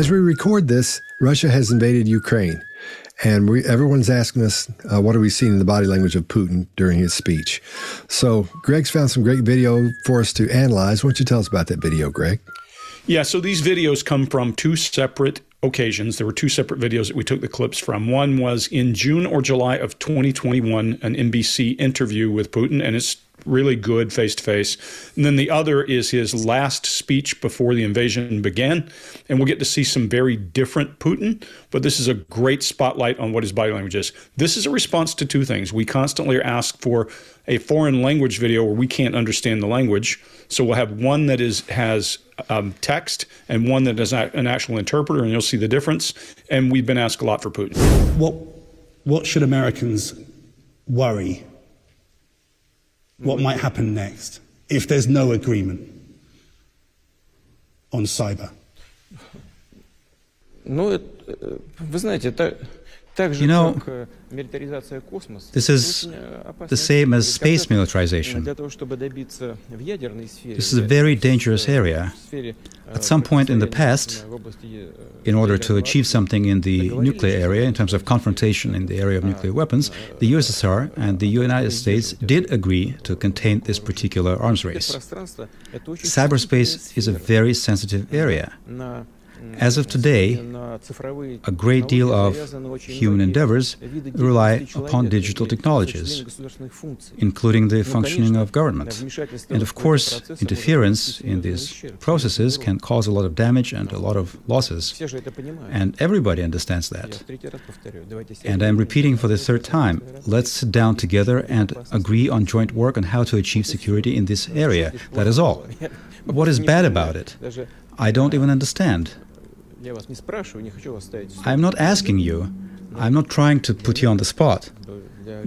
As we record this, Russia has invaded Ukraine. And everyone's asking us, what are we seeing in the body language of Putin during his speech? So Greg's found some great video for us to analyze. Why don't you tell us about that video, Greg? Yeah, so these videos come from two separate occasions. There were two separate videos that we took the clips from. One was in June or July of 2021, an NBC interview with Putin, and it's really good face-to-face. And then the other is his last speech before the invasion began. And we'll get to see some very different Putin, but this is a great spotlight on what his body language is. This is a response to two things. We constantly are asked for a foreign language video where we can't understand the language. So we'll have one that has text and one that is an actual interpreter, and you'll see the difference. And we've been asked a lot for Putin. What should Americans worry? What might happen next if there's no agreement on cyber? You know, this is the same as space militarization. This is a very dangerous area. At some point in the past, in order to achieve something in the nuclear area, in terms of confrontation in the area of nuclear weapons, the USSR and the United States did agree to contain this particular arms race. Cyberspace is a very sensitive area. As of today, a great deal of human endeavors rely upon digital technologies, including the functioning of government. And of course, interference in these processes can cause a lot of damage and a lot of losses. And everybody understands that. And I'm repeating for the third time, let's sit down together and agree on joint work on how to achieve security in this area. That is all. What is bad about it? I don't even understand. I'm not asking you, I'm not trying to put you on the spot,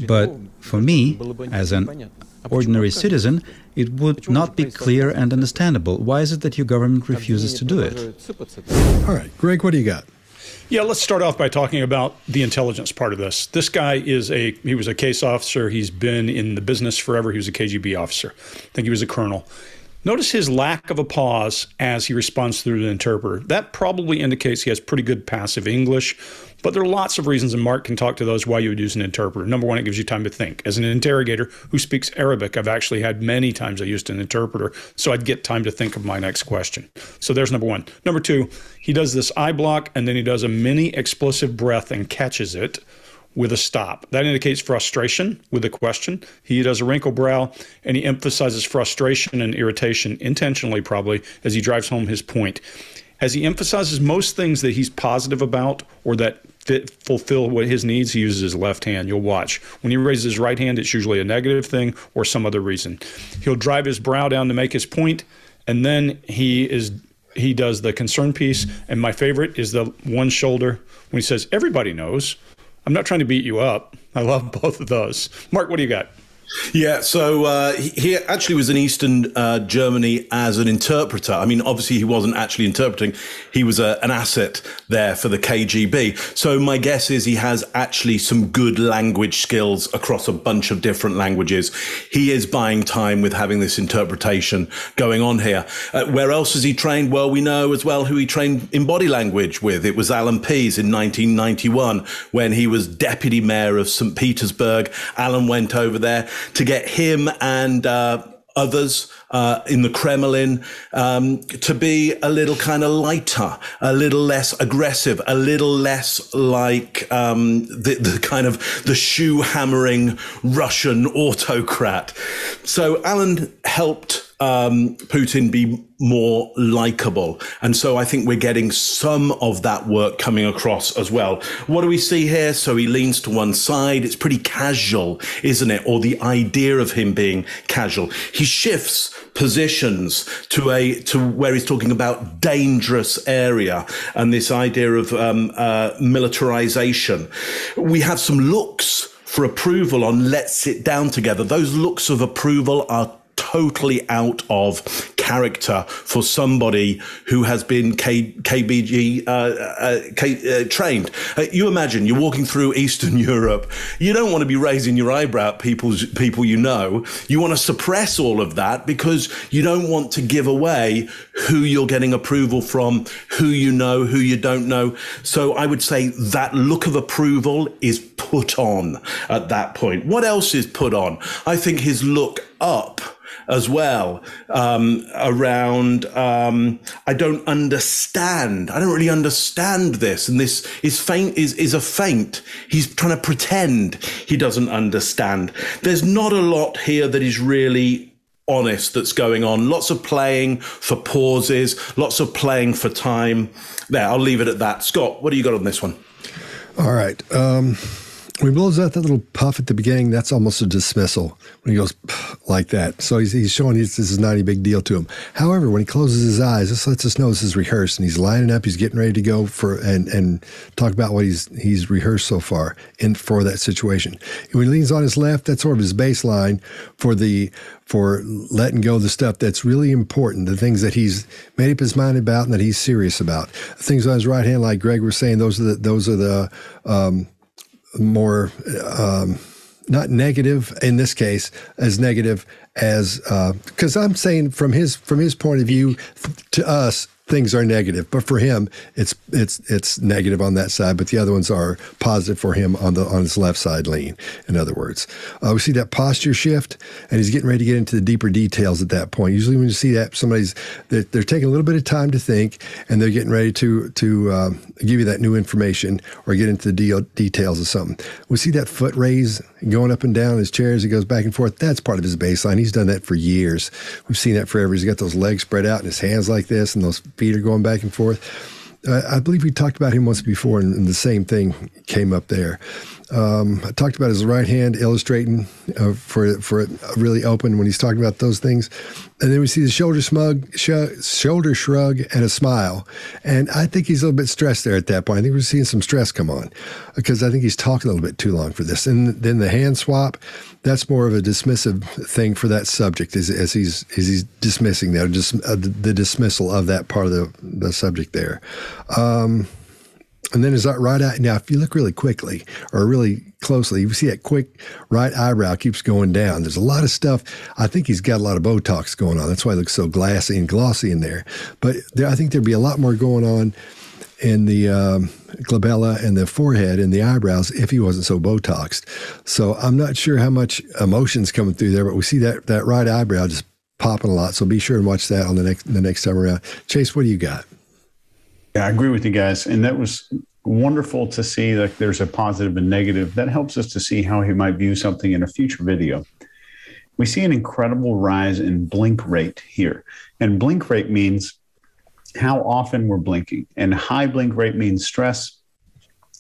but for me, as an ordinary citizen, it would not be clear and understandable. Why is it that your government refuses to do it? All right, Greg, what do you got? Yeah, let's start off by talking about the intelligence part of this. This guy he was a case officer. He's been in the business forever. He was a KGB officer. I think he was a colonel. Notice his lack of a pause as he responds through the interpreter. That probably indicates he has pretty good passive English, but there are lots of reasons, and Mark can talk to those, why you would use an interpreter. Number one, it gives you time to think. As an interrogator who speaks Arabic, I've actually had many times I used an interpreter, so I'd get time to think of my next question. So there's number one. Number two, he does this eye block, and then he does a mini explosive breath and catches it with a stop. That indicates frustration with a question. He does a wrinkled brow, and he emphasizes frustration and irritation, intentionally probably, as he drives home his point. As he emphasizes most things that he's positive about or that fulfill what his needs, he uses his left hand. You'll watch. When he raises his right hand, it's usually a negative thing or some other reason. He'll drive his brow down to make his point, and then he does the concern piece. And my favorite is the one shoulder when he says, "Everybody knows." I'm not trying to beat you up. I love both of those. Mark, what do you got? Yeah, so he actually was in Eastern Germany as an interpreter. I mean, obviously, he wasn't actually interpreting. He was an asset there for the KGB. So my guess is he has actually some good language skills across a bunch of different languages. He is buying time with having this interpretation going on here. Where else is he trained? Well, we know as well who he trained in body language with. It was Alan Pease in 1991 when he was deputy mayor of St. Petersburg. Alan went over there to get him and others in the Kremlin to be a little kind of lighter, a little less aggressive, a little less like the kind of the shoe-hammering Russian autocrat. So Alan helped Putin be more likable. And so I think we're getting some of that work coming across as well. What do we see here? So he leans to one side. It's pretty casual, isn't it? Or the idea of him being casual. He shifts positions to where he's talking about dangerous area and this idea of militarization. We have some looks for approval on let's sit down together. Those looks of approval are totally out of character for somebody who has been KGB trained. You imagine you're walking through Eastern Europe. You don't want to be raising your eyebrow at people you know. You want to suppress all of that because you don't want to give away who you're getting approval from, who you know, who you don't know. So I would say that look of approval is put on at that point. What else is put on? I think his look up as well, around, I don't really understand this. And this is a feint. He's trying to pretend he doesn't understand. There's not a lot here that is really honest that's going on. Lots of playing for pauses, lots of playing for time. There, I'll leave it at that. Scott, what do you got on this one? All right. When he blows out that little puff at the beginning, that's almost a dismissal. When he goes like that. So he's showing this is not any big deal to him. However, when he closes his eyes, this lets us know this is rehearsed, and he's lining up, he's getting ready to go for and talk about what he's rehearsed so far and for that situation. And when he leans on his left, that's sort of his baseline for letting go of the stuff that's really important, the things that he's made up his mind about and that he's serious about. The things on his right hand, like Greg was saying, those are the more not negative in this case, as negative as because I'm saying from his point of view, to us things are negative, but for him it's negative on that side, but the other ones are positive for him on his left side lean. In other words, we see that posture shift, and he's getting ready to get into the deeper details at that point. Usually when you see that, somebody's they're taking a little bit of time to think, and they're getting ready to give you that new information or get into the details of something. We see that foot raise going up and down his chair as he goes back and forth. That's part of his baseline. He's done that for years. We've seen that forever. He's got those legs spread out and his hands like this, and those feet are going back and forth. I believe we talked about him once before, and the same thing came up there. I talked about his right hand illustrating for it really open when he's talking about those things. And then we see the shoulder shrug and a smile. And I think he's a little bit stressed there at that point. I think we're seeing some stress come on because I think he's talking a little bit too long for this. And then the hand swap, that's more of a dismissive thing for that subject as he's dismissing that, the dismissal of that part of the subject there. And then is that right eye? Now, if you look really quickly or really closely, you see that quick right eyebrow keeps going down. There's a lot of stuff. I think he's got a lot of Botox going on. That's why it looks so glassy and glossy in there. But I think there'd be a lot more going on in the glabella and the forehead and the eyebrows if he wasn't so Botoxed. So I'm not sure how much emotion's coming through there, but we see that right eyebrow just popping a lot. So be sure and watch that on the next time around. Chase, what do you got? Yeah, I agree with you guys. And that was wonderful to see that there's a positive and negative. That helps us to see how he might view something in a future video. We see an incredible rise in blink rate here. And blink rate means how often we're blinking. And high blink rate means stress.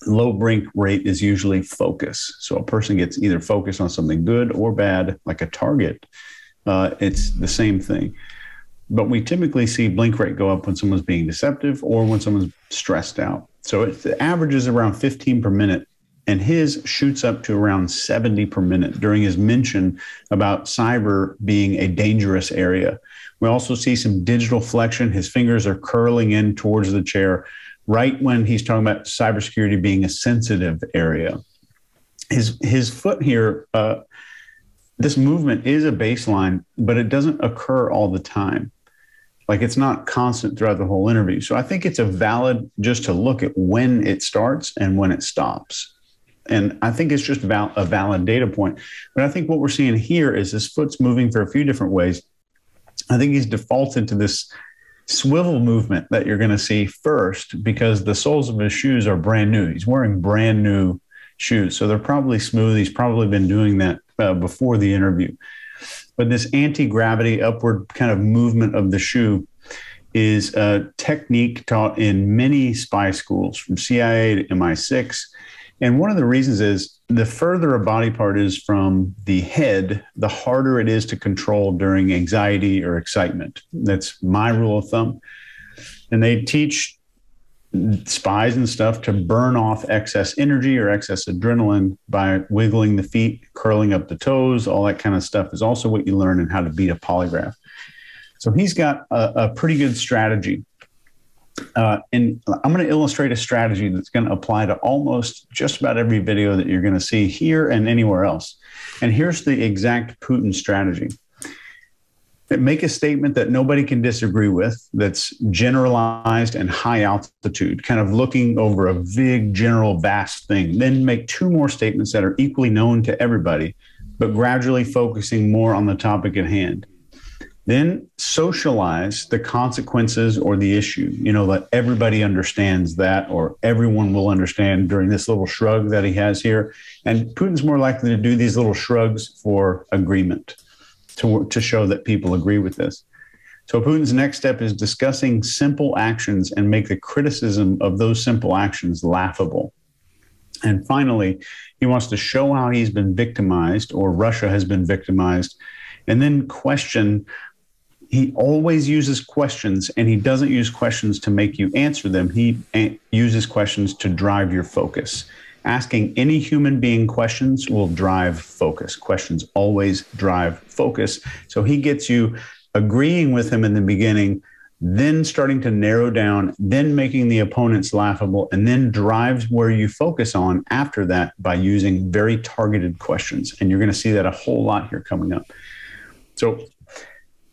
Low blink rate is usually focus. So a person gets either focused on something good or bad, like a target. It's the same thing. But we typically see blink rate go up when someone's being deceptive or when someone's stressed out. So it averages around 15 per minute, and his shoots up to around 70 per minute during his mention about cyber being a dangerous area. We also see some digital flexion. His fingers are curling in towards the chair right when he's talking about cybersecurity being a sensitive area. His foot here, this movement is a baseline, but it doesn't occur all the time. Like, it's not constant throughout the whole interview. So I think it's a valid just to look at when it starts and when it stops. And I think it's just a valid data point. But I think what we're seeing here is his foot's moving for a few different ways. I think he's defaulted to this swivel movement that you're going to see first because the soles of his shoes are brand new. He's wearing brand new shoes. So they're probably smooth. He's probably been doing that before the interview. But this anti-gravity upward kind of movement of the shoe is a technique taught in many spy schools from CIA to MI6. And one of the reasons is the further a body part is from the head, the harder it is to control during anxiety or excitement. That's my rule of thumb. And they teach spies and stuff to burn off excess energy or excess adrenaline by wiggling the feet, curling up the toes, all that kind of stuff is also what you learn in How to Beat a Polygraph. So he's got a pretty good strategy. And I'm going to illustrate a strategy that's going to apply to almost just about every video that you're going to see here and anywhere else. And here's the exact Putin strategy. Make a statement that nobody can disagree with, that's generalized and high altitude, kind of looking over a big, general, vast thing. Then make two more statements that are equally known to everybody, but gradually focusing more on the topic at hand. Then socialize the consequences or the issue, you know, that everybody understands that, or everyone will understand during this little shrug that he has here. And Putin's more likely to do these little shrugs for agreement, to show that people agree with this. So Putin's next step is discussing simple actions and make the criticism of those simple actions laughable. And finally, he wants to show how he's been victimized, or Russia has been victimized, and then question. He always uses questions, and he doesn't use questions to make you answer them. He uses questions to drive your focus. Asking any human being questions will drive focus. Questions always drive focus. So he gets you agreeing with him in the beginning, then starting to narrow down, then making the opponents laughable, and then drives where you focus on after that by using very targeted questions. And you're going to see that a whole lot here coming up. So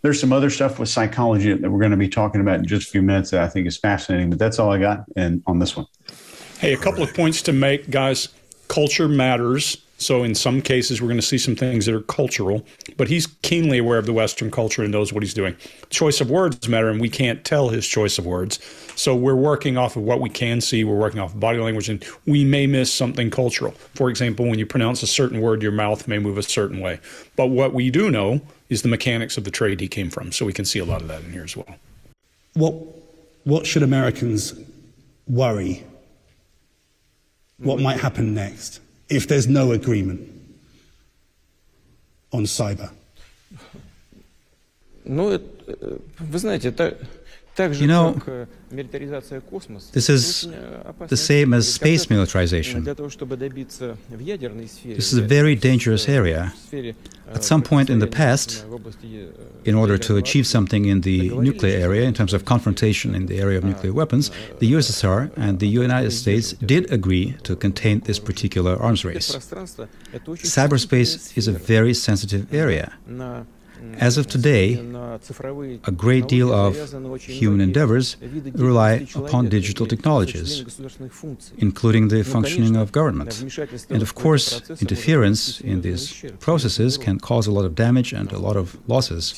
there's some other stuff with psychology that we're going to be talking about in just a few minutes that I think is fascinating, but that's all I got on this one. Hey, a couple of points to make, guys. Culture matters. So in some cases, we're going to see some things that are cultural, but he's keenly aware of the Western culture and knows what he's doing. Choice of words matter, and we can't tell his choice of words. So we're working off of what we can see. We're working off of body language, and we may miss something cultural. For example, when you pronounce a certain word, your mouth may move a certain way. But what we do know is the mechanics of the trade he came from. So we can see a lot of that in here as well. What should Americans worry? What might happen next if there's no agreement on cyber? You know, this is the same as space militarization. This is a very dangerous area. At some point in the past, in order to achieve something in the nuclear area, in terms of confrontation in the area of nuclear weapons, the USSR and the United States did agree to contain this particular arms race. Cyberspace is a very sensitive area. As of today, a great deal of human endeavors rely upon digital technologies, including the functioning of government. And of course, interference in these processes can cause a lot of damage and a lot of losses.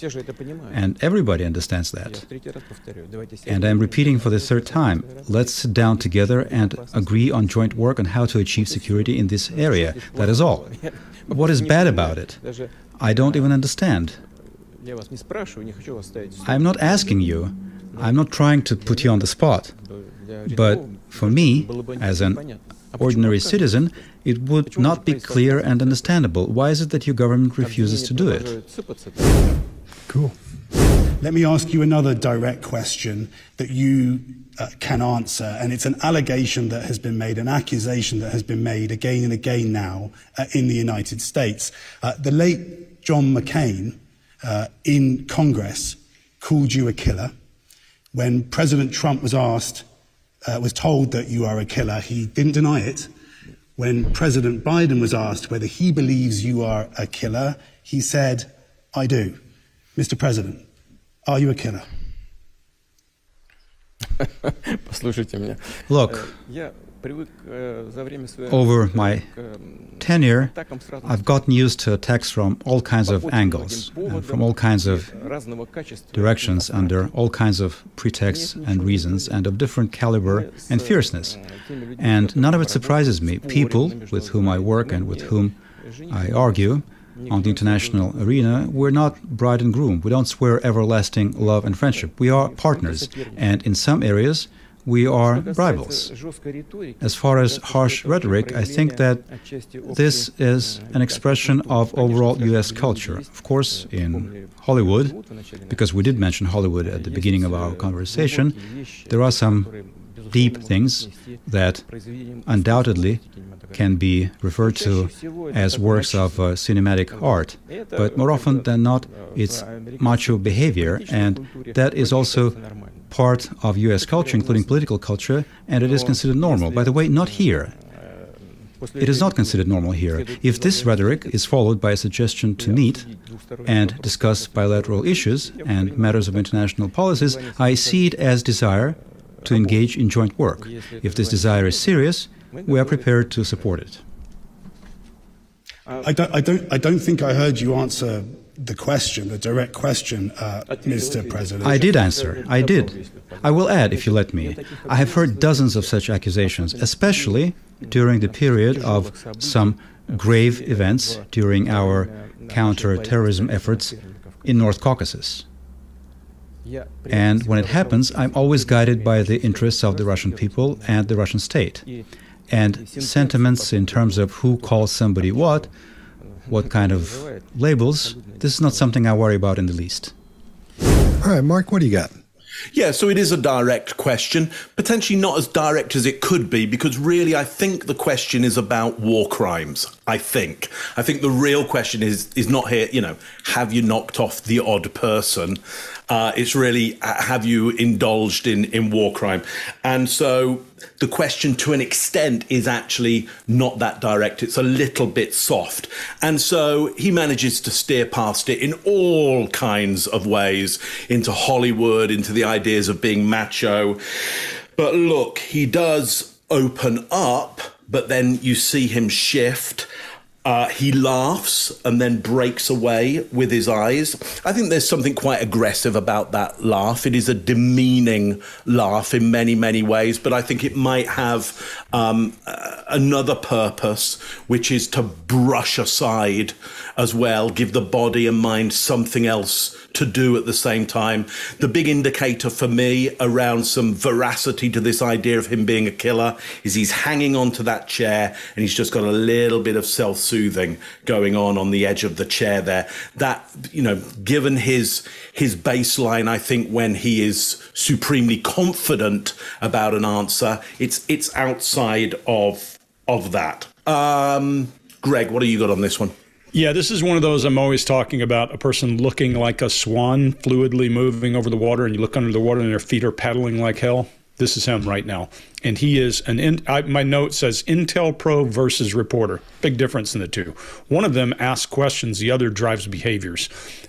And everybody understands that. And I'm repeating for the third time, let's sit down together and agree on joint work on how to achieve security in this area. That is all. What is bad about it? I don't even understand. I'm not asking you, I'm not trying to put you on the spot, but for me, as an ordinary citizen, it would not be clear and understandable. Why is it that your government refuses to do it? Cool. Let me ask you another direct question that you can answer, and it's an allegation that has been made, an accusation that has been made again and again now in the United States. The late John McCain, in Congress, called you a killer. When President Trump was asked, was told that you are a killer, he didn't deny it. When President Biden was asked whether he believes you are a killer, he said, I do. Mr. President, are you a killer? Look, over my tenure, I've gotten used to attacks from all kinds of angles, and from all kinds of directions, under all kinds of pretexts and reasons, and of different caliber and fierceness. And none of it surprises me. People with whom I work and with whom I argue on the international arena, we're not bride and groom. We don't swear everlasting love and friendship. We are partners, and in some areas, we are rivals. As far as harsh rhetoric, I think that this is an expression of overall U.S. culture. Of course, in Hollywood, because we did mention Hollywood at the beginning of our conversation, there are some deep things that undoubtedly can be referred to as works of cinematic art. But more often than not, it's macho behavior, and that is also part of US culture, including political culture, and it is considered normal. By the way, not here. It is not considered normal here. If this rhetoric is followed by a suggestion to meet and discuss bilateral issues and matters of international policies, I see it as desire to engage in joint work. If this desire is serious, we are prepared to support it. I don't think I heard you answer the question, the direct question, Mr. President. I did answer. I did. I will add, if you let me. I have heard dozens of such accusations, especially during the period of some grave events during our counter-terrorism efforts in North Caucasus. And when it happens, I'm always guided by the interests of the Russian people and the Russian state. And sentiments in terms of who calls somebody what kind of labels, this is not something I worry about in the least. All right, Mark, what do you got? Yeah, so it is a direct question, potentially not as direct as it could be, because really I think the question is about war crimes, I think. I think the real question is not here, you know, have you knocked off the odd person? It's really, have you indulged in war crime? And so the question to an extent is actually not that direct. It's a little bit soft. And so he manages to steer past it in all kinds of ways, into Hollywood, into the ideas of being macho. But look, he does open up, but then you see him shift. He laughs and then breaks away with his eyes. I think there's something quite aggressive about that laugh. It is a demeaning laugh in many, many ways, but I think it might have another purpose, which is to brush aside as well, give the body and mind something else to do at the same time. The big indicator for me around some veracity to this idea of him being a killer is he's hanging onto that chair and he's just got a little bit of self-soothing going on the edge of the chair there. That, you know, given his baseline, I think when he is supremely confident about an answer, it's outside of that. Greg, what do you got on this one? Yeah, this is one of those I'm always talking about, a person looking like a swan, fluidly moving over the water, and you look under the water and their feet are paddling like hell. This is him right now. And he is my note says Intel Pro versus reporter. Big difference in the two. One of them asks questions, the other drives behaviors.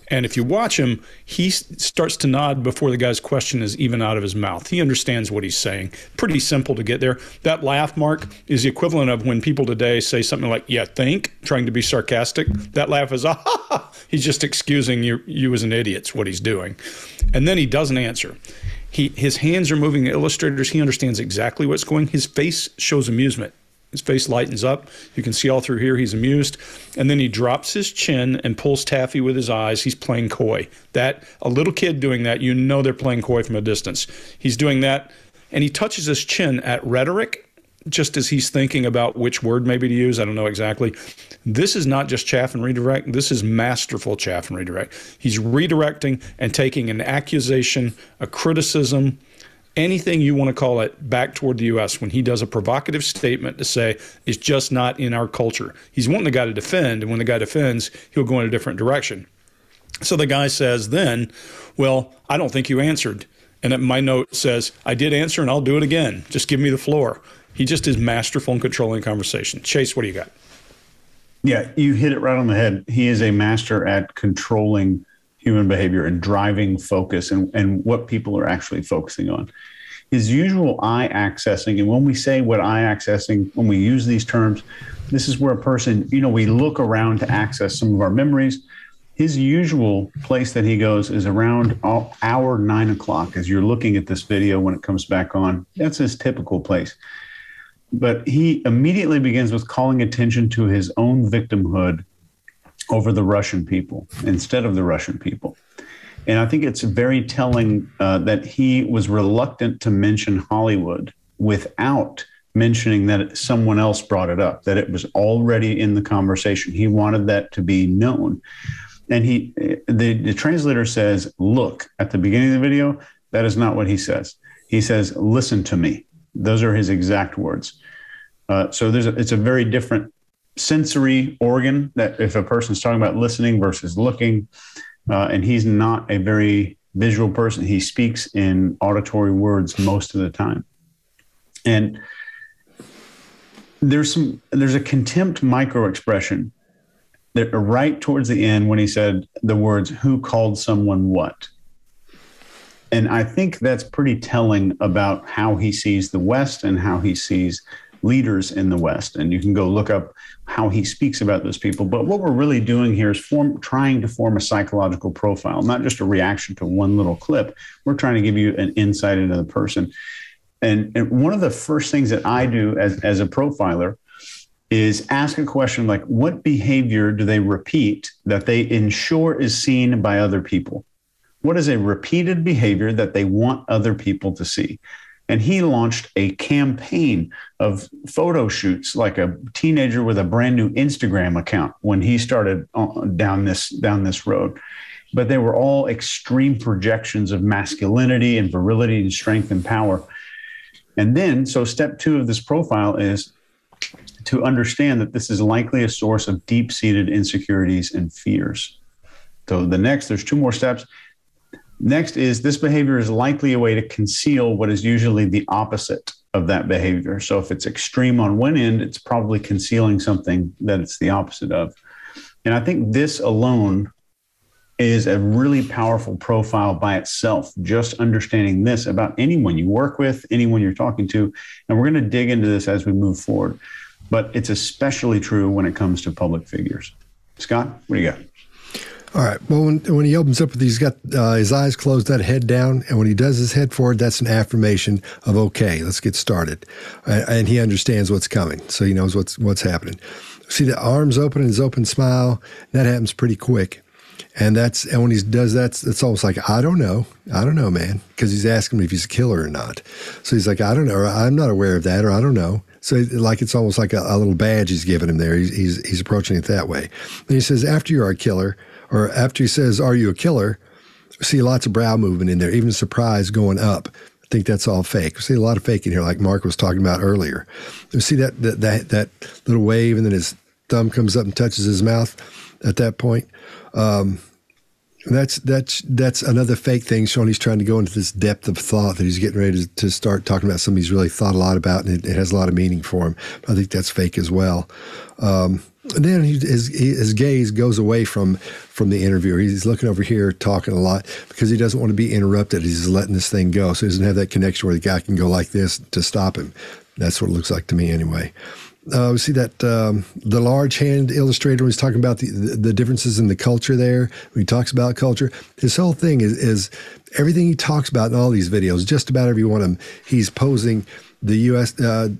And if you watch him, he starts to nod before the guy's question is even out of his mouth. He understands what he's saying. Pretty simple to get there. That laugh, Mark, is the equivalent of when people today say something like, yeah, think, trying to be sarcastic. That laugh is, ah, ha, ha. He's just excusing you as an idiot's what he's doing. And then he doesn't answer. His hands are moving the illustrators. He understands exactly what's going. His face shows amusement. His face lightens up. You can see all through here he's amused. And then he drops his chin and pulls taffy with his eyes. He's playing coy. That, a little kid doing that, you know they're playing coy from a distance. He's doing that, and he touches his chin at rhetoric just as he's thinking about which word maybe to use. I don't know exactly. This is not just chaff and redirect. This is masterful chaff and redirect. He's redirecting and taking an accusation, a criticism, anything you want to call it, back toward the U.S. when he does a provocative statement to say, it's just not in our culture. He's wanting the guy to defend, and when the guy defends, he'll go in a different direction. So the guy says then, well, I don't think you answered. And my note says, I did answer, and I'll do it again. Just give me the floor. He just is masterful in controlling conversation. Chase, what do you got? Yeah, you hit it right on the head. He is a master at controlling human behavior and driving focus and what people are actually focusing on. His usual eye accessing, and when we say what eye accessing, when we use these terms, this is where a person, you know, we look around to access some of our memories. His usual place that he goes is around hour 9 o'clock. As you're looking at this video when it comes back on, that's his typical place. But he immediately begins with calling attention to his own victimhood over the Russian people instead of the Russian people. And I think it's very telling that he was reluctant to mention Hollywood without mentioning that someone else brought it up, that it was already in the conversation. He wanted that to be known. And the translator says, look, at the beginning of the video, that is not what he says. He says, listen to me. Those are his exact words. So it's a very different sensory organ that if a person's talking about listening versus looking, and he's not a very visual person. He speaks in auditory words most of the time. And there's a contempt microexpression that right towards the end when he said the words, who called someone what? And I think that's pretty telling about how he sees the West and how he sees leaders in the West. And you can go look up how he speaks about those people. But what we're really doing here is trying to form a psychological profile, not just a reaction to one little clip. We're trying to give you an insight into the person. And one of the first things that I do as a profiler is ask a question like, what behavior do they repeat that they ensure is seen by other people? What is a repeated behavior that they want other people to see? And he launched a campaign of photo shoots like a teenager with a brand new Instagram account when he started down this road. But they were all extreme projections of masculinity and virility and strength and power. And then, so step two of this profile is to understand that this is likely a source of deep-seated insecurities and fears. So there's two more steps. Next is this behavior is likely a way to conceal what is usually the opposite of that behavior. So if it's extreme on one end, it's probably concealing something that it's the opposite of. And I think this alone is a really powerful profile by itself, just understanding this about anyone you work with, anyone you're talking to. And we're going to dig into this as we move forward. But it's especially true when it comes to public figures. Scott, what do you got? All right. Well, when he opens up with he's got his eyes closed, that head down, and when he does his head forward, that's an affirmation of, okay, let's get started. And he understands what's coming, so he knows what's happening. See the arms open and his open smile, that happens pretty quick. And when he does that, it's almost like, I don't know, man, because he's asking me if he's a killer or not. So he's like, I don't know, or I'm not aware of that, or I don't know. So like it's almost like a little badge he's giving him there. He's approaching it that way. And he says, are you a killer? I see lots of brow movement in there, even surprise going up. I think that's all fake. I see a lot of fake in here, like Mark was talking about earlier. You see that little wave, and then his thumb comes up and touches his mouth at that point. That's another fake thing showing he's trying to go into this depth of thought that he's getting ready to start talking about something he's really thought a lot about, and it has a lot of meaning for him. I think that's fake as well. And then his gaze goes away from the interviewer. He's looking over here, talking a lot, because he doesn't want to be interrupted. He's letting this thing go, so he doesn't have that connection where the guy can go like this to stop him. That's what it looks like to me anyway. We see that the large hand illustrator, when he's talking about the differences in the culture there, when he talks about culture, his whole thing is everything he talks about in all these videos, just about every one of them, he's posing the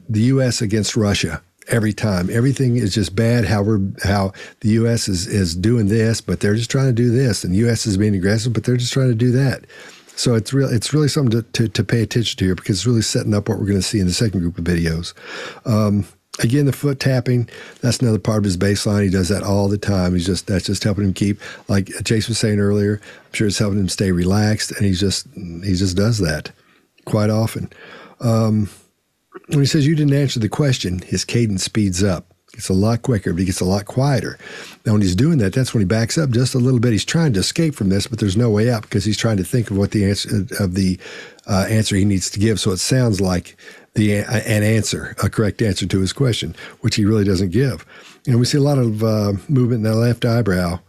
U.S. against Russia. Every time, everything is just bad. How the U.S. is doing this, but they're just trying to do this, and the U.S. is being aggressive, but they're just trying to do that. So it's really something to pay attention to here, because it's really setting up what we're going to see in the second group of videos. Again, the foot tapping, that's another part of his baseline. He does that all the time. That's just helping him keep, like Chase was saying earlier, I'm sure it's helping him stay relaxed, and he just does that quite often. When he says, you didn't answer the question, his cadence speeds up. It's a lot quicker, but he gets a lot quieter. Now, when he's doing that, that's when he backs up just a little bit. He's trying to escape from this, but there's no way out, because he's trying to think of what the answer of the answer he needs to give. So it sounds like a correct answer to his question, which he really doesn't give. And we see a lot of movement in that left eyebrow,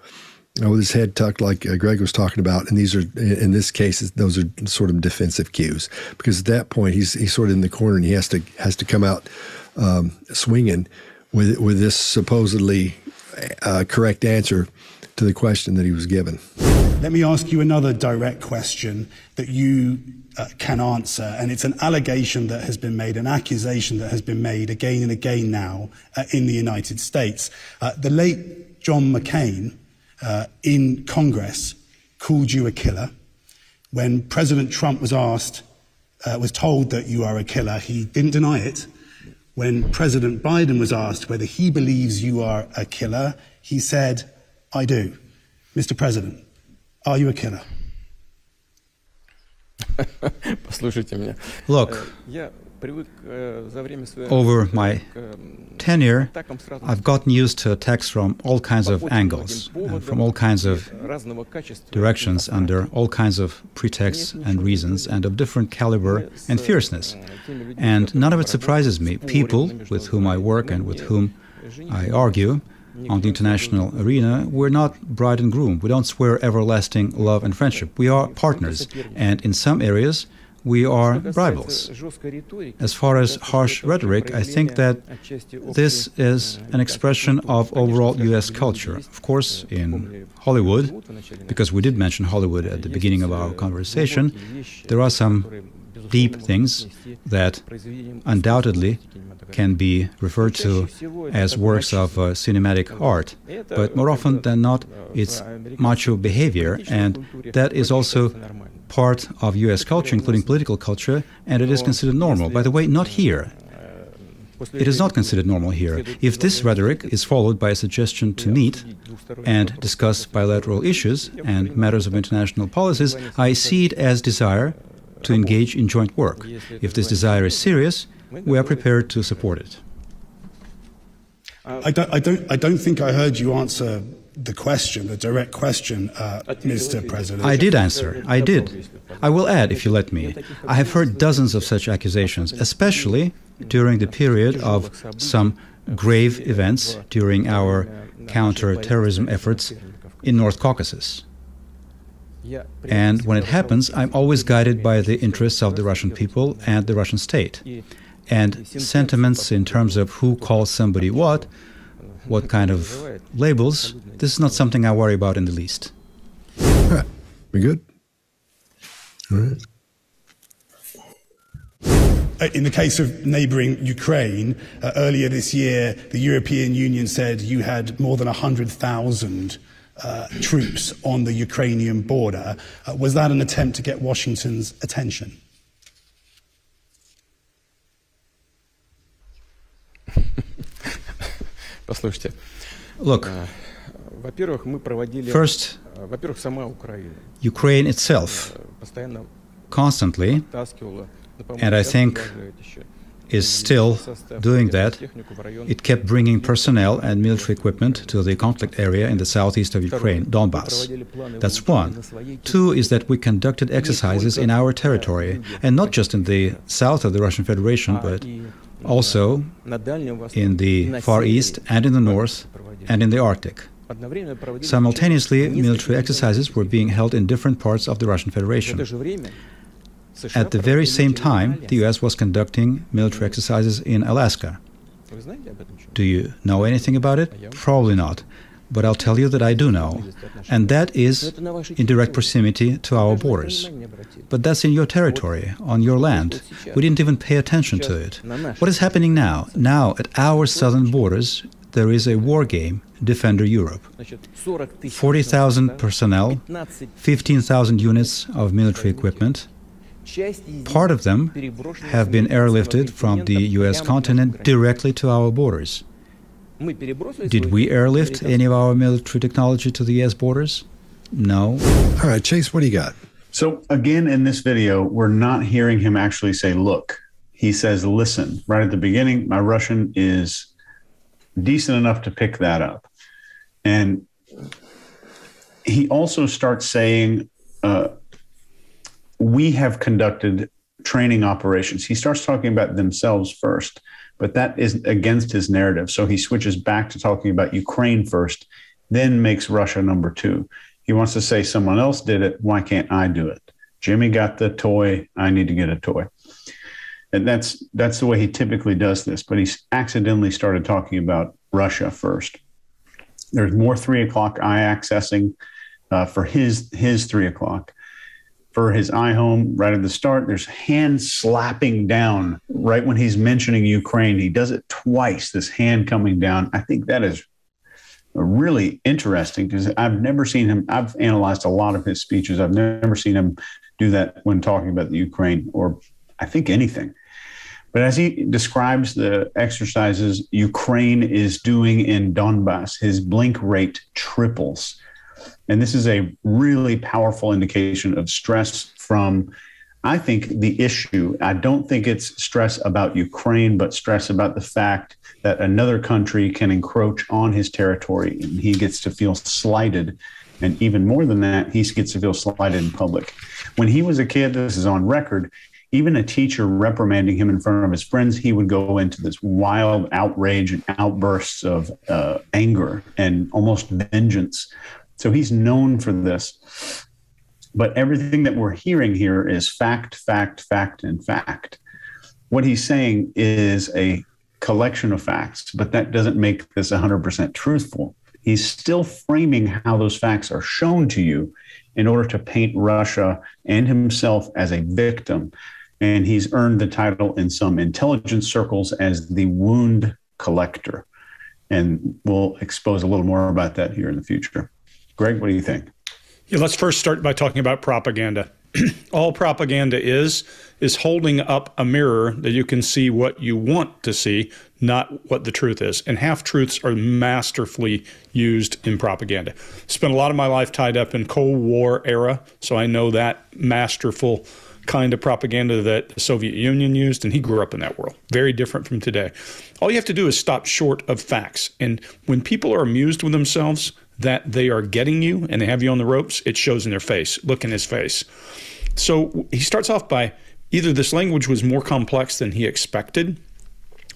with his head tucked, like Greg was talking about, and these are, in this case, those are sort of defensive cues, because at that point he's sort of in the corner, and he has to come out swinging with this supposedly correct answer to the question that he was given. Let me ask you another direct question that you can answer, and it's an allegation that has been made, an accusation that has been made again and again now in the United States. The late John McCain, in Congress, called you a killer. When President Trump was told that you are a killer, he didn't deny it. When President Biden was asked whether he believes you are a killer, he said, I do. Mr. President, are you a killer? Look, Over my tenure, I've gotten used to attacks from all kinds of angles, and from all kinds of directions, under all kinds of pretexts and reasons, and of different caliber and fierceness. And none of it surprises me. People with whom I work and with whom I argue on the international arena, we're not bride and groom. We don't swear everlasting love and friendship. We are partners, and in some areas, we are rivals. As far as harsh rhetoric, I think that this is an expression of overall U.S. culture. Of course, in Hollywood, because we did mention Hollywood at the beginning of our conversation, there are some deep things that undoubtedly can be referred to as works of cinematic art, but more often than not, it's macho behavior, and that is also part of U.S. culture, including political culture, and it is considered normal. By the way, not here. It is not considered normal here. If this rhetoric is followed by a suggestion to meet and discuss bilateral issues and matters of international policies, I see it as desire to engage in joint work. If this desire is serious, we are prepared to support it. I don't think I heard you answer the question, the direct question, Mr. President. I did answer. I did. I will add, if you let me. I have heard dozens of such accusations, especially during the period of some grave events during our counter-terrorism efforts in North Caucasus. And when it happens, I'm always guided by the interests of the Russian people and the Russian state. And sentiments in terms of who calls somebody what kind of labels, this is not something I worry about in the least. We good? All right. In the case of neighboring Ukraine, earlier this year, the European Union said you had more than 100,000 troops on the Ukrainian border. Was that an attempt to get Washington's attention? Look, first, Ukraine itself constantly, and I think is still doing that. It kept bringing personnel and military equipment to the conflict area in the southeast of Ukraine, Donbas. That's one. Two is that we conducted exercises in our territory, and not just in the south of the Russian Federation, but also in the Far East and in the North and in the Arctic. Simultaneously, military exercises were being held in different parts of the Russian Federation. At the very same time, the U.S. was conducting military exercises in Alaska. Do you know anything about it? Probably not. But I'll tell you that I do know, and that is in direct proximity to our borders. But that's in your territory, on your land. We didn't even pay attention to it. What is happening now? Now, at our southern borders, there is a war game, Defender Europe. 40,000 personnel, 15,000 units of military equipment. Part of them have been airlifted from the U.S. continent directly to our borders. Did we airlift any of our military technology to the U.S. borders? No. All right, Chase, what do you got? So again, in this video, we're not hearing him actually say, look. He says, listen. Right at the beginning, my Russian is decent enough to pick that up. And he also starts saying, we have conducted training operations. He starts talking about themselves first, but that is against his narrative. So he switches back to talking about Ukraine first, then makes Russia number two. He wants to say someone else did it. Why can't I do it? Jimmy got the toy. I need to get a toy. And that's the way he typically does this, but he's accidentally started talking about Russia first. There's more 3 o'clock eye accessing for his 3 o'clock. For his eye home, right at the start, there's hand slapping down right when he's mentioning Ukraine. He does it twice, this hand coming down. I think that is really interesting because I've never seen him. I've analyzed a lot of his speeches. I've never seen him do that when talking about the Ukraine or I think anything. But as he describes the exercises Ukraine is doing in Donbas, his blink rate triples. And this is a really powerful indication of stress from I think the issue, I don't think it's stress about Ukraine, but stress about the fact that another country can encroach on his territory and he gets to feel slighted. And even more than that, he gets to feel slighted in public. When he was a kid, this is on record, even a teacher reprimanding him in front of his friends, he would go into this wild outrage and outbursts of anger and almost vengeance. So he's known for this. But everything that we're hearing here is fact, fact, fact, and fact. What he's saying is a collection of facts, but that doesn't make this 100% truthful. He's still framing how those facts are shown to you in order to paint Russia and himself as a victim. And he's earned the title in some intelligence circles as the wound collector. And we'll expose a little more about that here in the future. Greg, what do you think? Yeah, let's first start by talking about propaganda. All propaganda is holding up a mirror that you can see what you want to see, not what the truth is. And half-truths are masterfully used in propaganda. Spent a lot of my life tied up in Cold War era, so I know that masterful kind of propaganda that the Soviet Union used, and he grew up in that world. Very different from today. All you have to do is stop short of facts. And when people are amused with themselves that they are getting you and they have you on the ropes, it shows in their face. Look in his face. So he starts off by either this language was more complex than he expected,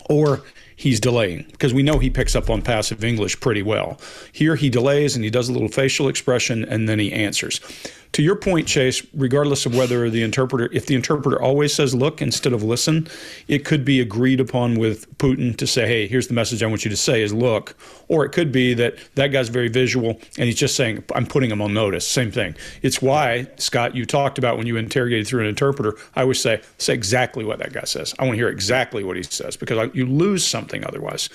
or he's delaying, because we know he picks up on passive English pretty well. Here he delays and he does a little facial expression and then he answers. To your point, Chase, regardless of whether the interpreter, if the interpreter always says look instead of listen, it could be agreed upon with Putin to say, hey, here's the message I want you to say is look. Or it could be that that guy's very visual and he's just saying, I'm putting him on notice. Same thing. It's why, Scott, you talked about when you interrogated through an interpreter, I always say exactly what that guy says. I want to hear exactly what he says, because you lose something otherwise.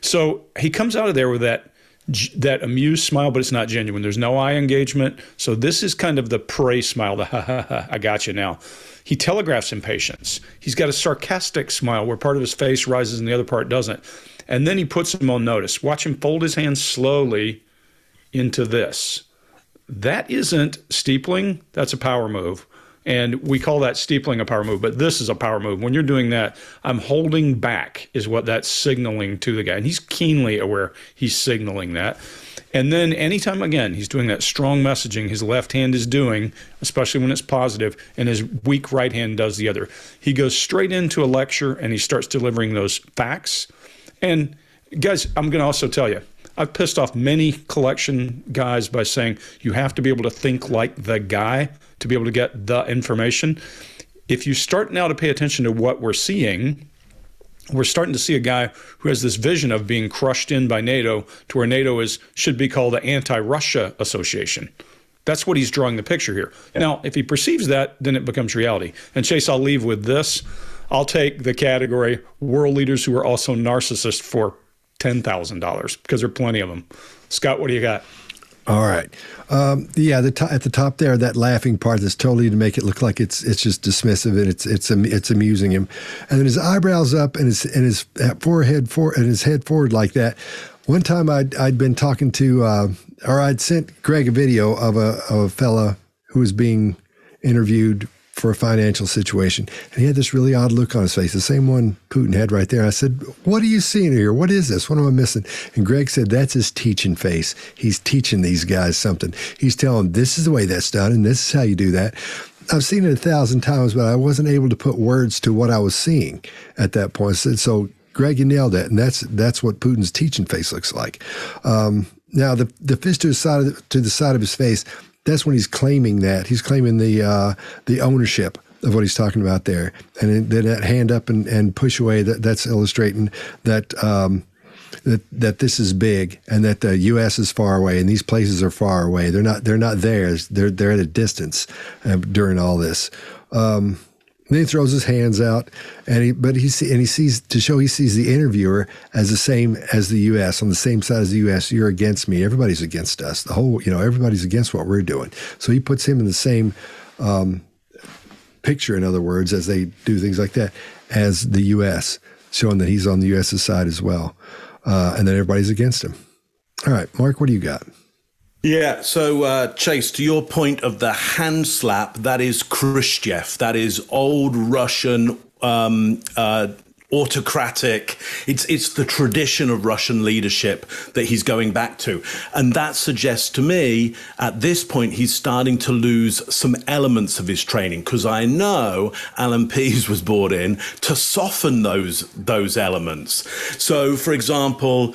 So he comes out of there with that amused smile, but it's not genuine. There's no eye engagement. So this is kind of the prey smile, the ha ha ha, I got you now. He telegraphs impatience. He's got a sarcastic smile where part of his face rises and the other part doesn't. And then he puts him on notice. Watch him fold his hands slowly into this. That isn't steepling. That's a power move. And we call that steepling a power move, but this is a power move. When you're doing that, I'm holding back is what that's signaling to the guy. And he's keenly aware he's signaling that. And then anytime, again, he's doing that strong messaging his left hand is doing, especially when it's positive, and his weak right hand does the other. He goes straight into a lecture and he starts delivering those facts. And guys, I'm going to also tell you, I've pissed off many collection guys by saying you have to be able to think like the guy to be able to get the information. If you start now to pay attention to what we're seeing, we're starting to see a guy who has this vision of being crushed in by NATO, to where NATO should be called the Anti-Russia Association. That's what he's drawing the picture here. Yeah. Now, if he perceives that, then it becomes reality. And Chase, I'll leave with this. I'll take the category world leaders who are also narcissists for $10,000, because there are plenty of them. Scott, what do you got? All right. At the top there, that laughing part is totally to make it look like it's just dismissive and it's amusing him. And then his eyebrows up and his forehead and his head forward like that. One time I'd been talking to I'd sent Greg a video of a fella who was being interviewed for a financial situation. And he had this really odd look on his face, the same one Putin had right there. I said, what are you seeing here? What is this? What am I missing? And Greg said, that's his teaching face. He's teaching these guys something. He's telling them, this is the way that's done, and this is how you do that. I've seen it 1,000 times, but I wasn't able to put words to what I was seeing at that point. So Greg, you nailed it. And that's what Putin's teaching face looks like. Now, the fist to the side of his face, that's when he's claiming that. He's claiming the ownership of what he's talking about there. And then that hand up and push away, that's illustrating that this is big and that the U.S. is far away and these places are far away. They're not there. They're at a distance during all this. Then he throws his hands out, he sees the interviewer as the same as the U.S. on the same side as the U.S. You're against me. Everybody's against us. Everybody's against what we're doing. So he puts him in the same picture, in other words, as they do things like that, as the U.S., showing that he's on the U.S.'s side as well, and that everybody's against him. All right, Mark, what do you got? Yeah, so Chase, to your point of the hand slap, that is Khrushchev. That is old Russian autocratic. It's the tradition of Russian leadership that he's going back to. And that suggests to me, at this point, he's starting to lose some elements of his training, because I know Alan Pease was brought in to soften those elements. So, for example,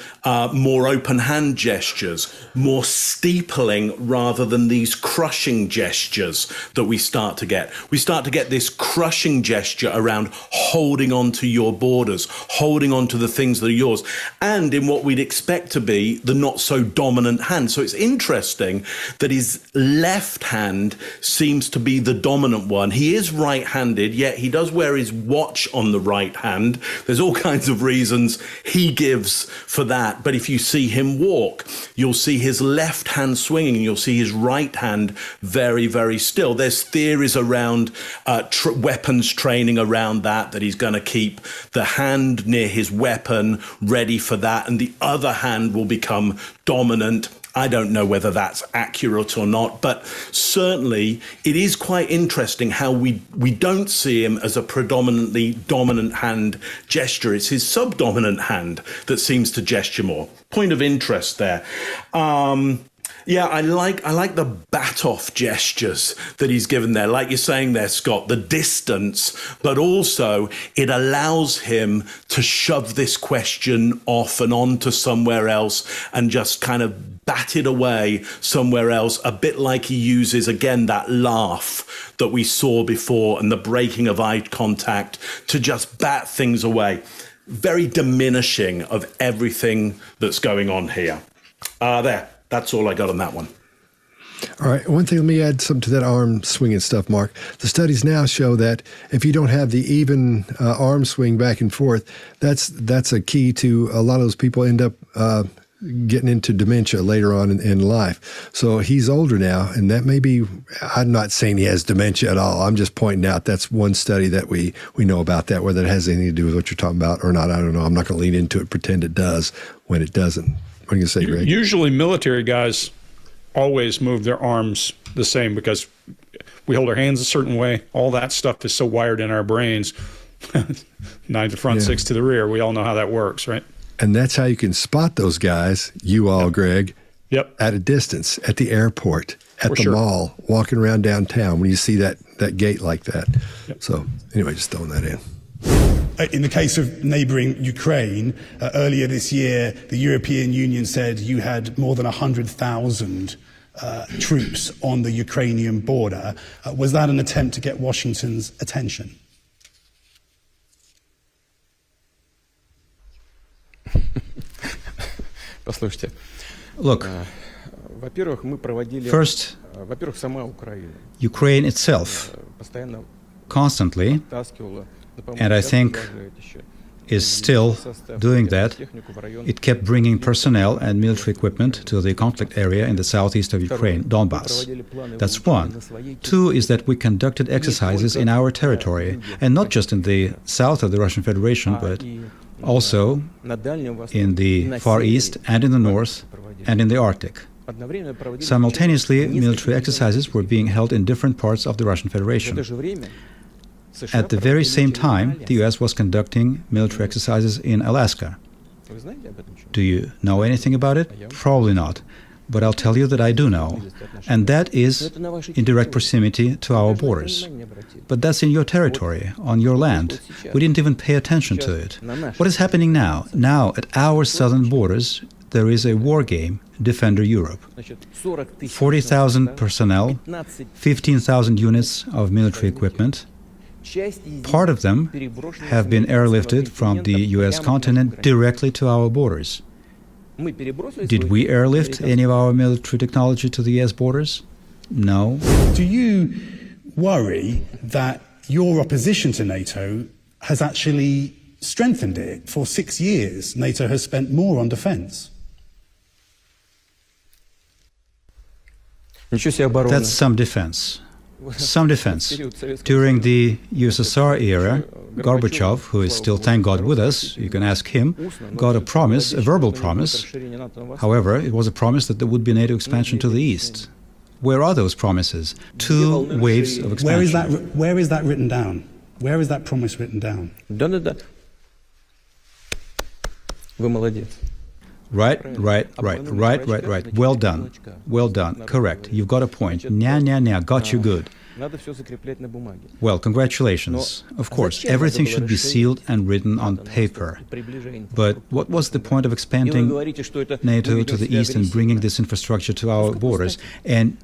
more open hand gestures, more steepling rather than these crushing gestures that we start to get. We start to get this crushing gesture around holding on to your borders, holding on to the things that are yours, and in what we'd expect to be the not so dominant hand. So it's interesting that his left hand seems to be the dominant one. He is right-handed, yet he does wear his watch on the right hand. There's all kinds of reasons he gives for that. But if you see him walk, you'll see his left hand swinging, and you'll see his right hand very, very still. There's theories around weapons training around that he's going to keep the hand near his weapon, ready for that, and the other hand will become dominant. I don't know whether that's accurate or not, but certainly it is quite interesting how we don't see him as a predominantly dominant hand gesture. It's his subdominant hand that seems to gesture more. Point of interest there. Yeah, I like the bat-off gestures that he's given there. Like you're saying there, Scott, the distance, but also it allows him to shove this question off and on to somewhere else and just kind of bat it away somewhere else, a bit like he uses, again, that laugh that we saw before and the breaking of eye contact to just bat things away. Very diminishing of everything that's going on here. There. That's all I got on that one. All right. One thing, let me add something to that arm swinging stuff, Mark. The studies now show that if you don't have the even arm swing back and forth, that's a key to a lot of those people end up getting into dementia later on in life. So he's older now, and that may be, I'm not saying he has dementia at all. I'm just pointing out that's one study that we know about that, whether it has anything to do with what you're talking about or not. I don't know. I'm not going to lean into it, pretend it does when it doesn't. What do you say, Greg? Usually military guys always move their arms the same because we hold our hands a certain way. All that stuff is so wired in our brains. 9 to front, 6 to the rear. We all know how that works, right? And that's how you can spot those guys, you all, Greg, at a distance, at the airport, at the mall, walking around downtown when you see that gait like that. Yep. So anyway, just throwing that in. In the case of neighboring Ukraine, earlier this year, the European Union said you had more than 100,000 troops on the Ukrainian border. Was that an attempt to get Washington's attention? Look, first, Ukraine itself constantly, and I think is still doing that. It kept bringing personnel and military equipment to the conflict area in the southeast of Ukraine, Donbas. That's one. Two is that we conducted exercises in our territory, and not just in the south of the Russian Federation, but also in the Far East and in the north and in the Arctic. Simultaneously, military exercises were being held in different parts of the Russian Federation. At the very same time, the U.S. was conducting military exercises in Alaska. Do you know anything about it? Probably not. But I'll tell you that I do know, and that is in direct proximity to our borders. But that's in your territory, on your land. We didn't even pay attention to it. What is happening now? Now, at our southern borders, there is a war game, Defender Europe. 40,000 personnel, 15,000 units of military equipment. Part of them have been airlifted from the U.S. continent directly to our borders. Did we airlift any of our military technology to the U.S. borders? No. Do you worry that your opposition to NATO has actually strengthened it? For 6 years, NATO has spent more on defense. That's some defense. some defense. During the USSR era, Gorbachev, who is still, thank God, with us, you can ask him, got a promise, a verbal promise. However, it was a promise that there would be NATO expansion to the east. Where are those promises? Two waves of expansion. Where is that written down? Where is that promise written down? Right. Well done. Correct. You've got a point. Got you good. Well, congratulations. Of course, everything should be sealed and written on paper. But what was the point of expanding NATO to the east and bringing this infrastructure to our borders? And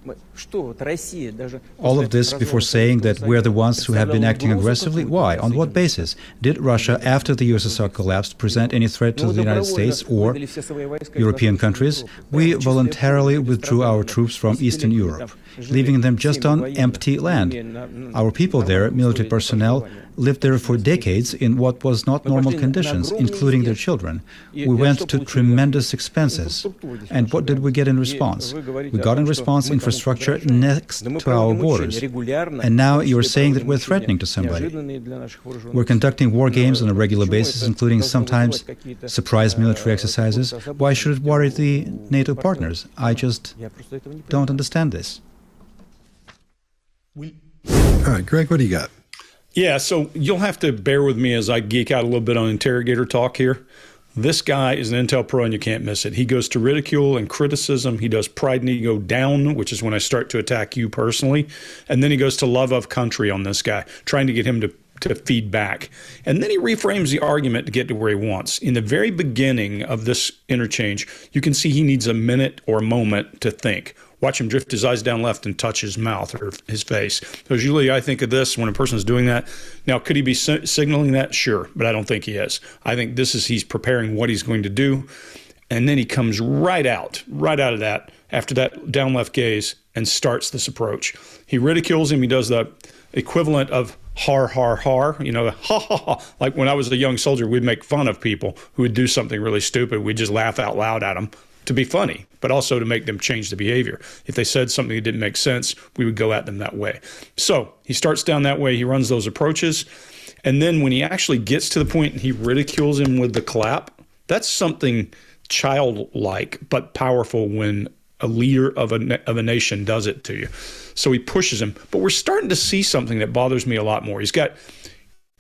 all of this before saying that we're the ones who have been acting aggressively? Why? On what basis? Did Russia, after the USSR collapsed, present any threat to the United States or European countries? We voluntarily withdrew our troops from Eastern Europe, leaving them just on empty land. Our people there, military personnel, lived there for decades in what was not normal conditions, including their children. We went to tremendous expenses. And what did we get in response? We got in response infrastructure next to our borders. And now you're saying that we're threatening to somebody. We're conducting war games on a regular basis, including sometimes surprise military exercises. Why should it worry the NATO partners? I just don't understand this. All right, Greg, what do you got? Yeah, so you'll have to bear with me as I geek out a little bit on interrogator talk here. This guy is an intel pro and you can't miss it. He goes to ridicule and criticism. He does pride and ego down, which is when I start to attack you personally. And then he goes to love of country on this guy, trying to get him to feed back. And then he reframes the argument to get to where he wants. In the very beginning of this interchange, you can see he needs a minute or a moment to think. Watch him drift his eyes down left and touch his mouth or his face. Because usually I think of this when a person is doing that. Now, could he be signaling that? Sure, but I don't think he is. I think this is he's preparing what he's going to do. And then he comes right out of that, after that down left gaze, and starts this approach. He ridicules him. He does the equivalent of har, har, har, you know, ha, ha, ha. Like when I was a young soldier, we'd make fun of people who would do something really stupid. We'd just laugh out loud at them to be funny, but also to make them change the behavior. If they said something that didn't make sense, we would go at them that way. So he starts down that way, he runs those approaches, and then when he actually gets to the point and he ridicules him with the clap, that's something childlike but powerful when a leader of a nation does it to you. So he pushes him, but we're starting to see something that bothers me a lot more.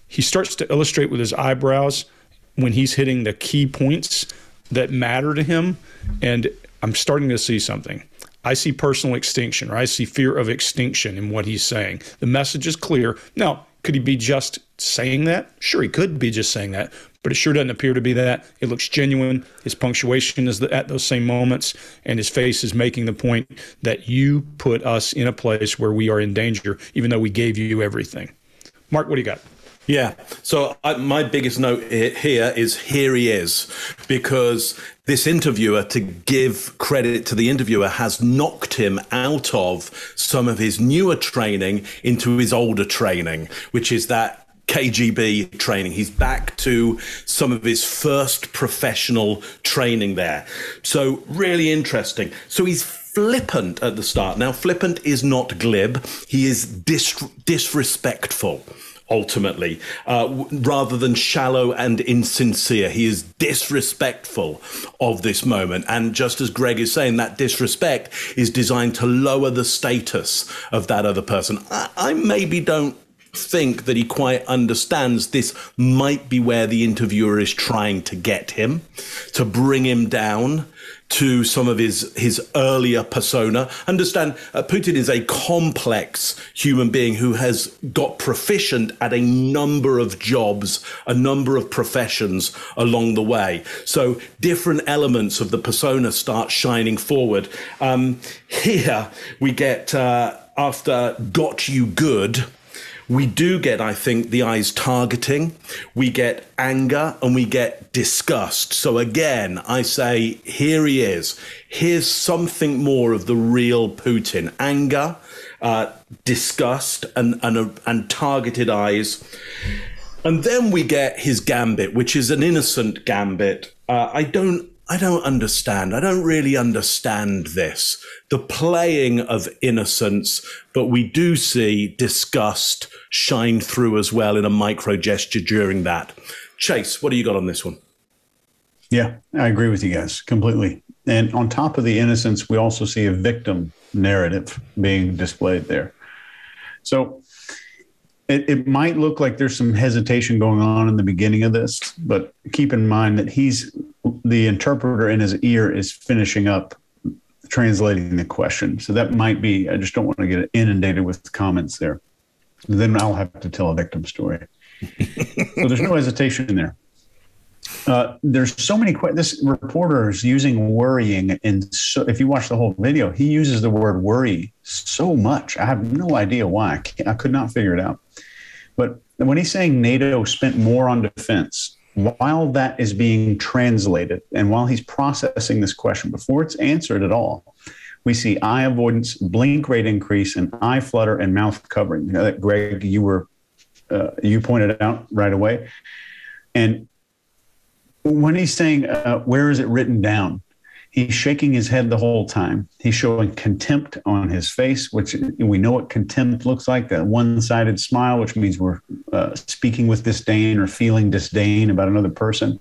He starts to illustrate with his eyebrows when he's hitting the key points that matter to him, and I'm starting to see something. I see personal extinction, or I see fear of extinction in what he's saying. The message is clear. Now, could he be just saying that? Sure, he could be just saying that, but it sure doesn't appear to be that. It looks genuine. His punctuation is at those same moments, and his face is making the point that you put us in a place where we are in danger, even though we gave you everything. Mark, what do you got? Yeah. So my biggest note here is here he is, because this interviewer, to give credit to the interviewer, has knocked him out of some of his newer training into his older training, which is that KGB training. He's back to some of his first professional training there. So really interesting. So he's flippant at the start. Now, flippant is not glib. He is disrespectful. Ultimately, rather than shallow and insincere, he is disrespectful of this moment. And just as Greg is saying, that disrespect is designed to lower the status of that other person. I maybe don't think that he quite understands this might be where the interviewer is trying to get him, to bring him down to some of his earlier persona. Understand, Putin is a complex human being who has got proficient at a number of jobs, a number of professions along the way. So different elements of the persona start shining forward. Here we get, after got you good, we do get, I think, the eyes targeting, we get anger, and we get disgust. So again, I say, here he is. Here's something more of the real Putin. Anger, disgust, and targeted eyes. And then we get his gambit, which is an innocent gambit. I don't I don't understand. I don't really understand this. The playing of innocence, but we do see disgust shine through as well in a micro gesture during that. Chase, what do you got on this one? Yeah, I agree with you guys completely. And on top of the innocence, we also see a victim narrative being displayed there. So it might look like there's some hesitation going on in the beginning of this, but keep in mind that the interpreter in his ear is finishing up translating the question. So that might be, I just don't want to get inundated with comments there. Then I'll have to tell a victim story. So there's no hesitation there. There's so many questions. This reporter is using worrying. And so if you watch the whole video, he uses the word worry so much. I have no idea why. I could not figure it out. But when he's saying NATO spent more on defense, while that is being translated and while he's processing this question, before it's answered at all, we see eye avoidance, blink rate increase, and eye flutter and mouth covering. You know that, Greg, you pointed out right away. And when he's saying, where is it written down? He's shaking his head the whole time. He's showing contempt on his face, which we know what contempt looks like, that one-sided smile, which means we're speaking with disdain or feeling disdain about another person.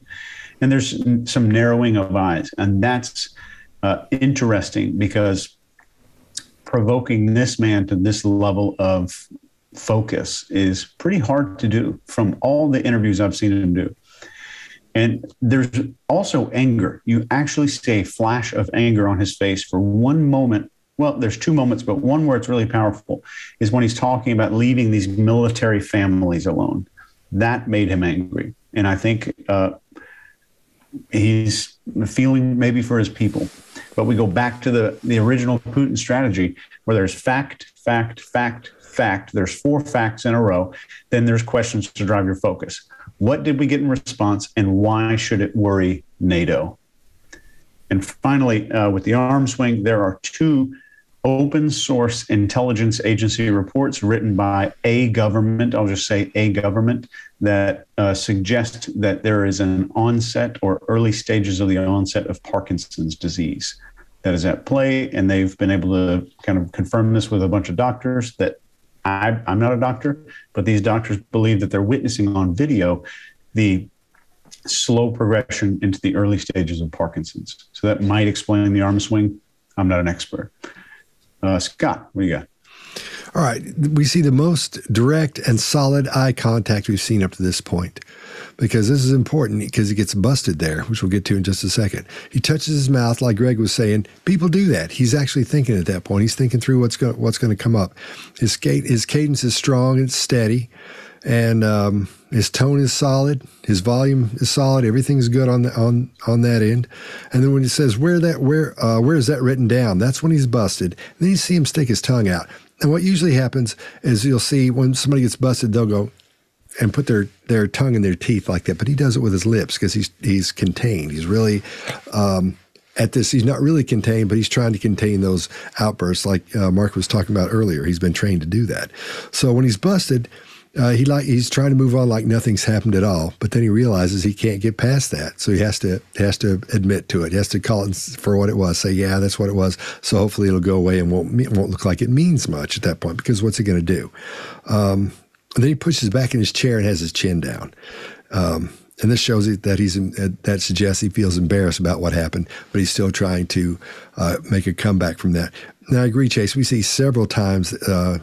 And there's some narrowing of eyes. And that's interesting because provoking this man to this level of focus is pretty hard to do from all the interviews I've seen him do. And there's also anger. You actually see a flash of anger on his face for one moment. Well, there's 2 moments, but one where it's really powerful is when he's talking about leaving these military families alone. That made him angry. And I think he's feeling maybe for his people. But we go back to the original Putin strategy where there's fact, fact, fact, fact. There's 4 facts in a row. Then there's questions to drive your focus. What did we get in response, and why should it worry NATO? And finally, with the arm swing, there are 2 open source intelligence agency reports written by a government, I'll just say a government, that suggest that there is an onset or early stages of the onset of Parkinson's disease that is at play. And they've been able to kind of confirm this with a bunch of doctors that I'm not a doctor, but these doctors believe that they're witnessing on video the slow progression into the early stages of Parkinson's. So that might explain the arm swing. I'm not an expert. Scott, what do you got? All right. We see the most direct and solid eye contact we've seen up to this point, because this is important because he gets busted there, which we'll get to in just a second. He touches his mouth, like Greg was saying. People do that. He's actually thinking at that point. He's thinking through what's going to come up. His cadence is strong and steady, and his tone is solid. His volume is solid. Everything's good on that end. And then when he says, where is that written down? That's when he's busted. And then you see him stick his tongue out. And what usually happens is you'll see when somebody gets busted, they'll go and put their tongue in their teeth like that. But he does it with his lips because he's contained. He's really at this. He's not really contained, but he's trying to contain those outbursts like Mark was talking about earlier. He's been trained to do that. So when he's busted, he's trying to move on like nothing's happened at all. But then he realizes he can't get past that. So he has to admit to it. He has to call it for what it was. Say, yeah, that's what it was. So hopefully it'll go away and won't look like it means much at that point, because what's he going to do? And then he pushes back in his chair and has his chin down. And this shows that that suggests he feels embarrassed about what happened, but he's still trying to make a comeback from that. Now, I agree, Chase. We see several times the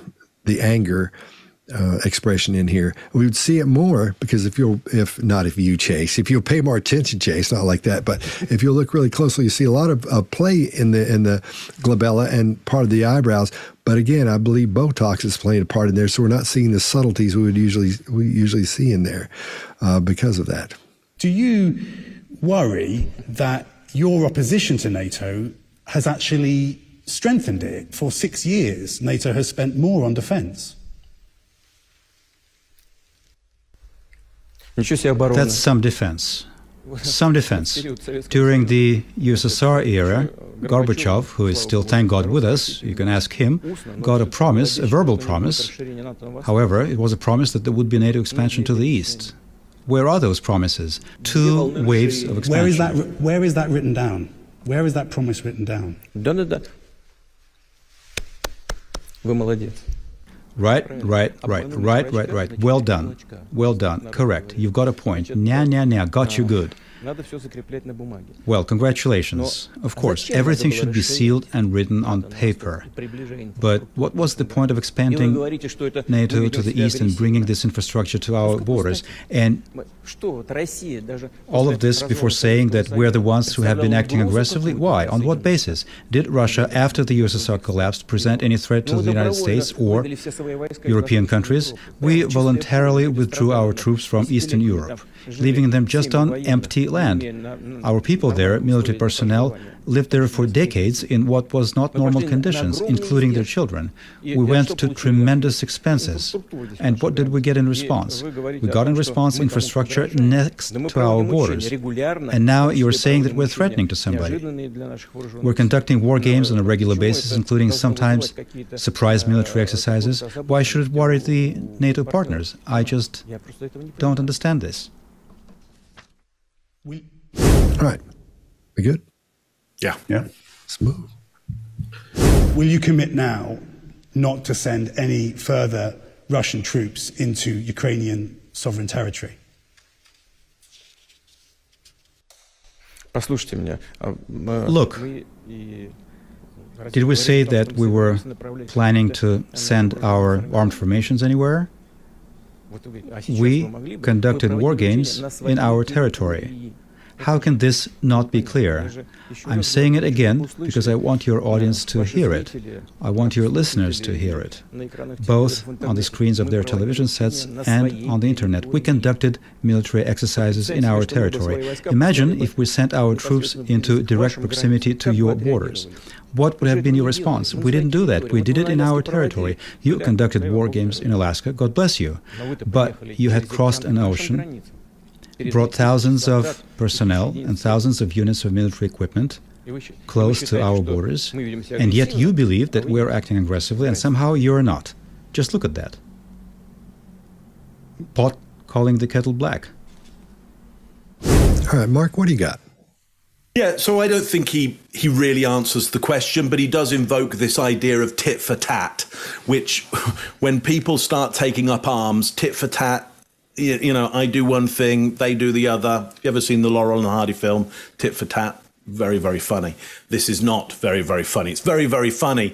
anger expression in here. We would see it more because if you'll pay more attention, Chase, not like that, but if you'll look really closely, you see a lot of play in the glabella and part of the eyebrows. But again, I believe Botox is playing a part in there, so we're not seeing the subtleties we usually see in there because of that. Do you worry that your opposition to NATO has actually strengthened it? For 6 years, NATO has spent more on defense. That's some defense. Some defense. During the USSR era, Gorbachev, who is still, thank God, with us, you can ask him, got a promise, a verbal promise. However, it was a promise that there would be NATO expansion to the east. Where are those promises? Two waves of expansion. Where is that written down? Where is that promise written down? Right. Well done. Correct. You've got a point. Got you good. Well, congratulations. Of course, everything should be sealed and written on paper. But what was the point of expanding NATO to the east and bringing this infrastructure to our borders? And all of this before saying that we're the ones who have been acting aggressively? Why? On what basis? Did Russia, after the USSR collapsed, present any threat to the United States or European countries? We voluntarily withdrew our troops from Eastern Europe, leaving them just on empty land. Our people there, military personnel, lived there for decades in what was not normal conditions, including their children. We went to tremendous expenses. And what did we get in response? We got in response infrastructure next to our borders. And now you're saying that we're threatening to somebody. We're conducting war games on a regular basis, including sometimes surprise military exercises. Why should it worry the NATO partners? I just don't understand this. All right. We good? Yeah. Yeah. Smooth. Will you commit now not to send any further Russian troops into Ukrainian sovereign territory? Look, did we say that we were planning to send our armed formations anywhere? We conducted war games in our territory. How can this not be clear? I'm saying it again because I want your audience to hear it. I want your listeners to hear it, both on the screens of their television sets and on the internet. We conducted military exercises in our territory. Imagine if we sent our troops into direct proximity to your borders. What would have been your response? We didn't do that. We did it in our territory. You conducted war games in Alaska. God bless you. But you had crossed an ocean, brought thousands of personnel and thousands of units of military equipment close to our borders, and yet you believe that we're acting aggressively, and somehow you're not. Just look at that. Pot calling the kettle black. All right, Mark, what do you got? Yeah, so I don't think he really answers the question, but he does invoke this idea of tit for tat, which when people start taking up arms, tit for tat, you know, I do one thing, they do the other. You ever seen the Laurel and Hardy film, Tit for Tat? Very, very funny. This is not very, very funny. It's very, very funny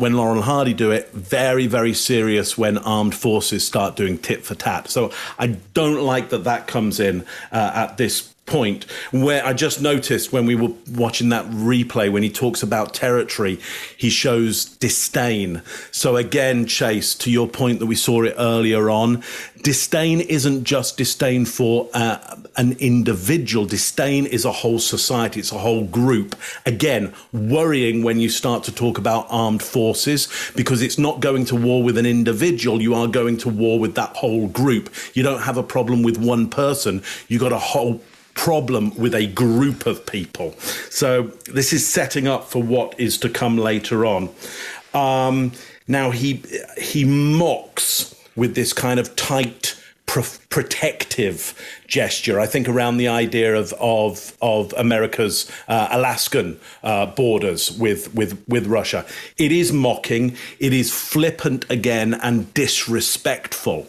when Laurel and Hardy do it. Very, very serious when armed forces start doing tit for tat. So I don't like that that comes in at this point, where I just noticed when we were watching that replay, when he talks about territory, he shows disdain. So again, Chase, to your point that we saw it earlier on, disdain isn't just disdain for an individual. Disdain is a whole society. It's a whole group. Again, worrying when you start to talk about armed forces, because it's not going to war with an individual. You are going to war with that whole group. You don't have a problem with one person. You got a whole problem with a group of people. So this is setting up for what is to come later on. Now he mocks with this kind of tight protective gesture, I think, around the idea of America's Alaskan borders with Russia. It is mocking. It is flippant again and disrespectful.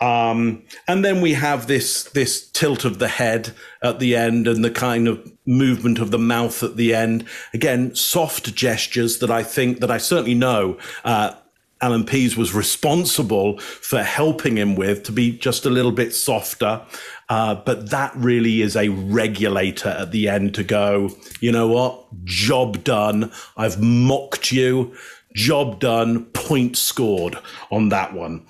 And then we have this tilt of the head at the end and the kind of movement of the mouth at the end. Again, soft gestures that I think that I certainly know Alan Pease was responsible for helping him with, to be just a little bit softer. But that really is a regulator at the end to go, you know what? Job done. I've mocked you. Job done. Point scored on that one.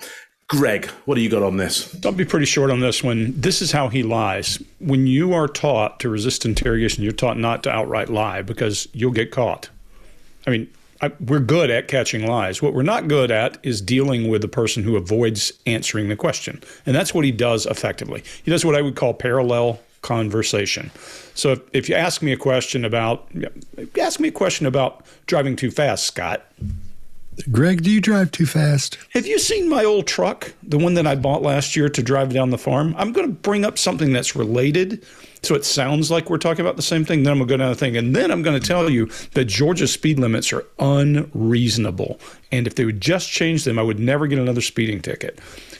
Greg, what do you got on this? I'll be pretty short on this one. This is how he lies. When you are taught to resist interrogation, you're taught not to outright lie because you'll get caught. I mean, we're good at catching lies. What we're not good at is dealing with the person who avoids answering the question. And that's what he does effectively. He does what I would call parallel conversation. So if you ask me a question about driving too fast, Scott, Greg, do you drive too fast? Have you seen my old truck, the one that I bought last year to drive down the farm? I'm going to bring up something that's related, so it sounds like we're talking about the same thing. Then I'm going to go down the thing, and then I'm going to tell you that Georgia speed limits are unreasonable. And if they would just change them, I would never get another speeding ticket.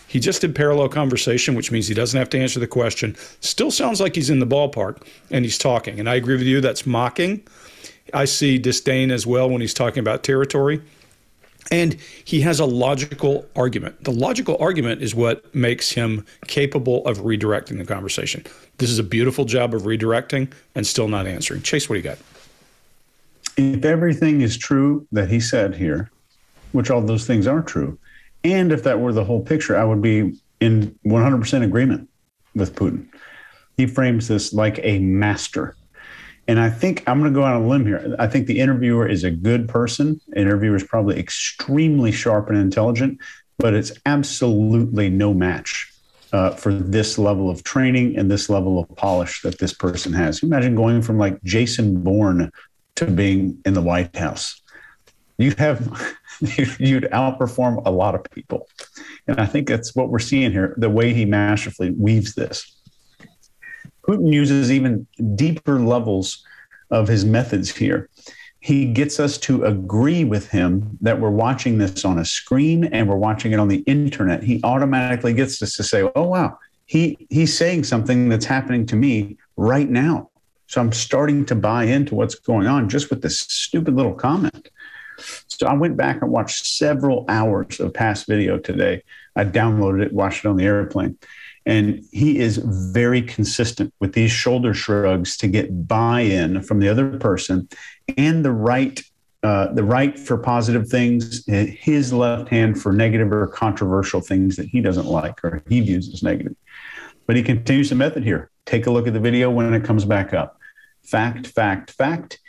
He just did parallel conversation, which means he doesn't have to answer the question. Still sounds like he's in the ballpark, and he's talking. And I agree with you, that's mocking. I see disdain as well when he's talking about territory. And he has a logical argument. The logical argument is what makes him capable of redirecting the conversation. This is a beautiful job of redirecting and still not answering. Chase, what do you got? If everything is true that he said here, which all those things are true, and if that were the whole picture, I would be in 100% agreement with Putin. He frames this like a master. And I think I'm going to go out on a limb here. I think the interviewer is a good person. The interviewer is probably extremely sharp and intelligent, but it's absolutely no match for this level of training and this level of polish that this person has. Imagine going from like Jason Bourne to being in the White House. You'd outperform a lot of people. And I think that's what we're seeing here, the way he masterfully weaves this. Putin uses even deeper levels of his methods here. He gets us to agree with him that we're watching this on a screen and we're watching it on the internet. He automatically gets us to say, oh, wow, he's saying something that's happening to me right now. So I'm starting to buy into what's going on just with this stupid little comment. So I went back and watched several hours of past video today. I downloaded it, watched it on the airplane. And he is very consistent with these shoulder shrugs to get buy-in from the other person and the right for positive things, his left hand for negative or controversial things that he doesn't like or he views as negative. But he continues the method here. Take a look at the video when it comes back up. Fact, fact, fact,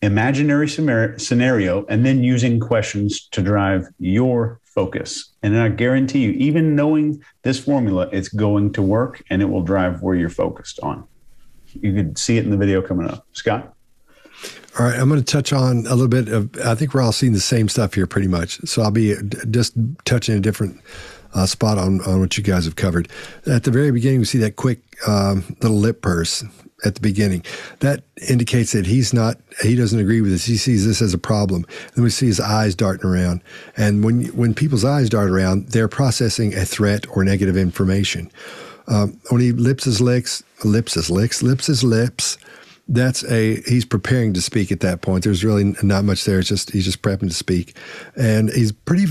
imaginary scenario, and then using questions to drive your focus. And I guarantee you, even knowing this formula, it's going to work and it will drive where you're focused on. You can see it in the video coming up. Scott? All right, I'm going to touch on a little bit of, I think we're all seeing the same stuff here pretty much. So I'll be just touching a different spot on what you guys have covered. At the very beginning, we see that quick little lip purse at the beginning. That indicates that he doesn't agree with this. He sees this as a problem. Then we see his eyes darting around. And when people's eyes dart around, they're processing a threat or negative information. When he lips his lips, that's he's preparing to speak at that point. There's really not much there. It's just, he's just prepping to speak. And he's pretty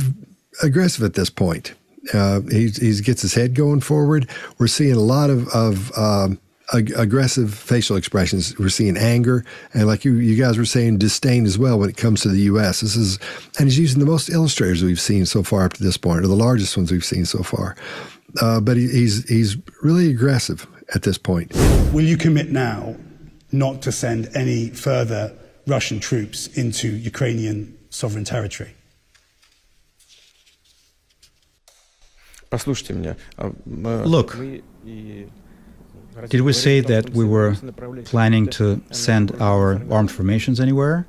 aggressive at this point. He gets his head going forward. We're seeing a lot of aggressive facial expressions. We're seeing anger, and like you guys were saying, disdain as well when it comes to the U.S. And he's using the most illustrators we've seen so far up to this point, or the largest ones we've seen so far. But he's really aggressive at this point. Will you commit now not to send any further Russian troops into Ukrainian sovereign territory? Look, did we say that we were planning to send our armed formations anywhere?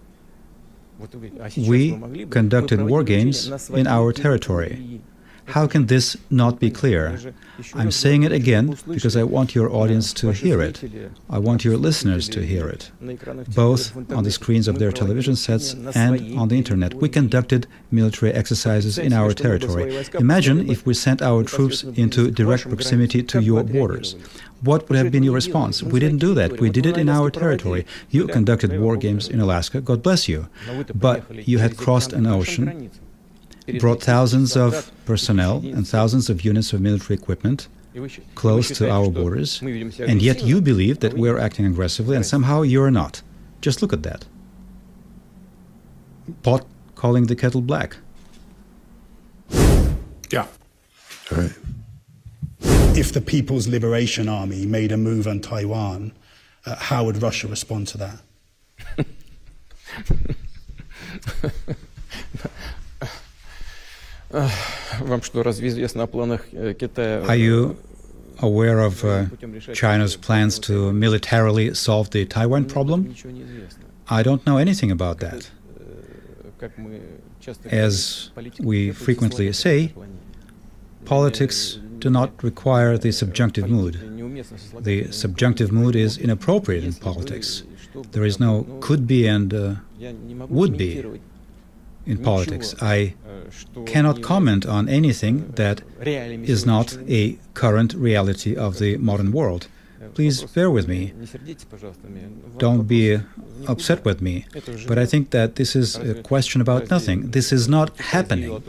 We conducted war games in our territory. How can this not be clear? I'm saying it again because I want your audience to hear it. I want your listeners to hear it, both on the screens of their television sets and on the internet. We conducted military exercises in our territory. Imagine if we sent our troops into direct proximity to your borders. What would have been your response? We didn't do that. We did it in our territory. You conducted war games in Alaska. God bless you. But you had crossed an ocean, brought thousands of personnel and thousands of units of military equipment close to our borders, and yet you believe that we're acting aggressively, and somehow you're not. Just look at that. Pot calling the kettle black. Yeah. All right. If the People's Liberation Army made a move on Taiwan, how would Russia respond to that? Are you aware of China's plans to militarily solve the Taiwan problem? I don't know anything about that. As we frequently say, politics do not require the subjunctive mood. The subjunctive mood is inappropriate in politics. There is no could be and would be in politics. I cannot comment on anything that is not a current reality of the modern world. Please bear with me. Don't be upset with me. But I think that this is a question about nothing. This is not happening.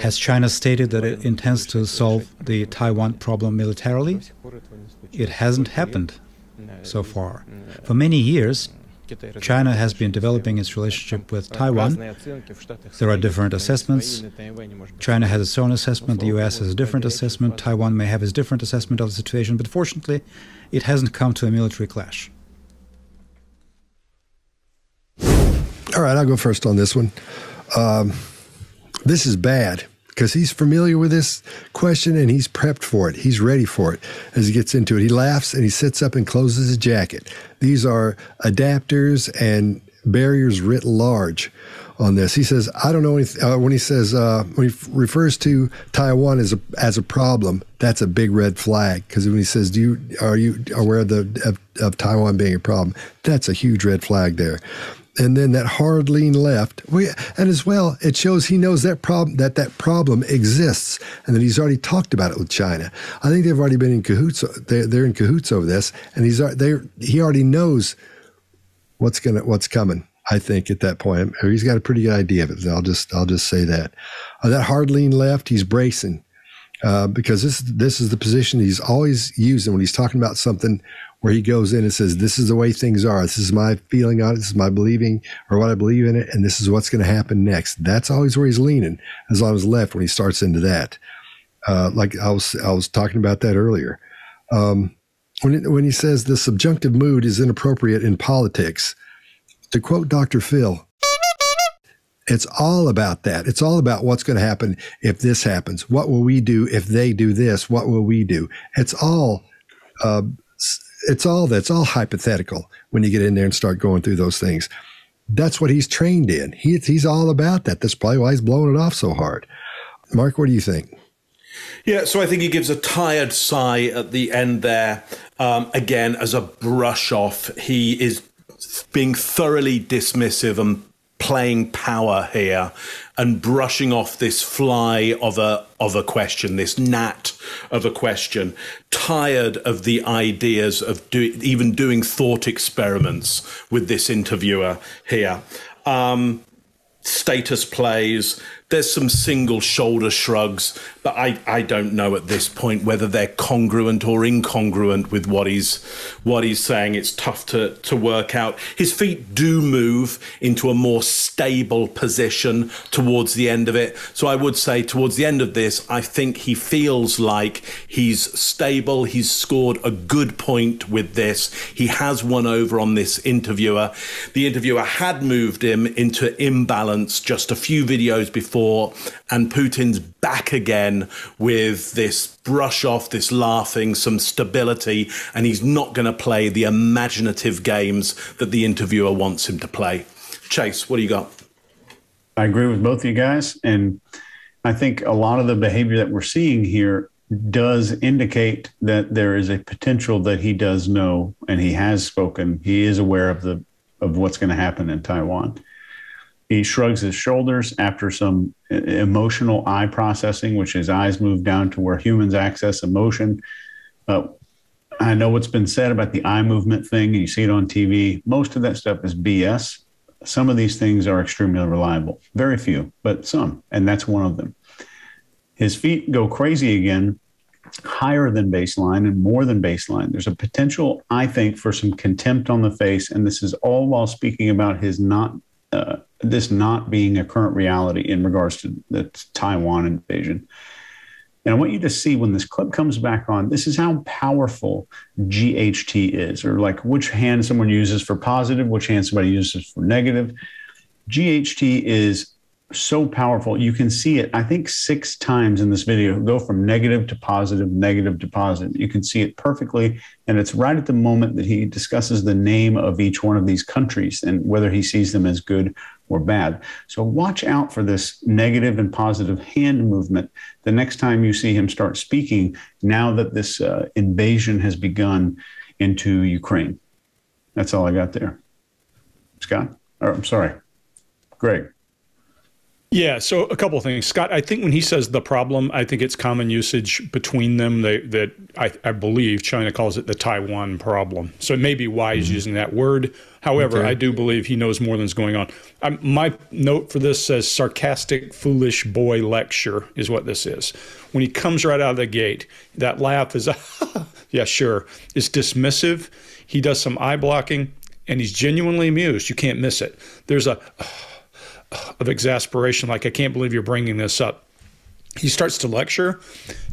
Has China stated that it intends to solve the Taiwan problem militarily? It hasn't happened so far. For many years, China has been developing its relationship with Taiwan. There are different assessments. China has its own assessment, the U.S. has a different assessment, Taiwan may have its different assessment of the situation, but fortunately, it hasn't come to a military clash. All right, I'll go first on this one. This is bad, because he's familiar with this question and he's prepped for it. He's ready for it as he gets into it. He laughs and he sits up and closes his jacket. These are adapters and barriers writ large on this. He says, I don't know anything. When he says, when he refers to Taiwan as a problem, that's a big red flag. Because when he says, are you aware of Taiwan being a problem? That's a huge red flag there. And then that hard lean left, and as well, it shows he knows that problem exists, and that he's already talked about it with China. I think they've already been in cahoots. They're in cahoots over this, and he already knows what's coming. I think at that point, or he's got a pretty good idea of it. I'll just say that that hard lean left, he's bracing because this is the position he's always using when he's talking about something, where he goes in and says, this is the way things are. This is my feeling on it. This is my believing, or what I believe in it. And this is what's going to happen next. That's always where he's leaning, as long as left, when he starts into that. Like I was talking about that earlier. When he says the subjunctive mood is inappropriate in politics, to quote Dr. Phil, it's all about that. It's all about what's going to happen if this happens. What will we do if they do this? What will we do? It's all hypothetical when you get in there and start going through those things. That's what he's trained in. He's all about that. That's probably why he's blowing it off so hard. Mark, what do you think? Yeah, so I think he gives a tired sigh at the end there. Again, as a brush off, he is being thoroughly dismissive and playing power here and brushing off this fly of a question, this gnat of a question, tired of the ideas of even doing thought experiments with this interviewer here. Status plays, there's some single shoulder shrugs, but I don't know at this point whether they're congruent or incongruent with what he's saying. It's tough to work out. His feet do move into a more stable position towards the end of it. So I would say towards the end of this, I think he feels like he's stable. He's scored a good point with this. He has won over on this interviewer. The interviewer had moved him into imbalance just a few videos before. And Putin's back again with this brush off, this laughing, some stability, and he's not going to play the imaginative games that the interviewer wants him to play. Chase, what do you got? I agree with both of you guys, and I think a lot of the behavior that we're seeing here does indicate that there is a potential that he does know, and he has spoken. He is aware of what's going to happen in Taiwan. He shrugs his shoulders after some emotional eye processing, which his eyes move down to where humans access emotion. I know what's been said about the eye movement thing. You see it on TV. Most of that stuff is BS. Some of these things are extremely reliable. Very few, but some, and that's one of them. His feet go crazy again, higher than baseline and more than baseline. There's a potential, I think, for some contempt on the face, and this is all while speaking about his this not being a current reality in regards to the Taiwan invasion. And I want you to see when this clip comes back on, this is how powerful GHT is, or like which hand someone uses for positive, which hand somebody uses for negative. GHT is so powerful. You can see it, I think, 6 times in this video. Go from negative to positive, negative to positive. You can see it perfectly. And it's right at the moment that he discusses the name of each one of these countries and whether he sees them as good or bad. So watch out for this negative and positive hand movement the next time you see him start speaking, now that this invasion has begun into Ukraine. That's all I got there. Scott? Or, I'm sorry, Greg. Yeah, so a couple of things. Scott, I think when he says the problem, I think it's common usage between them that I believe China calls it the Taiwan problem. So it may be why he's using that word. However, okay. I do believe he knows more than's going on. My note for this says sarcastic, foolish boy lecture is what this is. When he comes right out of the gate, that laugh is, yeah, sure. It's dismissive. He does some eye blocking and he's genuinely amused. You can't miss it. There's a... of exasperation, like, I can't believe you're bringing this up. He starts to lecture,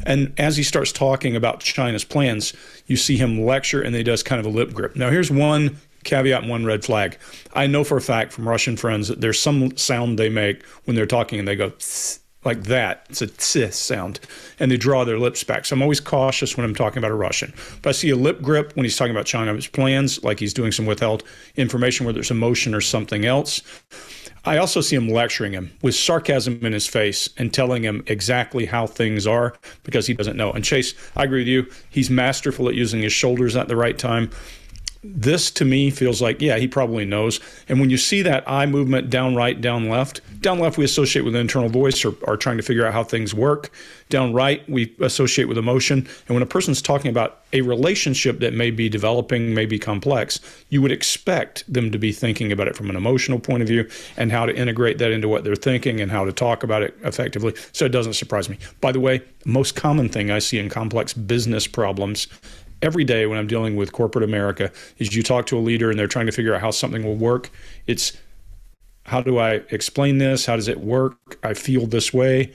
and as he starts talking about China's plans, you see him lecture, and he does kind of a lip grip. Now, here's one caveat and one red flag. I know for a fact from Russian friends that there's some sound they make when they're talking, and they go tss, like that. It's a tss sound, and they draw their lips back. So I'm always cautious when I'm talking about a Russian. But I see a lip grip when he's talking about China's plans, like he's doing some withheld information, whether it's emotion or something else. I also see him lecturing him with sarcasm in his face and telling him exactly how things are because he doesn't know. And Chase, I agree with you. He's masterful at using his shoulders at the right time. This, to me, feels like, yeah, he probably knows. And when you see that eye movement down right, down left we associate with an internal voice or are trying to figure out how things work. Down right, we associate with emotion. And when a person's talking about a relationship that may be developing, may be complex, you would expect them to be thinking about it from an emotional point of view and how to integrate that into what they're thinking and how to talk about it effectively. So it doesn't surprise me. By the way, the most common thing I see in complex business problems every day when I'm dealing with corporate America is you talk to a leader and they're trying to figure out how something will work. It's, how do I explain this? How does it work? I feel this way.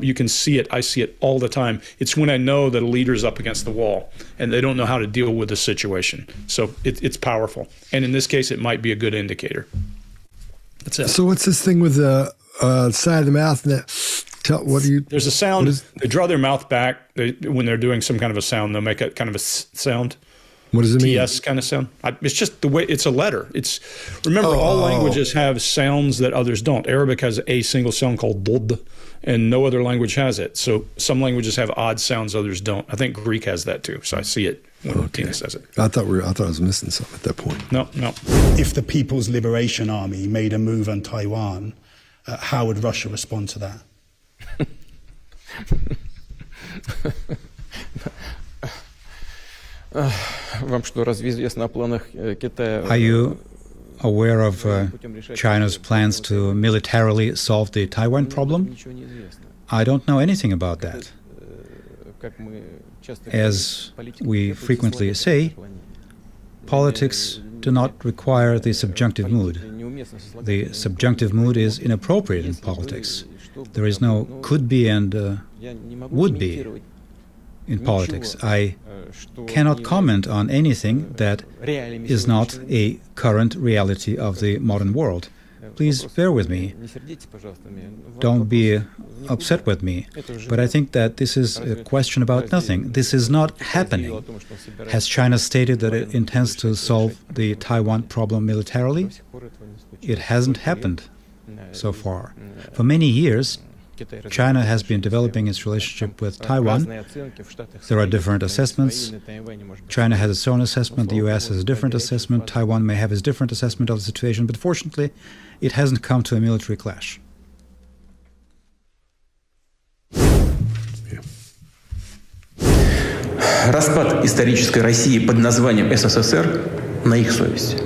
You can see it. I see it all the time. It's when I know that a leader's up against the wall and they don't know how to deal with the situation. So it's powerful. And in this case, it might be a good indicator. That's it. So what's this thing with the side of the mouth and that? There's a sound. They draw their mouth back when they're doing some kind of a sound. They'll make a kind of a sound. What does it mean? TS kind of sound. It's just the way it's a letter. It's remember all languages have sounds that others don't. Arabic has a single sound called dod, and no other language has it. So some languages have odd sounds, others don't. I think Greek has that too. So I see it when Tina says it. I thought I was missing something at that point. No, no. If the People's Liberation Army made a move on Taiwan, how would Russia respond to that? Are you aware of China's plans to militarily solve the Taiwan problem? I don't know anything about that. As we frequently say, politics do not require the subjunctive mood. The subjunctive mood is inappropriate in politics. There is no could be and would be in politics. I cannot comment on anything that is not a current reality of the modern world. Please bear with me. Don't be upset with me. But I think that this is a question about nothing. This is not happening. Has China stated that it intends to solve the Taiwan problem militarily? It hasn't happened so far. For many years, China has been developing its relationship with Taiwan. There are different assessments. China has its own assessment, the U.S. has a different assessment, Taiwan may have its different assessment of the situation, but fortunately, it hasn't come to a military clash. Распад исторической России под названием СССР на их совесть.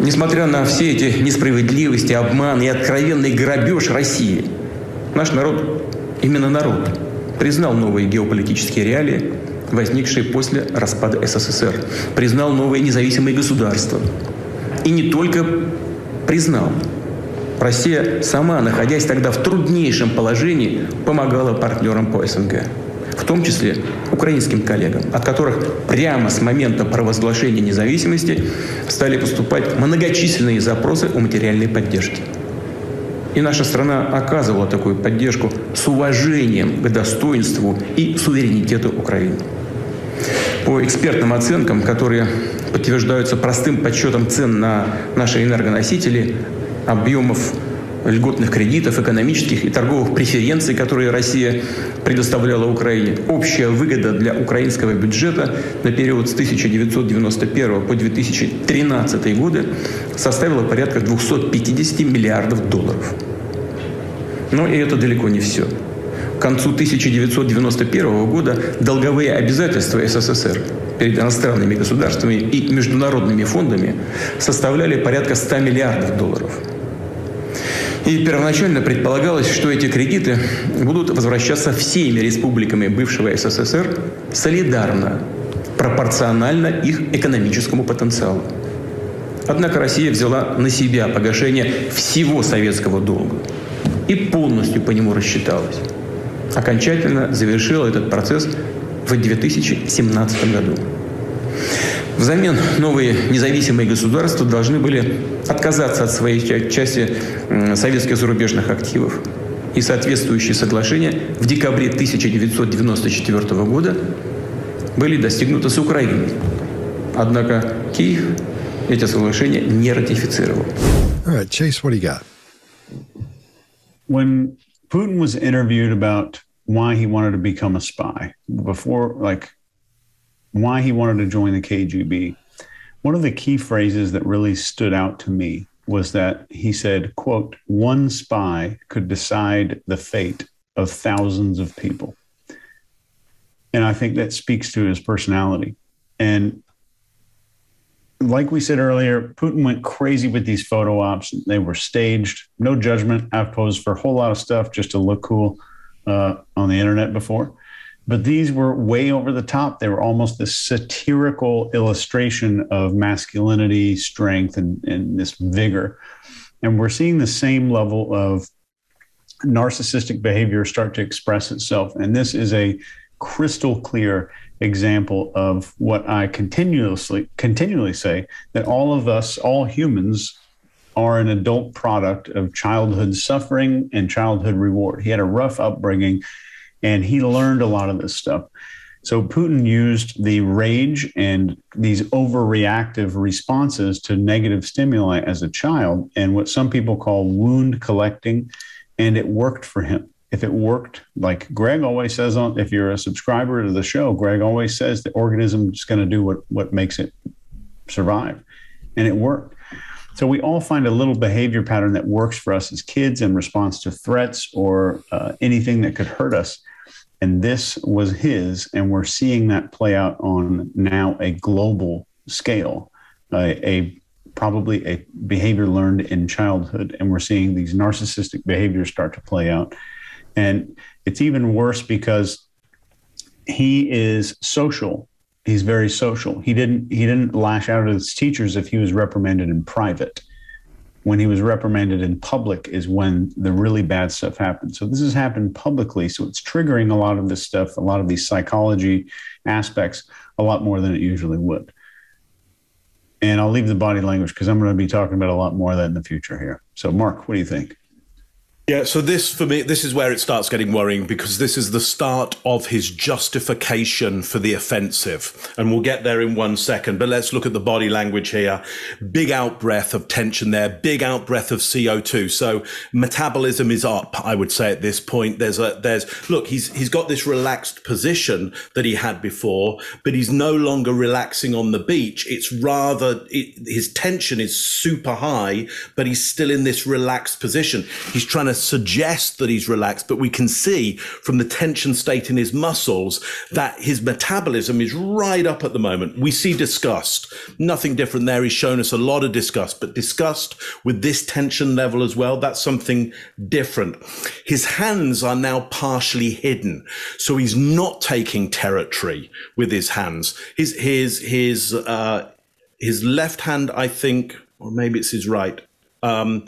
Несмотря на все эти несправедливости, обман и откровенный грабеж России, наш народ, именно народ, признал новые геополитические реалии, возникшие после распада СССР, признал новые независимые государства. И не только признал. Россия сама, находясь тогда в труднейшем положении, помогала партнерам по СНГ, в том числе украинским коллегам, от которых прямо с момента провозглашения независимости стали поступать многочисленные запросы о материальной поддержке. И наша страна оказывала такую поддержку с уважением к достоинству и суверенитету Украины. По экспертным оценкам, которые подтверждаются простым подсчетом цен на наши энергоносители, объемов льготных кредитов, экономических и торговых преференций, которые Россия предоставляла Украине, общая выгода для украинского бюджета на период с 1991 по 2013 годы составила порядка 250 миллиардов долларов. Но и это далеко не все. К концу 1991 года долговые обязательства СССР перед иностранными государствами и международными фондами составляли порядка 100 миллиардов долларов. И первоначально предполагалось, что эти кредиты будут возвращаться всеми республиками бывшего СССР солидарно, пропорционально их экономическому потенциалу. Однако Россия взяла на себя погашение всего советского долга и полностью по нему рассчиталась. Окончательно завершила этот процесс в 2017 году. Взамен новые независимые государства должны были отказаться от своей части советских зарубежных активов. И соответствующие соглашения в декабре 1994 года были достигнуты с Украиной. Однако Киев эти соглашения не ратифицировал. All right, Chase, what do you got? When Putin was interviewed about why he wanted to become a spy, before, like, why he wanted to join the KGB, one of the key phrases that really stood out to me was that he said, quote, one spy could decide the fate of thousands of people. And I think that speaks to his personality. And like we said earlier, Putin went crazy with these photo ops. They were staged, no judgment. I've posed for a whole lot of stuff just to look cool on the internet before. But these were way over the top. They were almost this satirical illustration of masculinity, strength, and this vigor. And we're seeing the same level of narcissistic behavior start to express itself. And this is a crystal clear example of what I continually say, that all of us, all humans, are an adult product of childhood suffering and childhood reward. He had a rough upbringing, and he learned a lot of this stuff. So Putin used the rage and these overreactive responses to negative stimuli as a child and what some people call wound collecting, and it worked for him. If it worked, like Greg always says, if you're a subscriber to the show, Greg always says the organism is going to do what makes it survive, and it worked. So we all find a little behavior pattern that works for us as kids in response to threats or anything that could hurt us. And this was his, and we're seeing that play out on now a global scale, probably a behavior learned in childhood. And we're seeing these narcissistic behaviors start to play out. And it's even worse because he is social. He's very social. He didn't lash out at his teachers if he was reprimanded in private. When he was reprimanded in public is when the really bad stuff happened. So this has happened publicly. So it's triggering a lot of this stuff, a lot of these psychology aspects, a lot more than it usually would. And I'll leave the body language because I'm going to be talking about a lot more of that in the future here. So Mark, what do you think? Yeah, so this, for me, this is where it starts getting worrying, because this is the start of his justification for the offensive. And we'll get there in one second, but let's look at the body language here. Big outbreath of tension there, big outbreath of CO2. So metabolism is up, I would say, at this point. Look, he's got this relaxed position that he had before, but he's no longer relaxing on the beach. It's rather, his tension is super high, but he's still in this relaxed position. He's trying to suggest that he's relaxed, but we can see from the tension state in his muscles that his metabolism is right up at the moment. We see disgust, nothing different there. He's shown us a lot of disgust, but disgust with this tension level as well, that's something different. His hands are now partially hidden, so he's not taking territory with his hands. His left hand, I think, or maybe it's his right, but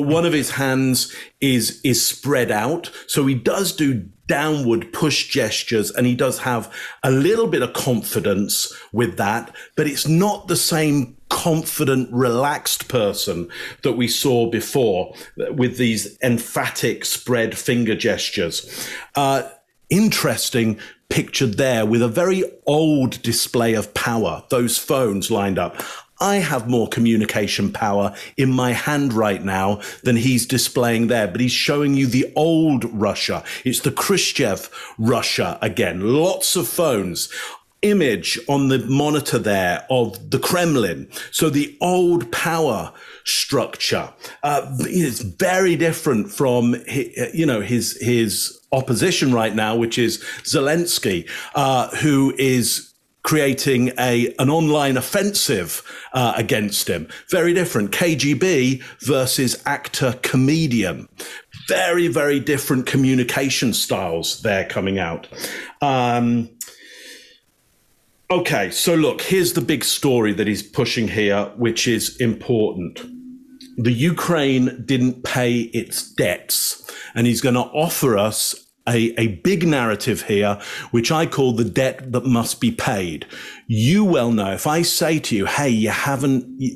one of his hands is spread out, so he does do downward push gestures, and he does have a little bit of confidence with that, but it's not the same confident, relaxed person that we saw before with these emphatic spread finger gestures. Interesting pictured there with a very old display of power, those phones lined up. I have more communication power in my hand right now than he's displaying there, but he's showing you the old Russia. It's the Khrushchev Russia again. Lots of phones. Image on the monitor there of the Kremlin. So the old power structure is very different from, his opposition right now, which is Zelensky, who is creating an online offensive against him. Very different. KGB versus actor comedian. Very, very different communication styles there coming out. Okay, so look, here's the big story that he's pushing here, which is important. The Ukraine didn't pay its debts, and he's going to offer us a big narrative here, which I call the debt that must be paid. You well know, if I say to you, hey,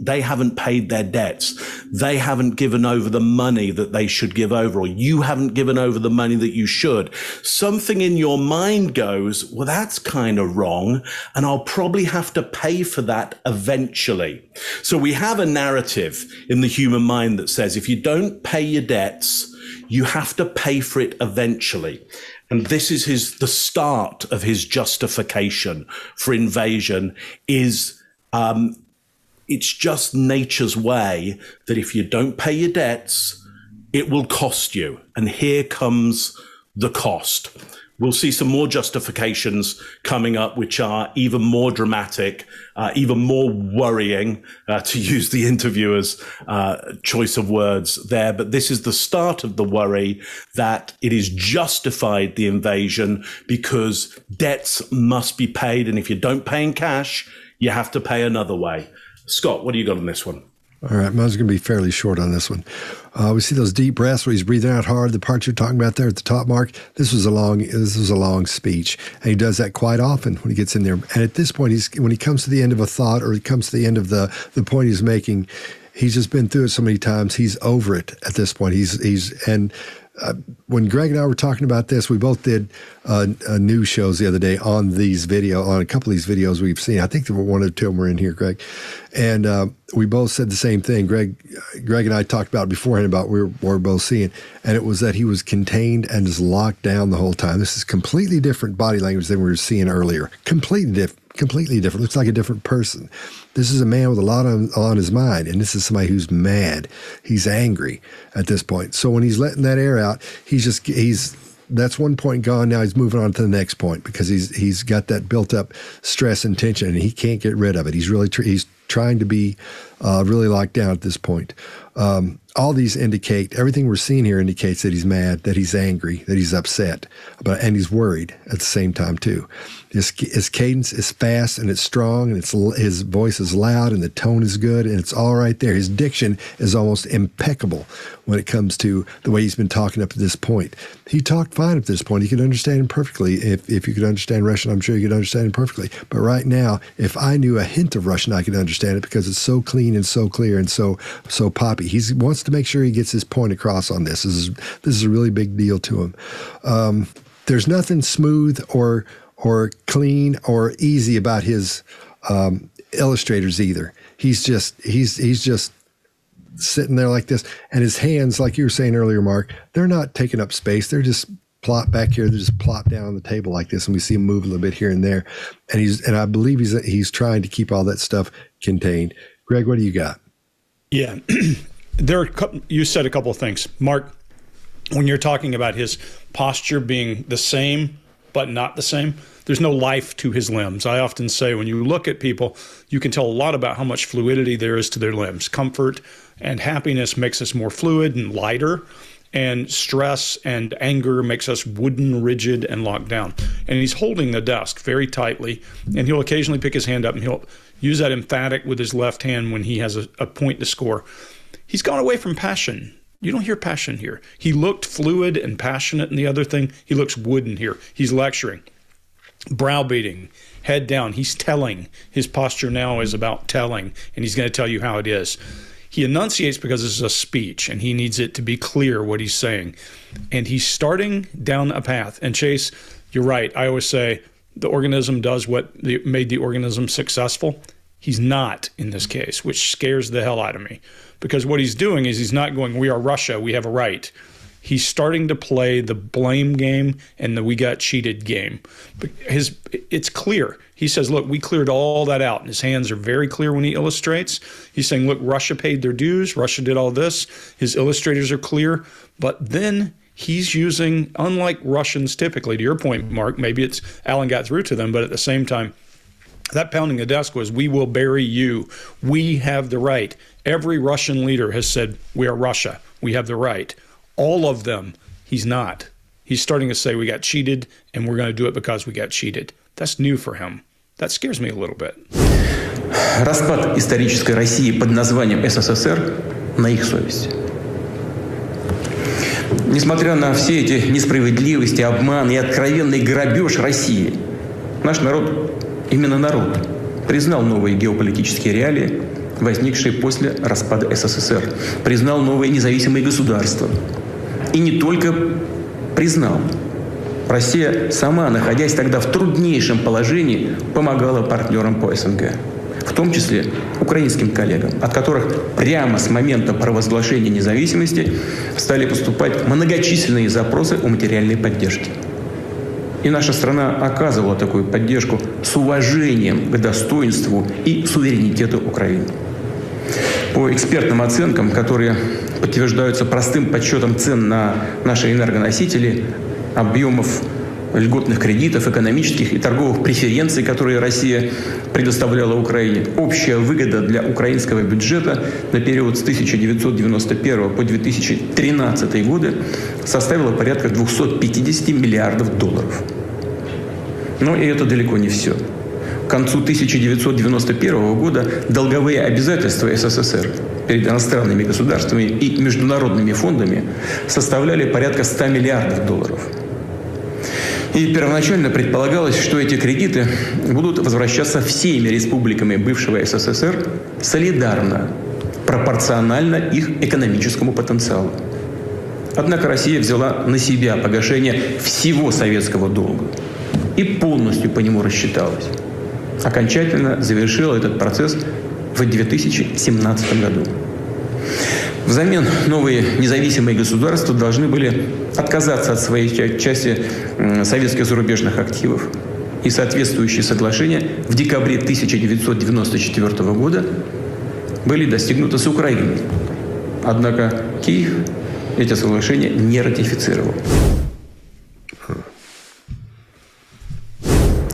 they haven't paid their debts. They haven't given over the money that they should give over, or you haven't given over the money that you should. Something in your mind goes, well, that's kind of wrong, and I'll probably have to pay for that eventually. So we have a narrative in the human mind that says, if you don't pay your debts, you have to pay for it eventually. And this is the start of his justification for invasion is, it's just nature's way that if you don't pay your debts, it will cost you. And here comes the cost. We'll see some more justifications coming up, which are even more dramatic, even more worrying, to use the interviewer's choice of words there. But this is the start of the worry that it is justified, the invasion, because debts must be paid. And if you don't pay in cash, you have to pay another way. Scott, what do you got on this one? All right, mine's going to be fairly short on this one. We see those deep breaths where he's breathing out hard. The part you're talking about there at the top, Mark, this was a long speech, and he does that quite often when he gets in there. And at this point, when he comes to the end of a thought, or he comes to the end of the point he's making, he's just been through it so many times. He's over it at this point. When Greg and I were talking about this, we both did news shows the other day on a couple of these videos we've seen. I think there were one or two of them were in here, Greg. And we both said the same thing. Greg and I talked about beforehand about we were both seeing. And it was that he was contained and just locked down the whole time. This is completely different body language than we were seeing earlier. Completely different. Looks like a different person. This is a man with a lot on his mind, and this is somebody who's mad. He's angry at this point. So when he's letting that air out, that's one point gone. Now he's moving on to the next point because he's got that built up stress and tension, and he can't get rid of it. He's really trying to be really locked down at this point. All these indicate, everything we're seeing here indicates that he's mad, that he's angry, that he's upset, and he's worried at the same time too. His cadence is fast and it's strong, and his voice is loud and the tone is good, and it's all right there. His diction is almost impeccable when it comes to the way he's been talking up to this point. He talked fine up to this point. You could understand him perfectly. If you could understand Russian, I'm sure you could understand him perfectly. But right now, if I knew a hint of Russian, I could understand it because it's so clean and so clear and so poppy. He wants to make sure he gets his point across on this. This is a really big deal to him. There's nothing smooth or clean or easy about his illustrators either. He's just sitting there like this, and his hands, like you were saying earlier, Mark, they're not taking up space. They're just plop back here. They just plop down on the table like this, and we see him move a little bit here and there. And I believe he's trying to keep all that stuff contained. Greg, what do you got? Yeah, you said a couple of things, Mark. When you're talking about his posture being the same but not the same, there's no life to his limbs. I often say when you look at people, you can tell a lot about how much fluidity there is to their limbs. Comfort and happiness makes us more fluid and lighter, and stress and anger makes us wooden, rigid, and locked down. And he's holding the desk very tightly, and he'll occasionally pick his hand up and he'll use that emphatic with his left hand when he has a point to score. He's gone away from passion. You don't hear passion here. He looked fluid and passionate in the other thing. He looks wooden here. He's lecturing. browbeating, head down. He's telling. His posture now is about telling, and he's going to tell you how it is. He enunciates because this is a speech, and he needs it to be clear what he's saying. And he's starting down a path. And Chase, you're right. I always say the organism does what made the organism successful. He's not in this case, which scares the hell out of me. Because what he's doing is he's not going, we are Russia, we have a right. He's starting to play the blame game and the we got cheated game. But it's clear. He says, look, we cleared all that out. And his hands are very clear when he illustrates. He's saying, look, Russia paid their dues. Russia did all this. His illustrators are clear. But then he's using, unlike Russians typically, to your point, Mark, maybe it's Alan got through to them, but at the same time, that pounding the desk was, we will bury you. We have the right. Every Russian leader has said, we are Russia. We have the right. All of them, he's not. He's starting to say we got cheated and we're going to do it because we got cheated. That's new for him. That scares me a little bit. Распад исторической России под названием СССР на их совесть. Несмотря на все эти несправедливости, обман и откровенный грабеж России, наш народ, именно народ, признал новые геополитические реалии, возникшие после распада СССР, признал новые независимые государства. И не только признал. Россия сама, находясь тогда в труднейшем положении, помогала партнерам по СНГ, в том числе украинским коллегам, от которых прямо с момента провозглашения независимости стали поступать многочисленные запросы о материальной поддержке. И наша страна оказывала такую поддержку с уважением к достоинству и суверенитету Украины. По экспертным оценкам, которые подтверждаются простым подсчетом цен на наши энергоносители, объемов льготных кредитов, экономических и торговых преференций, которые Россия предоставляла Украине, общая выгода для украинского бюджета на период с 1991 по 2013 годы составила порядка 250 миллиардов долларов. Но и это далеко не все. К концу 1991 года долговые обязательства СССР перед иностранными государствами и международными фондами составляли порядка 100 миллиардов долларов. И первоначально предполагалось, что эти кредиты будут возвращаться всеми республиками бывшего СССР солидарно, пропорционально их экономическому потенциалу. Однако Россия взяла на себя погашение всего советского долга и полностью по нему рассчиталась. Окончательно завершила этот процесс в 2017 году. Взамен новые независимые государства должны были отказаться от своей части советских зарубежных активов. И соответствующие соглашения в декабре 1994 года были достигнуты с Украиной. Однако Киев эти соглашения не ратифицировал.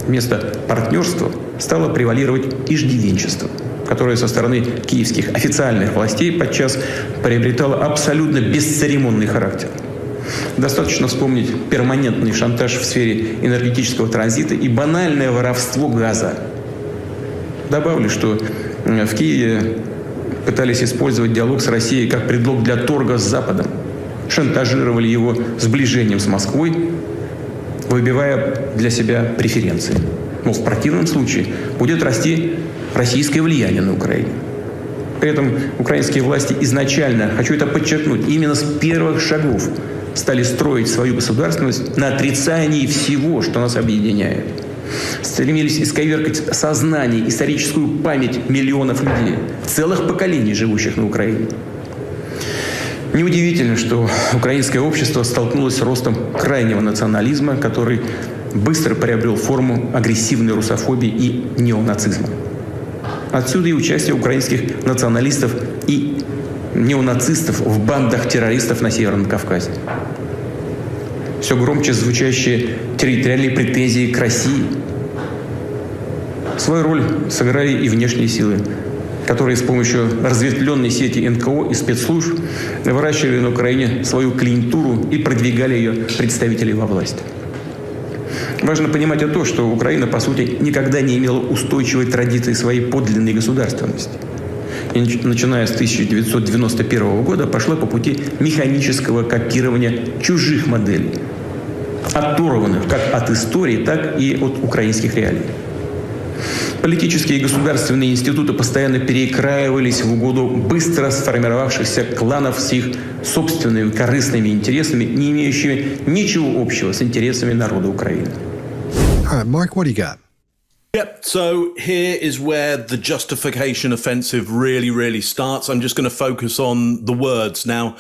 Вместо партнерства стало превалировать иждивенчество, которое со стороны киевских официальных властей подчас приобретало абсолютно бесцеремонный характер. Достаточно вспомнить перманентный шантаж в сфере энергетического транзита и банальное воровство газа. Добавлю, что в Киеве пытались использовать диалог с Россией как предлог для торга с Западом. Шантажировали его сближением с Москвой, выбивая для себя преференции. Мол, в противном случае будет расти российское влияние на Украину. При этом украинские власти изначально, хочу это подчеркнуть, именно с первых шагов стали строить свою государственность на отрицании всего, что нас объединяет. Стремились исковеркать сознание, историческую память миллионов людей, целых поколений, живущих на Украине. Неудивительно, что украинское общество столкнулось с ростом крайнего национализма, который быстро приобрел форму агрессивной русофобии и неонацизма. Отсюда и участие украинских националистов и неонацистов в бандах террористов на Северном Кавказе. Все громче звучащие территориальные претензии к России. Свою роль сыграли и внешние силы, которые с помощью разветвленной сети НКО и спецслужб выращивали на Украине свою клиентуру и продвигали ее представителей во власть. Важно понимать и то, что Украина, по сути, никогда не имела устойчивой традиции своей подлинной государственности. И начиная с 1991 года пошла по пути механического копирования чужих моделей. оторваны как от истории, так и от украинских реалий. Политические и государственные институты постоянно перекраивались в угоду быстро сформировавшихся кланов с их собственными корыстными интересами, не имеющими ничего общего с интересами народа Украины. All right, Mark, what do you got? Yep, so here is where the justification offensive really starts. I'm just going to focus on the words. Now,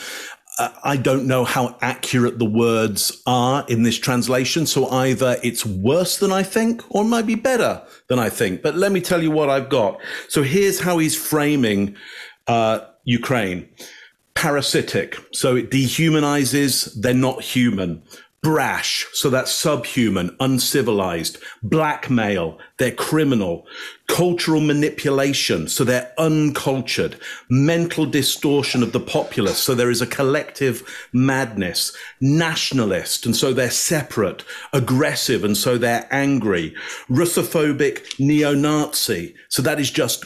I don't know how accurate the words are in this translation, so either it's worse than I think or it might be better than I think. But let me tell you what I've got. So here's how he's framing Ukraine. Parasitic, so it dehumanizes, they're not human. Brash, so that's subhuman, uncivilized. Blackmail, they're criminal. Cultural manipulation, so they're uncultured. Mental distortion of the populace, so there is a collective madness. Nationalist, and so they're separate. Aggressive, and so they're angry. Russophobic, neo-Nazi, so that is just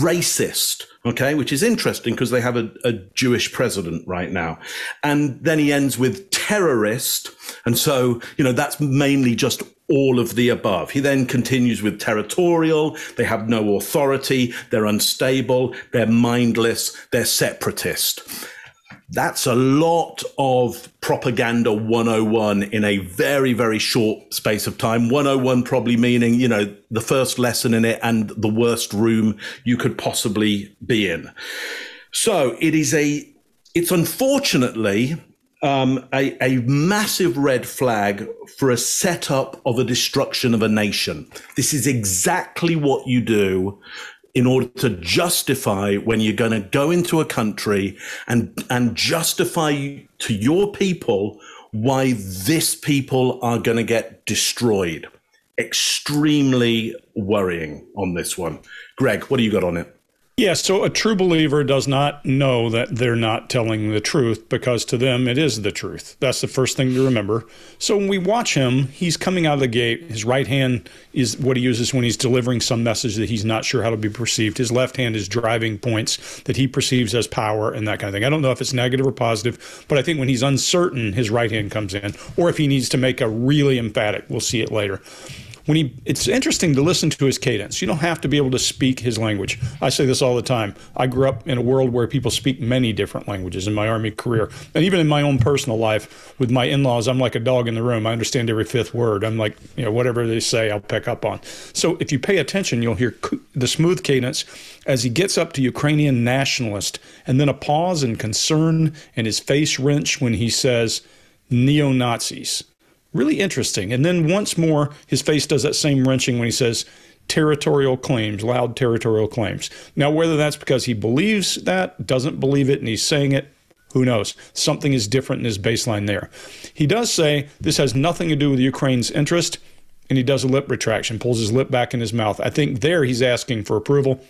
racist, okay, which is interesting because they have a Jewish president right now. And then he ends with terrorist. And so, you know, that's mainly just all of the above. He then continues with territorial. They have no authority. They're unstable. They're mindless. They're separatist. That's a lot of propaganda 101 in a very short space of time. 101 probably meaning, you know, the first lesson in it and the worst room you could possibly be in. So it is it's unfortunately a massive red flag for a setup of a destruction of a nation. This is exactly what you do in order to justify when you're going to go into a country and justify to your people why this people are going to get destroyed. Extremely worrying on this one. Greg, what do you got on it? Yeah, so a true believer does not know that they're not telling the truth because to them it is the truth. That's the first thing to remember. So when we watch him, he's coming out of the gate. His right hand is what he uses when he's delivering some message that he's not sure how to be perceived. His left hand is driving points that he perceives as power and that kind of thing. I don't know if it's negative or positive, but I think when he's uncertain, his right hand comes in, or if he needs to make a really emphatic, we'll see it later. It's interesting to listen to his cadence. You don't have to be able to speak his language. I say this all the time. I grew up in a world where people speak many different languages in my Army career. And even in my own personal life with my in-laws, I'm like a dog in the room. I understand every fifth word. I'm like, you know, whatever they say, I'll pick up on. So if you pay attention, you'll hear the smooth cadence as he gets up to Ukrainian nationalist, and then a pause and concern and his face wrench when he says neo-Nazis. Really interesting. And then once more, his face does that same wrenching when he says territorial claims, loud territorial claims. Now, whether that's because he believes that, doesn't believe it, and he's saying it, who knows? Something is different in his baseline there. He does say this has nothing to do with Ukraine's interest, and he does a lip retraction, pulls his lip back in his mouth. I think there he's asking for approval,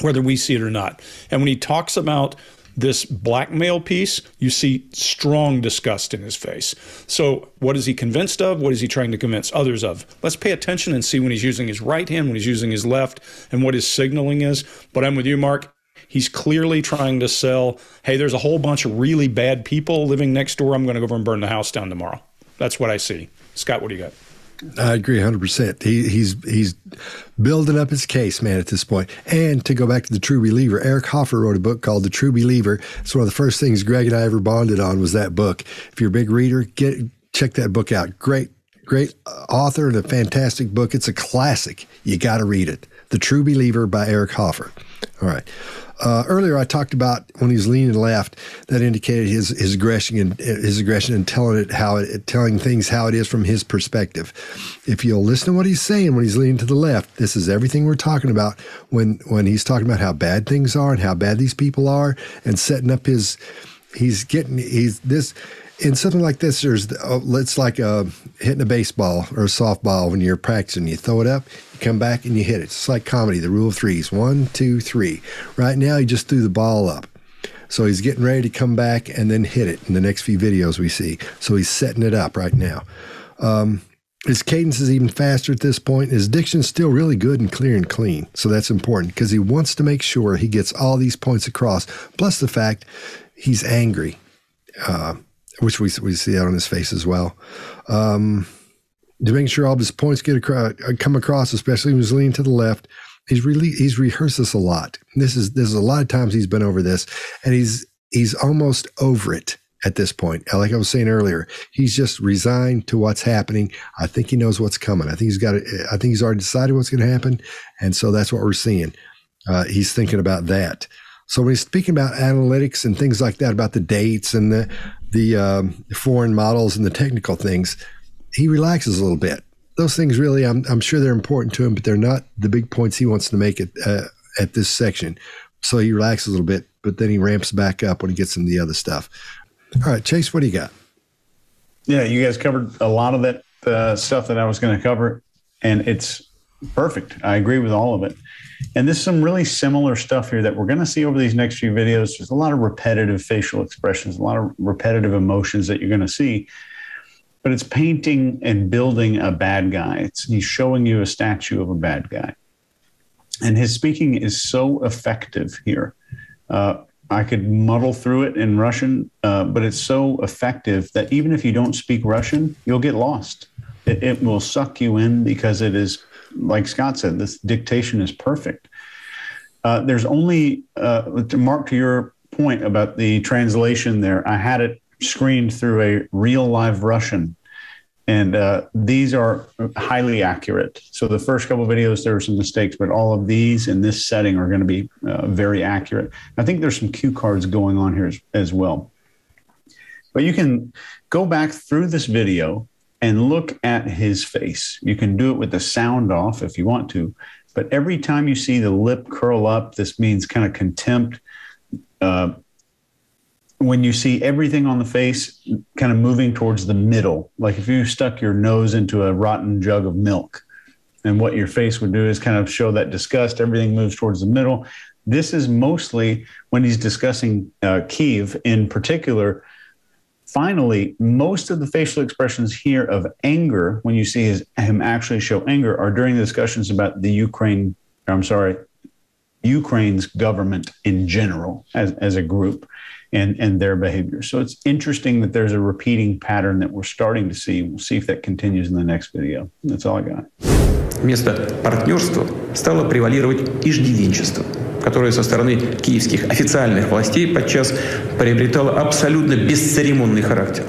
whether we see it or not. And when he talks about this blackmail piece, you see strong disgust in his face. So what is he convinced of? What is he trying to convince others of? Let's pay attention and see when he's using his right hand, when he's using his left, and what his signaling is. But I'm with you, Mark. He's clearly trying to sell, hey, there's a whole bunch of really bad people living next door. I'm going to go over and burn the house down tomorrow. That's what I see. Scott, what do you got? I agree 100%. He's building up his case, man, at this point. And to go back to The True Believer, Eric Hoffer wrote a book called The True Believer. It's one of the first things Greg and I ever bonded on was that book. If you're a big reader, check that book out. Great author and a fantastic book. It's a classic. You got to read it. The True Believer by Eric Hoffer. All right. Earlier, I talked about when he was leaning left, that indicated his aggression and telling things how it is from his perspective. If you'll listen to what he's saying when he's leaning to the left, this is everything we're talking about when he's talking about how bad things are and how bad these people are, and setting up this. In something like this, it's like hitting a baseball or a softball when you're practicing. You throw it up, you come back, and you hit it. It's like comedy, the rule of threes. 1, 2, 3. Right now, he just threw the ball up. So he's getting ready to come back and then hit it in the next few videos we see. So he's setting it up right now. His cadence is even faster at this point. His diction is still really good and clear and clean. So that's important because he wants to make sure he gets all these points across, plus the fact he's angry. which we see out on his face as well. To make sure all of his points get across, come across, especially when he's leaning to the left, he's rehearsed this a lot. This is a lot of times he's been over this, and he's almost over it at this point. Like I was saying earlier, he's just resigned to what's happening. I think he knows what's coming. I think he's already decided what's going to happen, and so that's what we're seeing. He's thinking about that. So when he's speaking about analytics and things like that, about the dates and the foreign models and the technical things, he relaxes a little bit. Those things really, I'm sure they're important to him, but they're not the big points he wants to make at this section. So he relaxes a little bit, but then he ramps back up when he gets into the other stuff. All right, Chase, what do you got? Yeah, you guys covered a lot of that stuff that I was going to cover, and it's perfect. I agree with all of it. And there's some really similar stuff here that we're going to see over these next few videos. There's a lot of repetitive facial expressions, a lot of repetitive emotions that you're going to see. But it's painting and building a bad guy. He's showing you a statue of a bad guy. And his speaking is so effective here. I could muddle through it in Russian, but it's so effective that even if you don't speak Russian, you'll get lost. It will suck you in because it is, like Scott said, this dictation is perfect. There's only, Mark, to your point about the translation there, I had it screened through a real live Russian, and these are highly accurate. So the first couple of videos, there were some mistakes, but all of these in this setting are going to be very accurate. I think there's some cue cards going on here as well. But you can go back through this video and look at his face. You can do it with the sound off if you want to, but every time you see the lip curl up, this means kind of contempt. When you see everything on the face kind of moving towards the middle, like if you stuck your nose into a rotten jug of milk, and what your face would do is kind of show that disgust, everything moves towards the middle. This is mostly when he's discussing Kyiv in particular. Finally, most of the facial expressions here of anger, when you see him actually show anger, are during the discussions about the Ukraine's government in general as a group. And their behavior. So it's interesting that there's a repeating pattern that we're starting to see. We'll see if that continues in the next video. That's all I got. Вместо партнерства стало превалировать иждивенчество, которое со стороны киевских официальных властей подчас приобретало абсолютно бесцеремонный характер.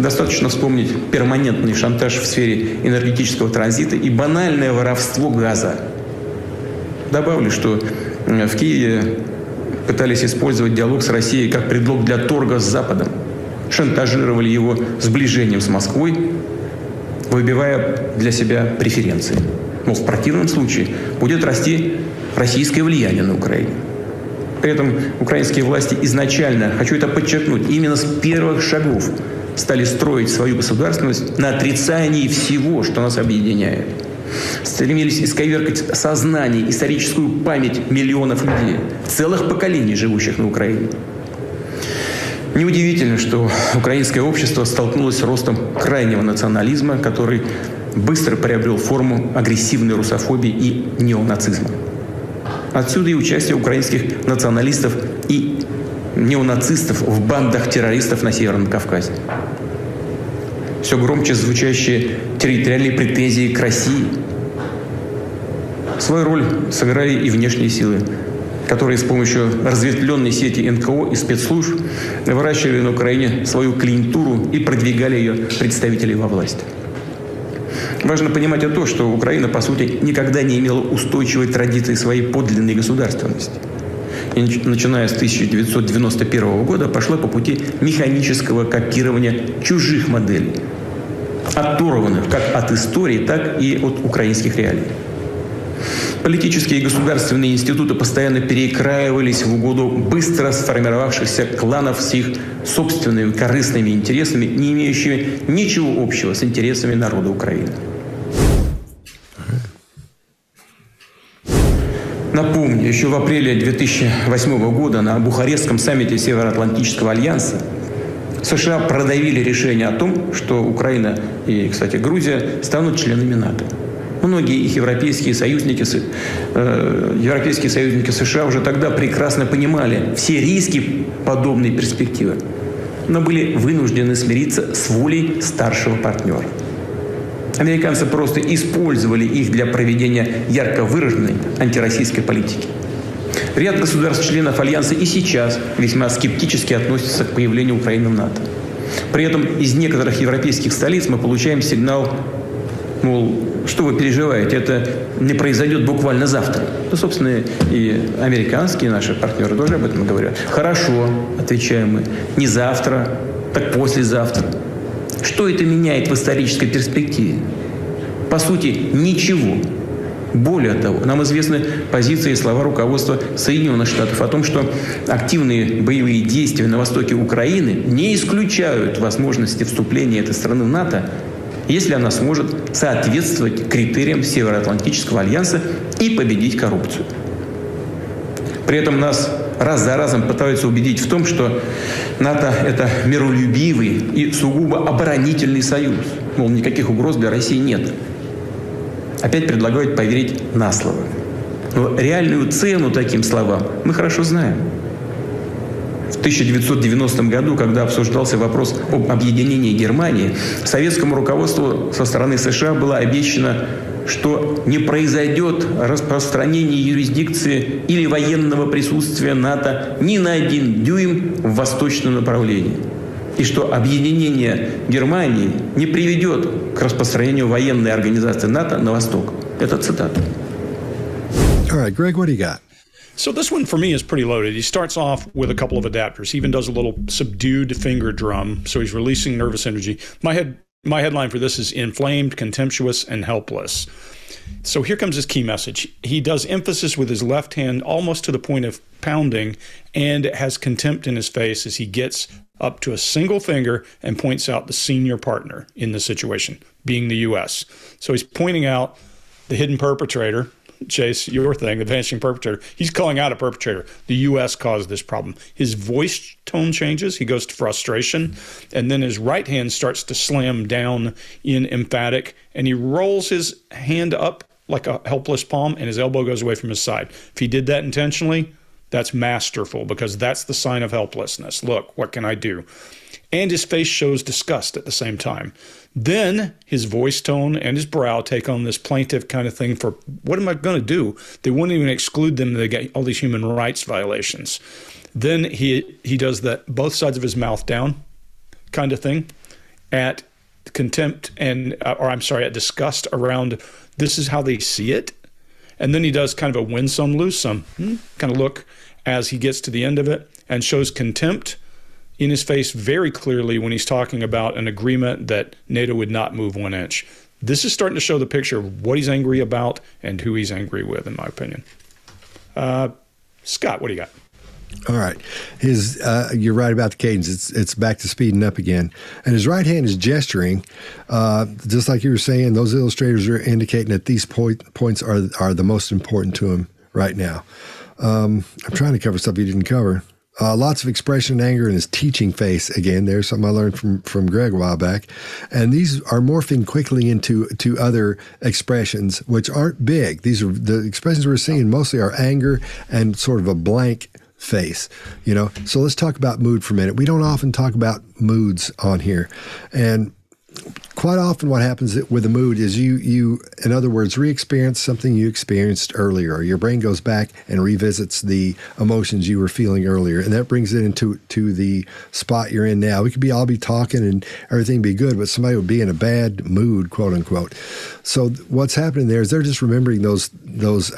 Достаточно вспомнить перманентный шантаж в сфере энергетического транзита и банальное воровство газа. Добавлю, что в Киеве пытались использовать диалог с Россией как предлог для торга с Западом, шантажировали его сближением с Москвой, выбивая для себя преференции. Мол, в противном случае будет расти российское влияние на Украину. При этом украинские власти изначально, хочу это подчеркнуть, именно с первых шагов стали строить свою государственность на отрицании всего, что нас объединяет. Стремились исковеркать сознание, историческую память миллионов людей, целых поколений, живущих на Украине. Неудивительно, что украинское общество столкнулось с ростом крайнего национализма, который быстро приобрел форму агрессивной русофобии и неонацизма. Отсюда и участие украинских националистов и неонацистов в бандах террористов на Северном Кавказе. Все громче звучащие территориальные претензии к России. Свою роль сыграли и внешние силы, которые с помощью разветвленной сети НКО и спецслужб выращивали на Украине свою клиентуру и продвигали ее представителей во власть. Важно понимать и то, что Украина, по сути, никогда не имела устойчивой традиции своей подлинной государственности. И начиная с 1991 года пошла по пути механического копирования чужих моделей, оторванных как от истории, так и от украинских реалий. Политические и государственные институты постоянно перекраивались в угоду быстро сформировавшихся кланов с их собственными корыстными интересами, не имеющими ничего общего с интересами народа Украины. Напомню, еще в апреле 2008 года на Бухарестском саммите Североатлантического альянса США продавили решение о том, что Украина и, кстати, Грузия станут членами НАТО. Многие их европейские союзники США уже тогда прекрасно понимали все риски подобной перспективы. но были вынуждены смириться с волей старшего партнера. Американцы просто использовали их для проведения ярко выраженной антироссийской политики. Ряд государств-членов Альянса и сейчас весьма скептически относятся к появлению Украины в НАТО. При этом из некоторых европейских столиц мы получаем сигнал, мол, что вы переживаете, это не произойдет буквально завтра. Ну, собственно, и американские наши партнеры тоже об этом говорят. Хорошо, отвечаем мы, не завтра, так послезавтра. Что это меняет в исторической перспективе? По сути, ничего. Более того, нам известны позиции и слова руководства Соединенных Штатов о том, что активные боевые действия на востоке Украины не исключают возможности вступления этой страны в НАТО, если она сможет соответствовать критериям Североатлантического альянса и победить коррупцию. При этом нас раз за разом пытаются убедить в том, что НАТО – это миролюбивый и сугубо оборонительный союз. Мол, никаких угроз для России нет. Опять предлагают поверить на слово. Но реальную цену таким словам мы хорошо знаем. В 1990 году, когда обсуждался вопрос об объединении Германии, советскому руководству со стороны США было обещано, что не произойдет распространение юрисдикции или военного присутствия НАТО ни на один дюйм в восточном направлении. И что объединение Германии не приведет к распространению военной организации НАТО на восток. Это цитата. All right, Greg, what do you got? So this one for me is pretty loaded. He starts off with a couple of adapters. He even does a little subdued finger drum. So he's releasing nervous energy. My headline for this is inflamed, contemptuous, and helpless. So here comes his key message. He does emphasis with his left hand almost to the point of pounding and has contempt in his face as he gets up to a single finger and points out the senior partner in the situation, being the U.S. So he's pointing out the hidden perpetrator, Chase, your thing, the vanishing perpetrator. He's calling out a perpetrator. The U.S. caused this problem. His voice tone changes. He goes to frustration. And then his right hand starts to slam down in emphatic. And he rolls his hand up like a helpless palm, and his elbow goes away from his side. If he did that intentionally, that's masterful, because that's the sign of helplessness. Look, what can I do? And his face shows disgust at the same time. Then his voice tone and his brow take on this plaintive kind of thing for, what am I going to do? They wouldn't even exclude them. They get all these human rights violations. Then he does that both sides of his mouth down kind of thing at contempt and, or I'm sorry, at disgust around this is how they see it. And then he does kind of a win some, lose some kind of look as he gets to the end of it and shows contempt in his face very clearly when he's talking about an agreement that NATO would not move one inch. This is starting to show the picture of what he's angry about and who he's angry with, in my opinion. Scott, what do you got? All right. His, you're right about the cadence. It's back to speeding up again. And his right hand is gesturing. Just like you were saying, those illustrators are indicating that these points are the most important to him right now. I'm trying to cover stuff he didn't cover. Lots of expression and anger in his teaching face. Again, there's something I learned from Greg a while back. And these are morphing quickly into other expressions, which aren't big. These are the expressions we're seeing mostly are anger and sort of a blank face, you know. So let's talk about mood for a minute. We don't often talk about moods on here. And quite often what happens with a mood is you in other words, re-experience something you experienced earlier. Your brain goes back and revisits the emotions you were feeling earlier. And that brings it into the spot you're in now. We could all be talking and everything be good, but somebody would be in a bad mood, quote unquote. So what's happening there is they're just remembering those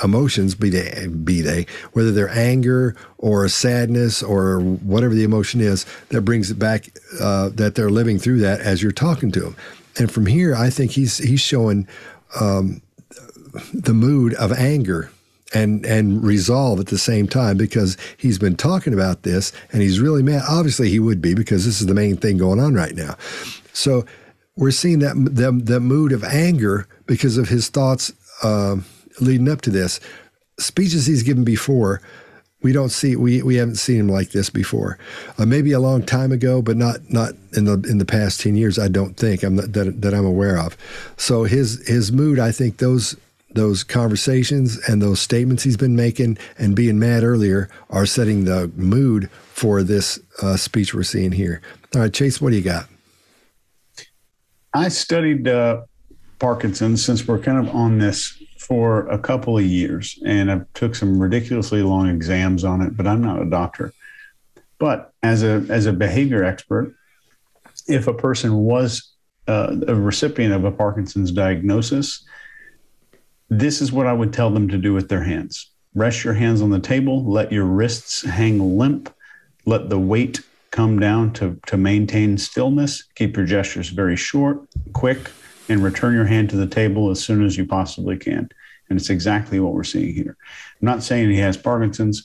emotions, be they, whether they're anger or sadness or whatever the emotion is, that brings it back that they're living through that as you're talking to them. And from here, I think he's showing the mood of anger and resolve at the same time, because he's been talking about this and he's really mad. Obviously, he would be, because this is the main thing going on right now. So we're seeing that the mood of anger because of his thoughts leading up to this. Speeches he's given before, we don't see, we haven't seen him like this before. Maybe a long time ago, but not in the past 10 years. I don't think that I'm aware of. So his mood, I think those those conversations and those statements he's been making and being mad earlier are setting the mood for this speech we're seeing here. All right, Chase, what do you got? I studied Parkinson's, since we're kind of on this, for a couple of years, and I took some ridiculously long exams on it, but I'm not a doctor. But as a behavior expert, if a person was a recipient of a Parkinson's diagnosis, this is what I would tell them to do with their hands. Rest your hands on the table, let your wrists hang limp, let the weight come down to maintain stillness, keep your gestures very short, quick, and return your hand to the table as soon as you possibly can. And it's exactly what we're seeing here. I'm not saying he has Parkinson's,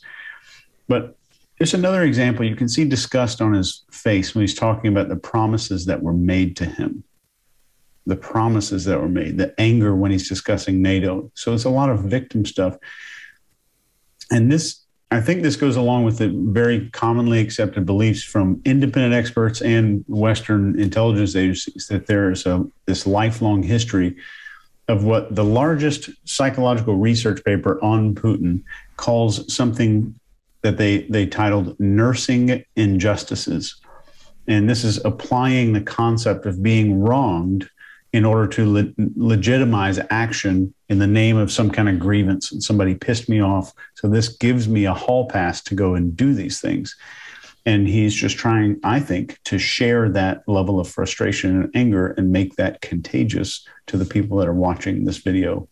but there's another example. You can see disgust on his face when he's talking about the promises that were made to him. The promises that were made, the anger when he's discussing NATO. So it's a lot of victim stuff. And this, I think this goes along with the very commonly accepted beliefs from independent experts and Western intelligence agencies that there is this lifelong history of what the largest psychological research paper on Putin calls something that they titled nursing injustices. And this is applying the concept of being wronged in order to legitimize action in the name of some kind of grievance. And somebody pissed me off, so this gives me a hall pass to go and do these things. And he's just trying, I think, to share that level of frustration and anger and make that contagious to the people that are watching this video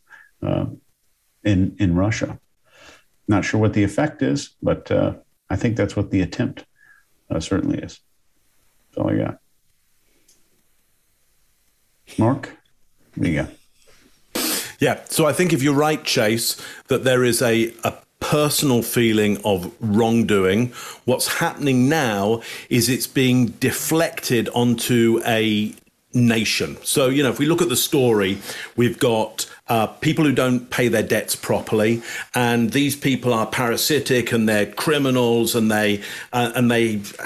in Russia. Not sure what the effect is, but I think that's what the attempt certainly is. That's all I got. Mark, what do you got? Yeah, so I think if you're right, Chase, that there is a personal feeling of wrongdoing. What's happening now is it's being deflected onto a nation. So, you know, if we look at the story, we've got people who don't pay their debts properly, and these people are parasitic and they're criminals and they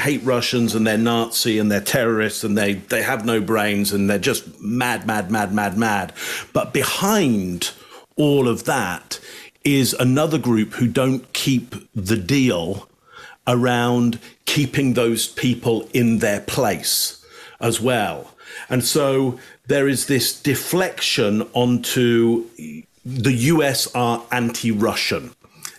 hate Russians and they're Nazi and they're terrorists and they have no brains and they're just mad. But behind all of that is another group who don't keep the deal around keeping those people in their place as well. And so there is this deflection onto the US are anti-Russian.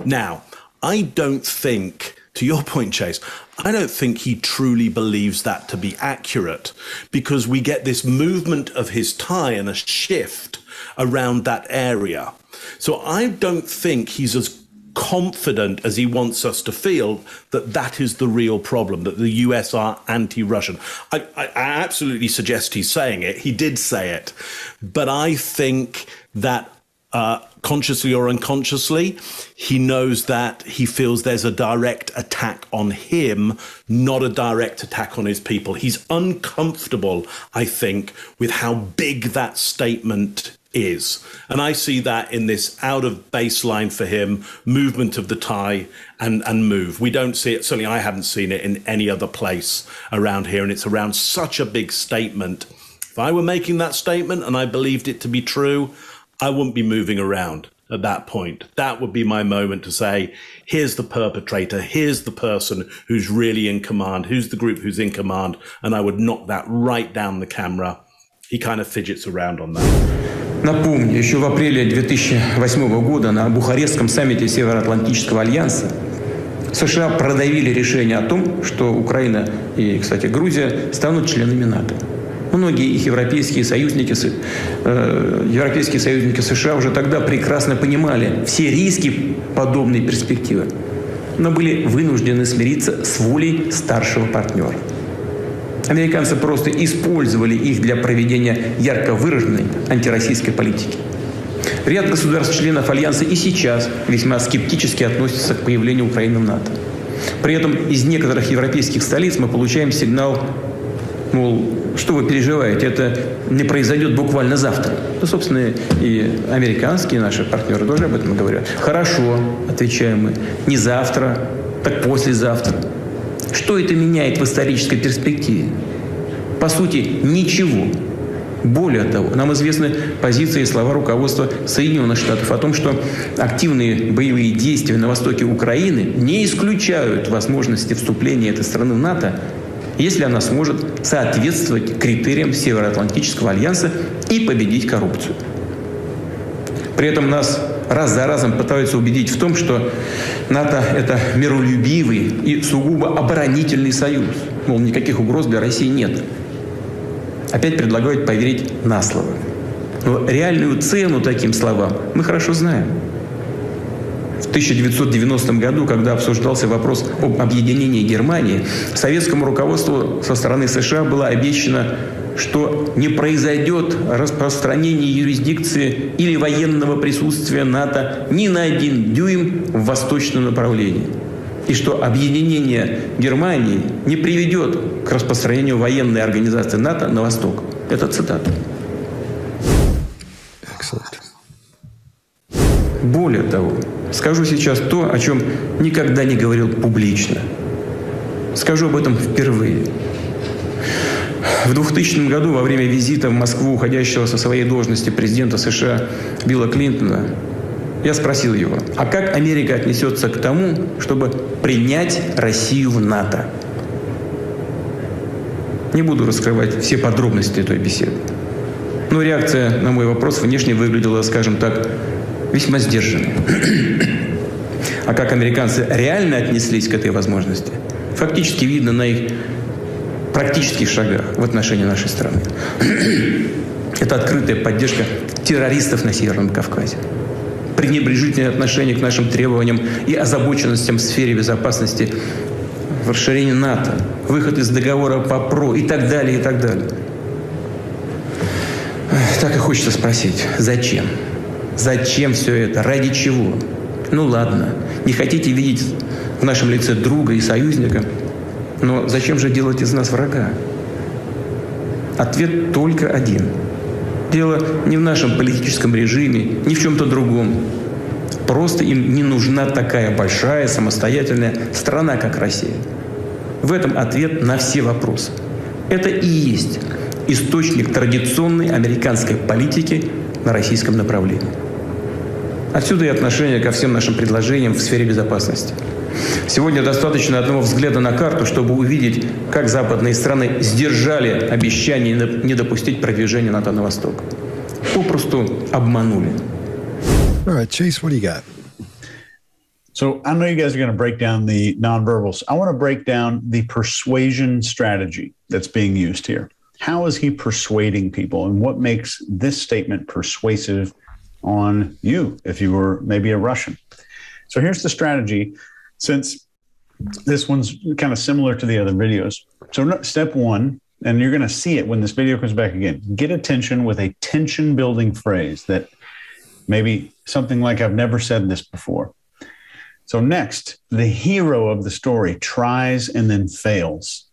Now, I don't think, to your point, Chase, I don't think he truly believes that to be accurate, because we get this movement of his tie and a shift around that area. So I don't think he's as confident as he wants us to feel that that is the real problem, that the US are anti-Russian. I absolutely suggest he's saying it. He did say it. But I think that consciously or unconsciously, he knows that he feels there's a direct attack on him, not a direct attack on his people. He's uncomfortable, I think, with how big that statement is. And I see that in this out of baseline for him, movement of the tie and move. We don't see it, certainly I haven't seen it in any other place around here, and it's around such a big statement. If I were making that statement and I believed it to be true, I wouldn't be moving around at that point. That would be my moment to say, here's the perpetrator, here's the person who's really in command, who's the group who's in command, and I would knock that right down the camera. He kind of fidgets around on that. Напомню, еще в апреле 2008 года на Бухарестском саммите Североатлантического альянса США продавили решение о том, что Украина и, кстати, Грузия станут членами НАТО. Многие их европейские союзники США уже тогда прекрасно понимали все риски подобной перспективы, но были вынуждены смириться с волей старшего партнера. Американцы просто использовали их для проведения ярко выраженной антироссийской политики. Ряд государств-членов Альянса и сейчас весьма скептически относятся к появлению Украины в НАТО. При этом из некоторых европейских столиц мы получаем сигнал, мол, что вы переживаете, это не произойдет буквально завтра. Ну, собственно, и американские наши партнеры тоже об этом говорят. Хорошо, отвечаем мы, не завтра, так послезавтра. Что это меняет в исторической перспективе? По сути, ничего. Более того, нам известны позиции и слова руководства Соединенных Штатов о том, что активные боевые действия на востоке Украины не исключают возможности вступления этой страны в НАТО, если она сможет соответствовать критериям Североатлантического альянса и победить коррупцию. При этом нас раз за разом пытаются убедить в том, что НАТО – это миролюбивый и сугубо оборонительный союз. Мол, никаких угроз для России нет. Опять предлагают поверить на слово. Но реальную цену таким словам мы хорошо знаем. В 1990 году, когда обсуждался вопрос об объединении Германии, советскому руководству со стороны США было обещано, что не произойдет распространение юрисдикции или военного присутствия НАТО ни на один дюйм в восточном направлении, и что объединение Германии не приведет к распространению военной организации НАТО на восток. Это цитата. Excellent. Более того, скажу сейчас то, о чем никогда не говорил публично. Скажу об этом впервые. В 2000 году, во время визита в Москву уходящего со своей должности президента США Билла Клинтона, я спросил его, а как Америка отнесется к тому, чтобы принять Россию в НАТО? Не буду раскрывать все подробности той беседы. Но реакция на мой вопрос внешне выглядела, скажем так, весьма сдержанной. А как американцы реально отнеслись к этой возможности, фактически видно на их практических шагах в отношении нашей страны. Это открытая поддержка террористов на Северном Кавказе, пренебрежительное отношение к нашим требованиям и озабоченностям в сфере безопасности, в расширении НАТО, выход из договора по ПРО и так далее, и так далее. Так и хочется спросить, зачем? Зачем все это? Ради чего? Ну ладно, не хотите видеть в нашем лице друга и союзника, но зачем же делать из нас врага? Ответ только один. Дело не в нашем политическом режиме, ни в чем-то другом. Просто им не нужна такая большая, самостоятельная страна, как Россия. В этом ответ на все вопросы. Это и есть источник традиционной американской политики на российском направлении. Отсюда и отношение ко всем нашим предложениям в сфере безопасности. Сегодня достаточно одного взгляда на карту, чтобы увидеть, как западные страны сдержали обещание не допустить продвижения НАТО на восток. Попросту обманули. All right, Chase, what do you got? So I know you guys are going to break down the nonverbals. I want to break down the persuasion strategy that's being used here. How is he persuading people, and what makes this statement persuasive on you if you were maybe a Russian? So here's the strategy. Since this one's kind of similar to the other videos. So step one, and you're going to see it when this video comes back again, get attention with a tension building phrase that maybe something like, I've never said this before. So next, the hero of the story tries and then fails.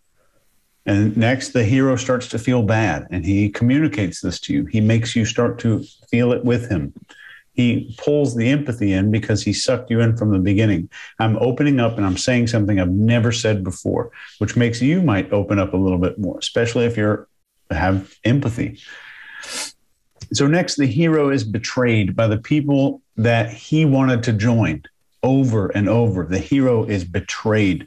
And next, the hero starts to feel bad and he communicates this to you. He makes you start to feel it with him. He pulls the empathy in because he sucked you in from the beginning. I'm opening up and I'm saying something I've never said before, which makes you might open up a little bit more, especially if you have empathy. So next, the hero is betrayed by the people that he wanted to join over and over. The hero is betrayed.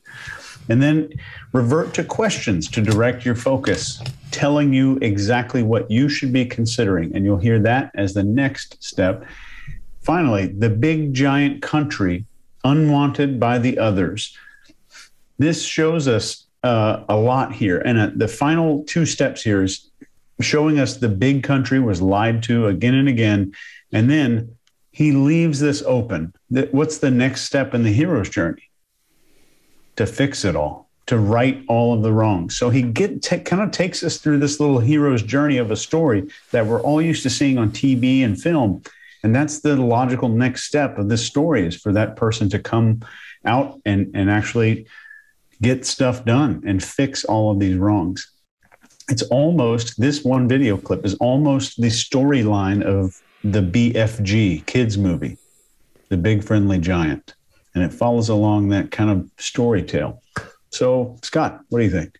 And then revert to questions to direct your focus, telling you exactly what you should be considering. And you'll hear that as the next step. Finally, the big giant country unwanted by the others. This shows us a lot here. And the final two steps here is showing us the big country was lied to again and again. And then he leaves this open. What's the next step in the hero's journey? To fix it all, to right all of the wrongs. So he kind of takes us through this little hero's journey of a story that we're all used to seeing on TV and film. And that's the logical next step of this story, is for that person to come out and actually get stuff done and fix all of these wrongs. It's almost, this one video clip is almost the storyline of the BFG kids movie, The Big Friendly Giant. And it follows along that kind of story tale. So, Scott, what do you think?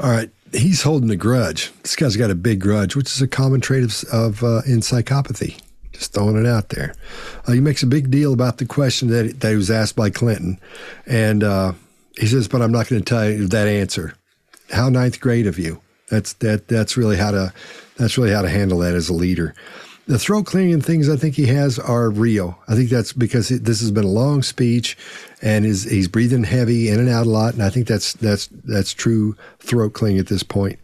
All right. he's holding a grudge. This guy's got a big grudge, which is a common trait in psychopathy. Just throwing it out there. He makes a big deal about the question that he was asked by Clinton. And he says, but I'm not going to tell you that answer. How ninth grade of you. That's really how to handle that as a leader. The throat clearing things I think he has are real. I think that's because this has been a long speech, and he's breathing heavy in and out a lot, and I think that's true throat clearing at this point.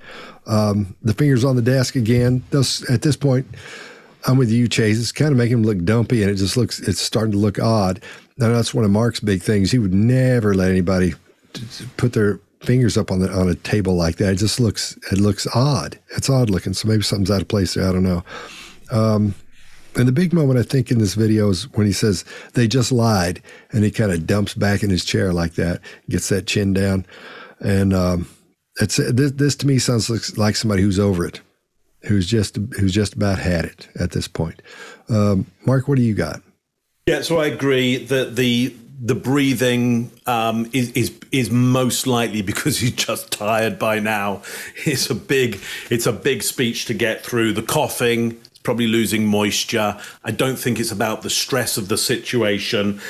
The fingers on the desk again. Those, at this point, I'm with you, Chase. It's kind of making him look dumpy, and it's starting to look odd. Now that's one of Mark's big things. He would never let anybody put their fingers up on a table like that. It looks odd. It's odd looking. So maybe something's out of place there. I don't know. And the big moment I think in this video is when he says they just lied, and he kind of dumps back in his chair like that, gets that chin down, and this to me sounds like somebody who's over it, who's just about had it at this point. Mark, what do you got? Yeah, so I agree that the breathing is most likely because he's just tired by now. It's a big speech to get through. The coughing, it's probably losing moisture. I don't think it's about the stress of the situation.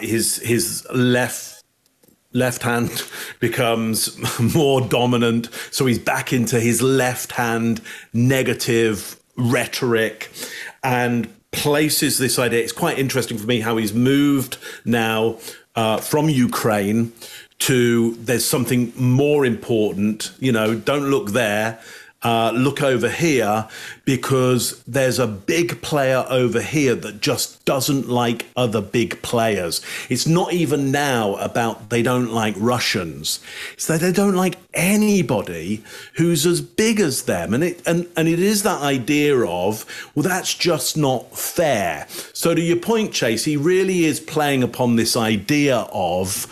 His left hand becomes more dominant, so he's back into his left hand negative rhetoric and places this idea. It's quite interesting for me how he's moved now from Ukraine to there's something more important. You know, don't look there, look over here, because there's a big player over here that just doesn't like other big players. It's not even now about they don't like Russians. It's that they don't like anybody who's as big as them. And it is that idea of, well, that's just not fair. So to your point, Chase, he really is playing upon this idea of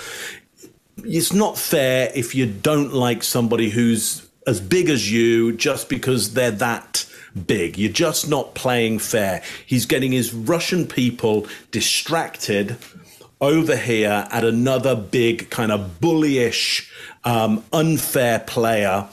it's not fair if you don't like somebody who's as big as you just because they're that big. You're just not playing fair. He's getting his Russian people distracted over here at another big kind of bullyish, unfair player,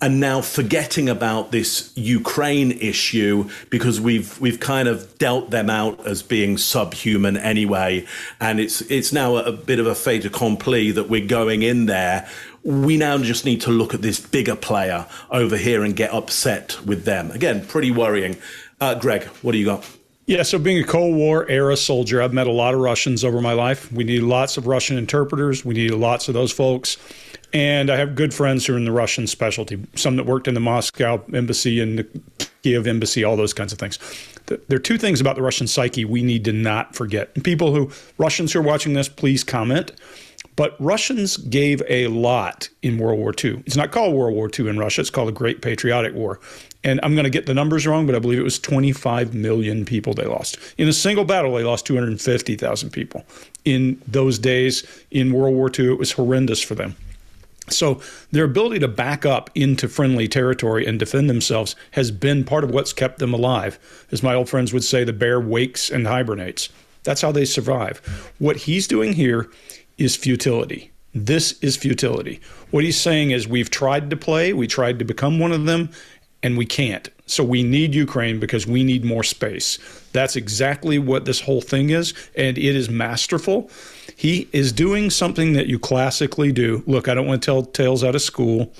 and now forgetting about this Ukraine issue because we've kind of dealt them out as being subhuman anyway, and it's now a bit of a fait accompli that we're going in there. We now just need to look at this bigger player over here and get upset with them. Again, pretty worrying. Greg, what do you got? Yeah, so being a Cold War era soldier, I've met a lot of Russians over my life. We need lots of Russian interpreters. We need lots of those folks. And I have good friends who are in the Russian specialty, some that worked in the Moscow embassy and the Kyiv embassy, all those kinds of things. There are two things about the Russian psyche we need to not forget. And Russians who are watching this, please comment. But Russians gave a lot in World War II. It's not called World War II in Russia. It's called the Great Patriotic War. And I'm going to get the numbers wrong, but I believe it was 25 million people they lost. In a single battle, they lost 250,000 people. In those days, in World War II, it was horrendous for them. So their ability to back up into friendly territory and defend themselves has been part of what's kept them alive. As my old friends would say, the bear wakes and hibernates. That's how they survive. What he's doing here is futility. This is futility. What he's saying is we've tried to play, we tried to become one of them, and we can't. So we need Ukraine because we need more space. That's exactly what this whole thing is, and it is masterful. He is doing something that you classically do. Look, I don't want to tell tales out of school,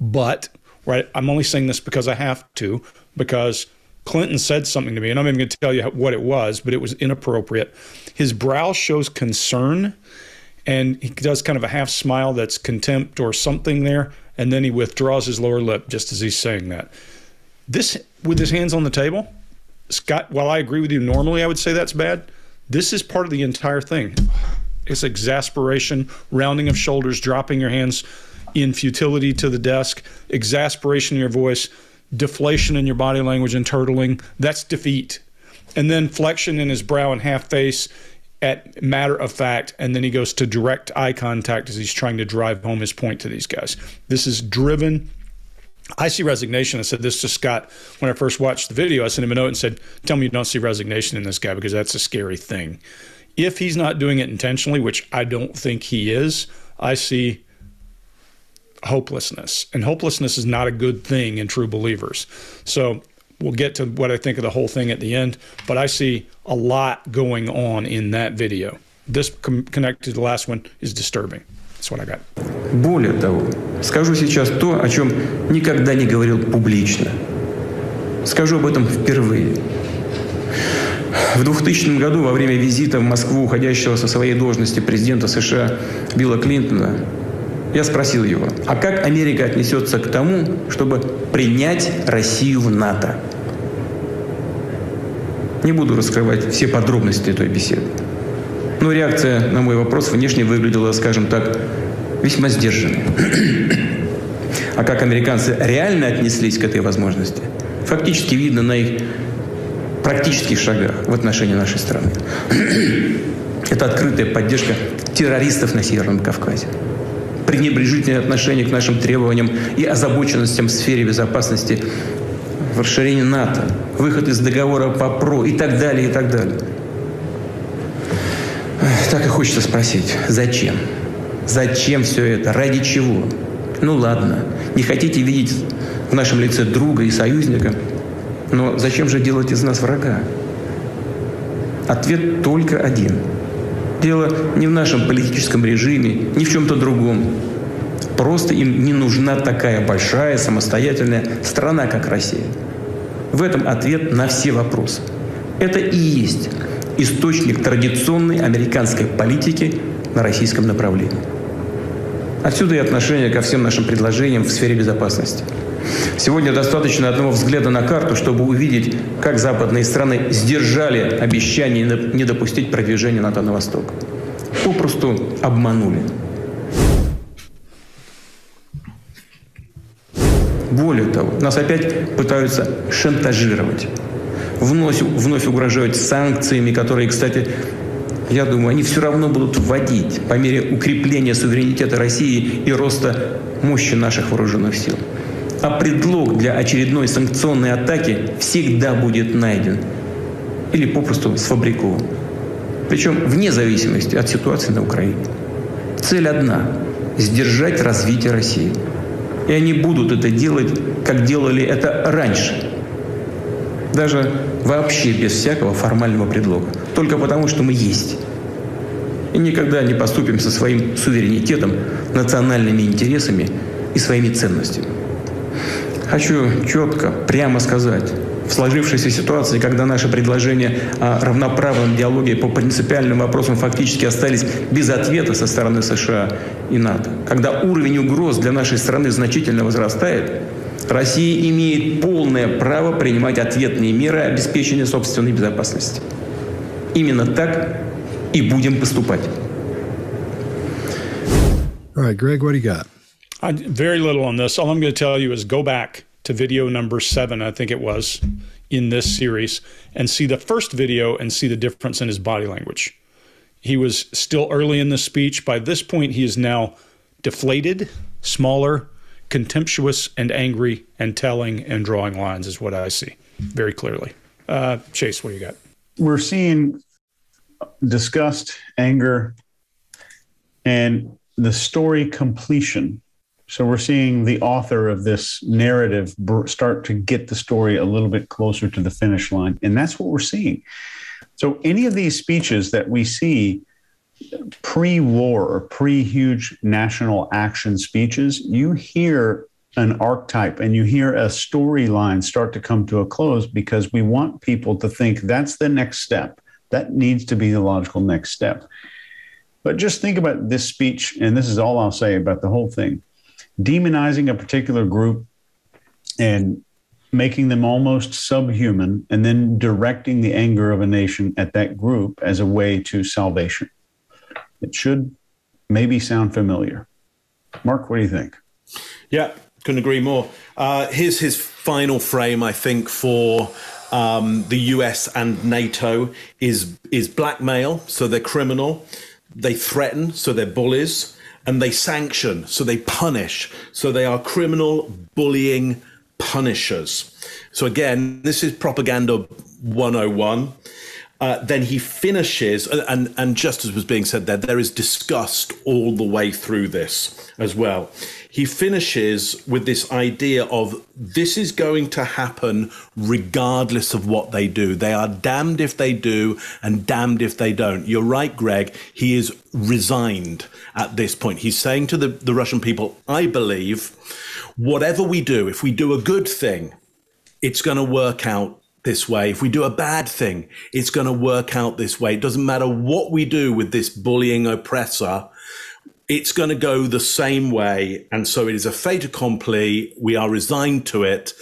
but right, I'm only saying this because I have to, because Clinton said something to me, and I'm not even going to tell you what it was, but it was inappropriate. His brow shows concern, and he does kind of a half smile that's contempt or something there, and then he withdraws his lower lip just as he's saying that. This, with his hands on the table, Scott, while I agree with you normally I would say that's bad, this is part of the entire thing. It's exasperation, rounding of shoulders, dropping your hands in futility to the desk, exasperation in your voice, deflation in your body language and turtling. That's defeat. And then flexion in his brow and half face at matter of fact, and then he goes to direct eye contact as he's trying to drive home his point to these guys. This is driven. I see resignation. I said this to Scott when I first watched the video. I sent him a note and said, tell me you don't see resignation in this guy, because that's a scary thing. If he's not doing it intentionally, which I don't think he is, I see hopelessness. And hopelessness is not a good thing in true believers. So we'll get to what I think of the whole thing at the end, but I see a lot going on in that video. This connected to the last one is disturbing. That's what I got. Более того, скажу сейчас то, о чем никогда не говорил публично. Скажу об этом впервые. В 2000 году во время визита в Москву уходящего со своей должности президента США Билла Клинтона я спросил его, а как Америка отнесется к тому, чтобы принять Россию в НАТО? Не буду раскрывать все подробности той беседы. Но реакция на мой вопрос внешне выглядела, скажем так, весьма сдержанной. А как американцы реально отнеслись к этой возможности, фактически видно на их практических шагах в отношении нашей страны. Это открытая поддержка террористов на Северном Кавказе. Пренебрежительное отношение к нашим требованиям и озабоченностям в сфере безопасности, в расширении НАТО, выход из договора по ПРО и так далее, и так далее. Так и хочется спросить, зачем? Зачем все это? Ради чего? Ну ладно, не хотите видеть в нашем лице друга и союзника, но зачем же делать из нас врага? Ответ только один. Дело не в нашем политическом режиме, ни в чем-то другом. Просто им не нужна такая большая, самостоятельная страна, как Россия. В этом ответ на все вопросы. Это и есть источник традиционной американской политики на российском направлении. Отсюда и отношение ко всем нашим предложениям в сфере безопасности. Сегодня достаточно одного взгляда на карту, чтобы увидеть, как западные страны сдержали обещание не допустить продвижения НАТО на восток. Попросту обманули. Более того, нас опять пытаются шантажировать. Вновь угрожают санкциями, которые, кстати, я думаю, они все равно будут вводить по мере укрепления суверенитета России и роста мощи наших вооруженных сил. А предлог для очередной санкционной атаки всегда будет найден или попросту сфабрикован. Причем вне зависимости от ситуации на Украине. Цель одна – сдержать развитие России. И они будут это делать, как делали это раньше. Даже вообще без всякого формального предлога. Только потому, что мы есть. И никогда не поступим со своим суверенитетом, национальными интересами и своими ценностями. Хочу четко, прямо сказать, в сложившейся ситуации, когда наши предложения о равноправном диалоге по принципиальным вопросам фактически остались без ответа со стороны США и НАТО, когда уровень угроз для нашей страны значительно возрастает, Россия имеет полное право принимать ответные меры обеспечения собственной безопасности. Именно так и будем поступать. All right, Greg, what do you got? Very little on this. All I'm going to tell you is go back to video number 7, I think it was, in this series, and see the first video and see the difference in his body language. He was still early in the speech. By this point, he is now deflated, smaller, contemptuous and angry and telling and drawing lines is what I see very clearly. Chase, what do you got? We're seeing disgust, anger, and the story completion. So we're seeing the author of this narrative start to get the story a little bit closer to the finish line. And that's what we're seeing. So any of these speeches that we see pre-war or pre-huge national action speeches, you hear an archetype and you hear a storyline start to come to a close because we want people to think that's the next step. That needs to be the logical next step. But just think about this speech, and this is all I'll say about the whole thing. Demonizing a particular group and making them almost subhuman and then directing the anger of a nation at that group as a way to salvation. It should maybe sound familiar. Mark, what do you think? Yeah, couldn't agree more. Here's his final frame, I think, for the US and NATO is blackmail, so they're criminal. They threaten, so they're bullies. And they sanction, so they punish. So they are criminal, bullying, punishers. So again, this is propaganda 101. Then he finishes, and just as was being said there, there is disgust all the way through this as well. He finishes with this idea of this is going to happen regardless of what they do. They are damned if they do and damned if they don't. You're right, Greg. He is resigned at this point. He's saying to the Russian people, I believe, whatever we do, if we do a good thing, it's going to work out this way. If we do a bad thing, it's going to work out this way. It doesn't matter what we do with this bullying oppressor. It's going to go the same way. And so it is a fait accompli. We are resigned to it.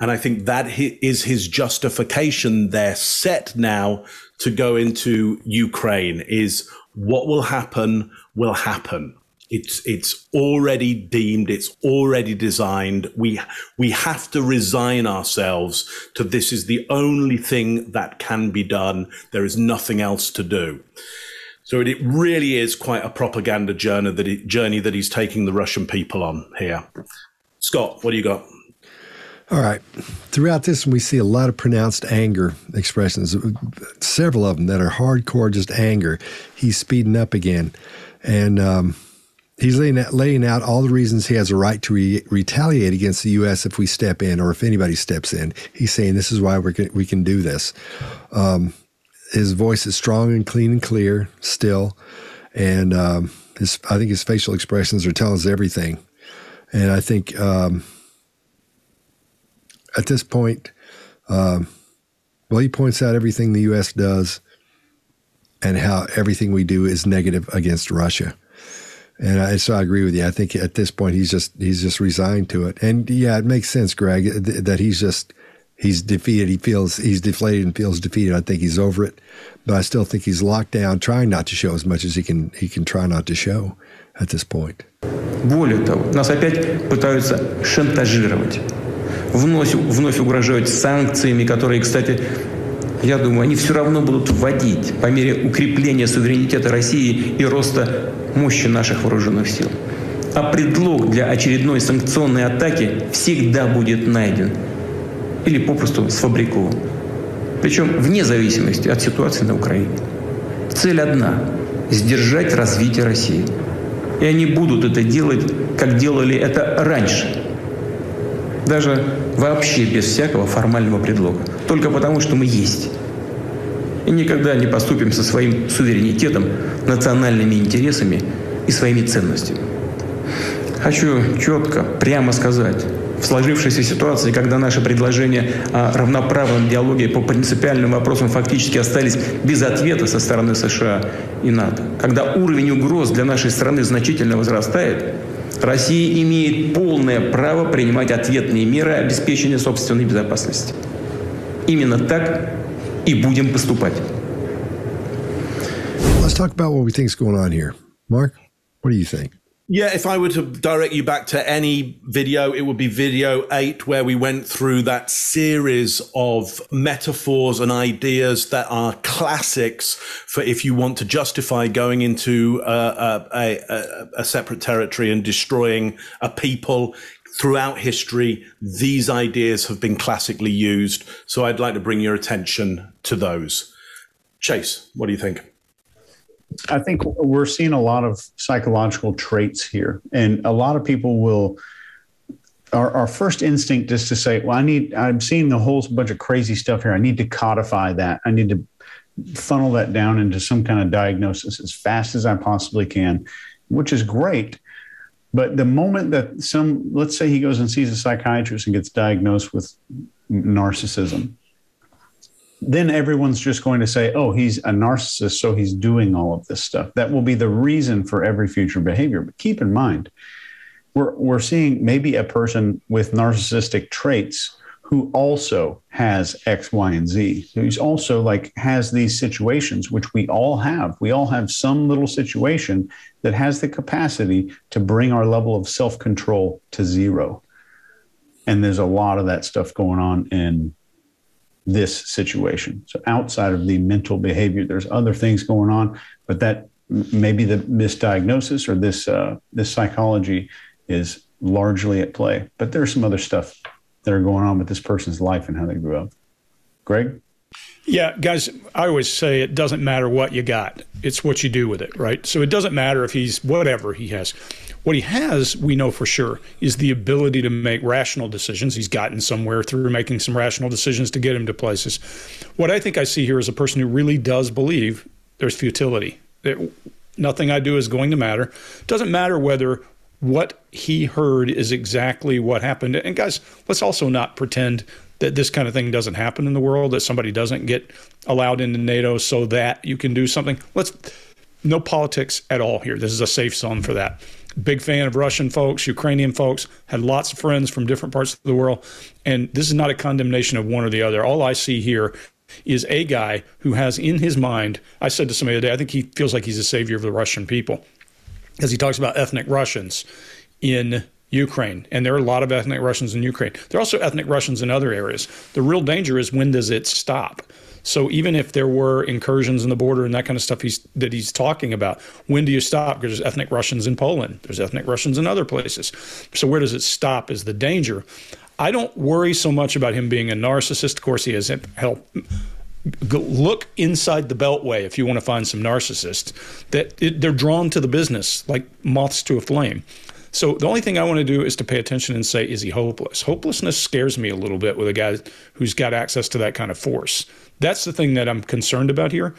And I think that is his justification. They're set now to go into Ukraine is what will happen will happen. It's already deemed, it's already designed. We have to resign ourselves to this is the only thing that can be done. There is nothing else to do. So it really is quite a propaganda journey that he's taking the Russian people on here. Scott, what do you got? All right. Throughout this, we see a lot of pronounced anger expressions, several of them that are hardcore, just anger. He's speeding up again. And he's laying out all the reasons he has a right to retaliate against the U.S. if we step in or if anybody steps in. He's saying this is why we can do this. His voice is strong and clean and clear still, and I think his facial expressions are telling us everything. And I think at this point, well, he points out everything the U.S. does and how everything we do is negative against Russia. So I agree with you. I think at this point he's just resigned to it. And yeah, it makes sense, Greg, that he's defeated. He's deflated and feels defeated. I think he's over it, but I still think he's locked down, trying not to show as much as he can try not to show at this point. Более того, нас опять пытаются шантажировать, вновь угрожают санкциями, которые, кстати, я думаю, они все равно будут вводить по мере укрепления суверенитета России и роста мощи наших вооруженных сил. А предлог для очередной санкционной атаки всегда будет найден или попросту сфабрикован. Причем вне зависимости от ситуации на Украине. Цель одна – сдержать развитие России. И они будут это делать, как делали это раньше. Даже вообще без всякого формального предлога. Только потому, что мы есть. И никогда не поступим со своим суверенитетом, национальными интересами и своими ценностями. Хочу четко, прямо сказать, в сложившейся ситуации, когда наши предложения о равноправном диалоге по принципиальным вопросам фактически остались без ответа со стороны США и НАТО, когда уровень угроз для нашей страны значительно возрастает, Россия имеет полное право принимать ответные меры обеспечения собственной безопасности. Именно так и будем поступать. Let's talk about what we think is going on here. Mark, what do you think? Yeah, if I were to direct you back to any video, it would be video 8, where we went through that series of metaphors and ideas that are classics for if you want to justify going into a separate territory and destroying a people. Throughout history, these ideas have been classically used. So I'd like to bring your attention to those. Chase, what do you think? I think we're seeing a lot of psychological traits here, and a lot of people will, our first instinct is to say, well, I'm seeing a whole bunch of crazy stuff here. I need to codify that. I need to funnel that down into some kind of diagnosis as fast as I possibly can, which is great. But the moment that let's say he goes and sees a psychiatrist and gets diagnosed with narcissism, then everyone's just going to say, oh, he's a narcissist, so he's doing all of this stuff. That will be the reason for every future behavior. But keep in mind, we're seeing maybe a person with narcissistic traits who also has X, Y, and Z, who's also like has these situations, which we all have. We all have some little situation that has the capacity to bring our level of self-control to zero. And there's a lot of that stuff going on in this situation. So outside of the mental behavior, there's other things going on, but that maybe the misdiagnosis or this psychology is largely at play. But there's some other stuff that are going on with this person's life and how they grew up. Greg? Yeah, guys, I always say it doesn't matter what you got. It's what you do with it, right? So it doesn't matter if he's whatever he has. What he has, we know for sure, is the ability to make rational decisions. He's gotten somewhere through making some rational decisions to get him to places. What I think I see here is a person who really does believe there's futility. That nothing I do is going to matter. It doesn't matter whether what he heard is exactly what happened. And guys, let's also not pretend that this kind of thing doesn't happen in the world, that somebody doesn't get allowed into NATO so that you can do something. No politics at all here. This is a safe zone for that. Big fan of Russian folks, Ukrainian folks, had lots of friends from different parts of the world. And this is not a condemnation of one or the other. All I see here is a guy who has in his mind, I said to somebody today, I think he feels like he's a savior of the Russian people, because he talks about ethnic Russians in Ukraine. And there are a lot of ethnic Russians in Ukraine. There are also ethnic Russians in other areas. The real danger is, when does it stop? So even if there were incursions in the border and that kind of stuff that he's talking about, when do you stop? Because there's ethnic Russians in Poland. There's ethnic Russians in other places. So where does it stop is the danger. I don't worry so much about him being a narcissist. Of course, he has help. Look inside the Beltway if you want to find some narcissists. They're drawn to the business like moths to a flame. So the only thing I want to do is to pay attention and say, is he hopeless? Hopelessness scares me a little bit with a guy who's got access to that kind of force. That's the thing that I'm concerned about here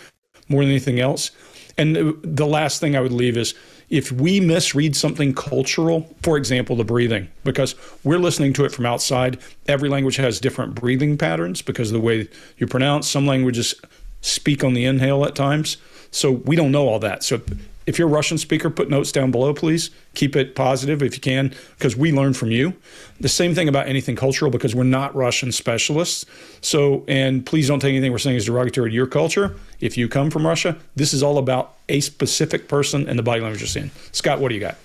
more than anything else. And the last thing I would leave is, if we misread something cultural, for example, the breathing, because we're listening to it from outside. Every language has different breathing patterns because of the way you pronounce. Some languages speak on the inhale at times. So we don't know all that. So if you're a Russian speaker, put notes down below, please. Keep it positive if you can, because we learn from you. The same thing about anything cultural, because we're not Russian specialists. So, and please don't take anything we're saying as derogatory to your culture. If you come from Russia, this is all about a specific person and the body language you're seeing. Scott, what do you got?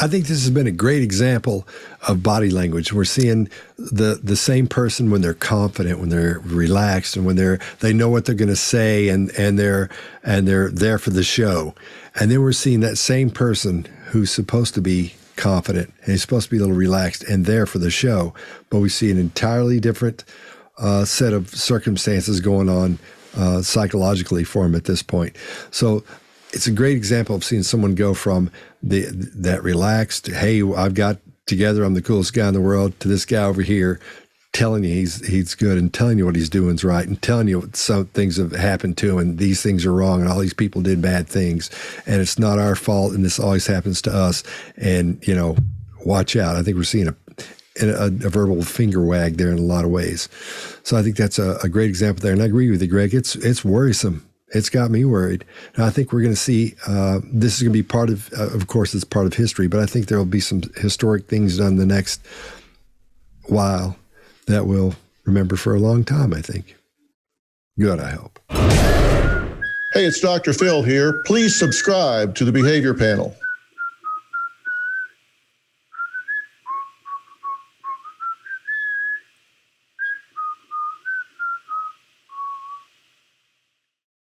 I think this has been a great example of body language. We're seeing the same person when they're confident, when they're relaxed, and when they know what they're going to say, and they're there for the show. And then we're seeing that same person who's supposed to be confident and he's supposed to be a little relaxed and there for the show, but we see an entirely different set of circumstances going on psychologically for him at this point. So it's a great example of seeing someone go from that relaxed, hey, I've got together, I'm the coolest guy in the world, to this guy over here telling you he's good and telling you what he's doing is right and telling you what some things have happened to him and these things are wrong and all these people did bad things and it's not our fault and this always happens to us and, you know, watch out. I think we're seeing a verbal finger wag there in a lot of ways. So I think that's a great example there. And I agree with you, Greg. It's worrisome. It's got me worried. And I think we're going to see, this is going to be part of course, it's part of history, but I think there will be some historic things done the next while that we'll remember for a long time, I think. Good, I hope. Hey, it's Dr. Phil here. Please subscribe to the Behavior Panel.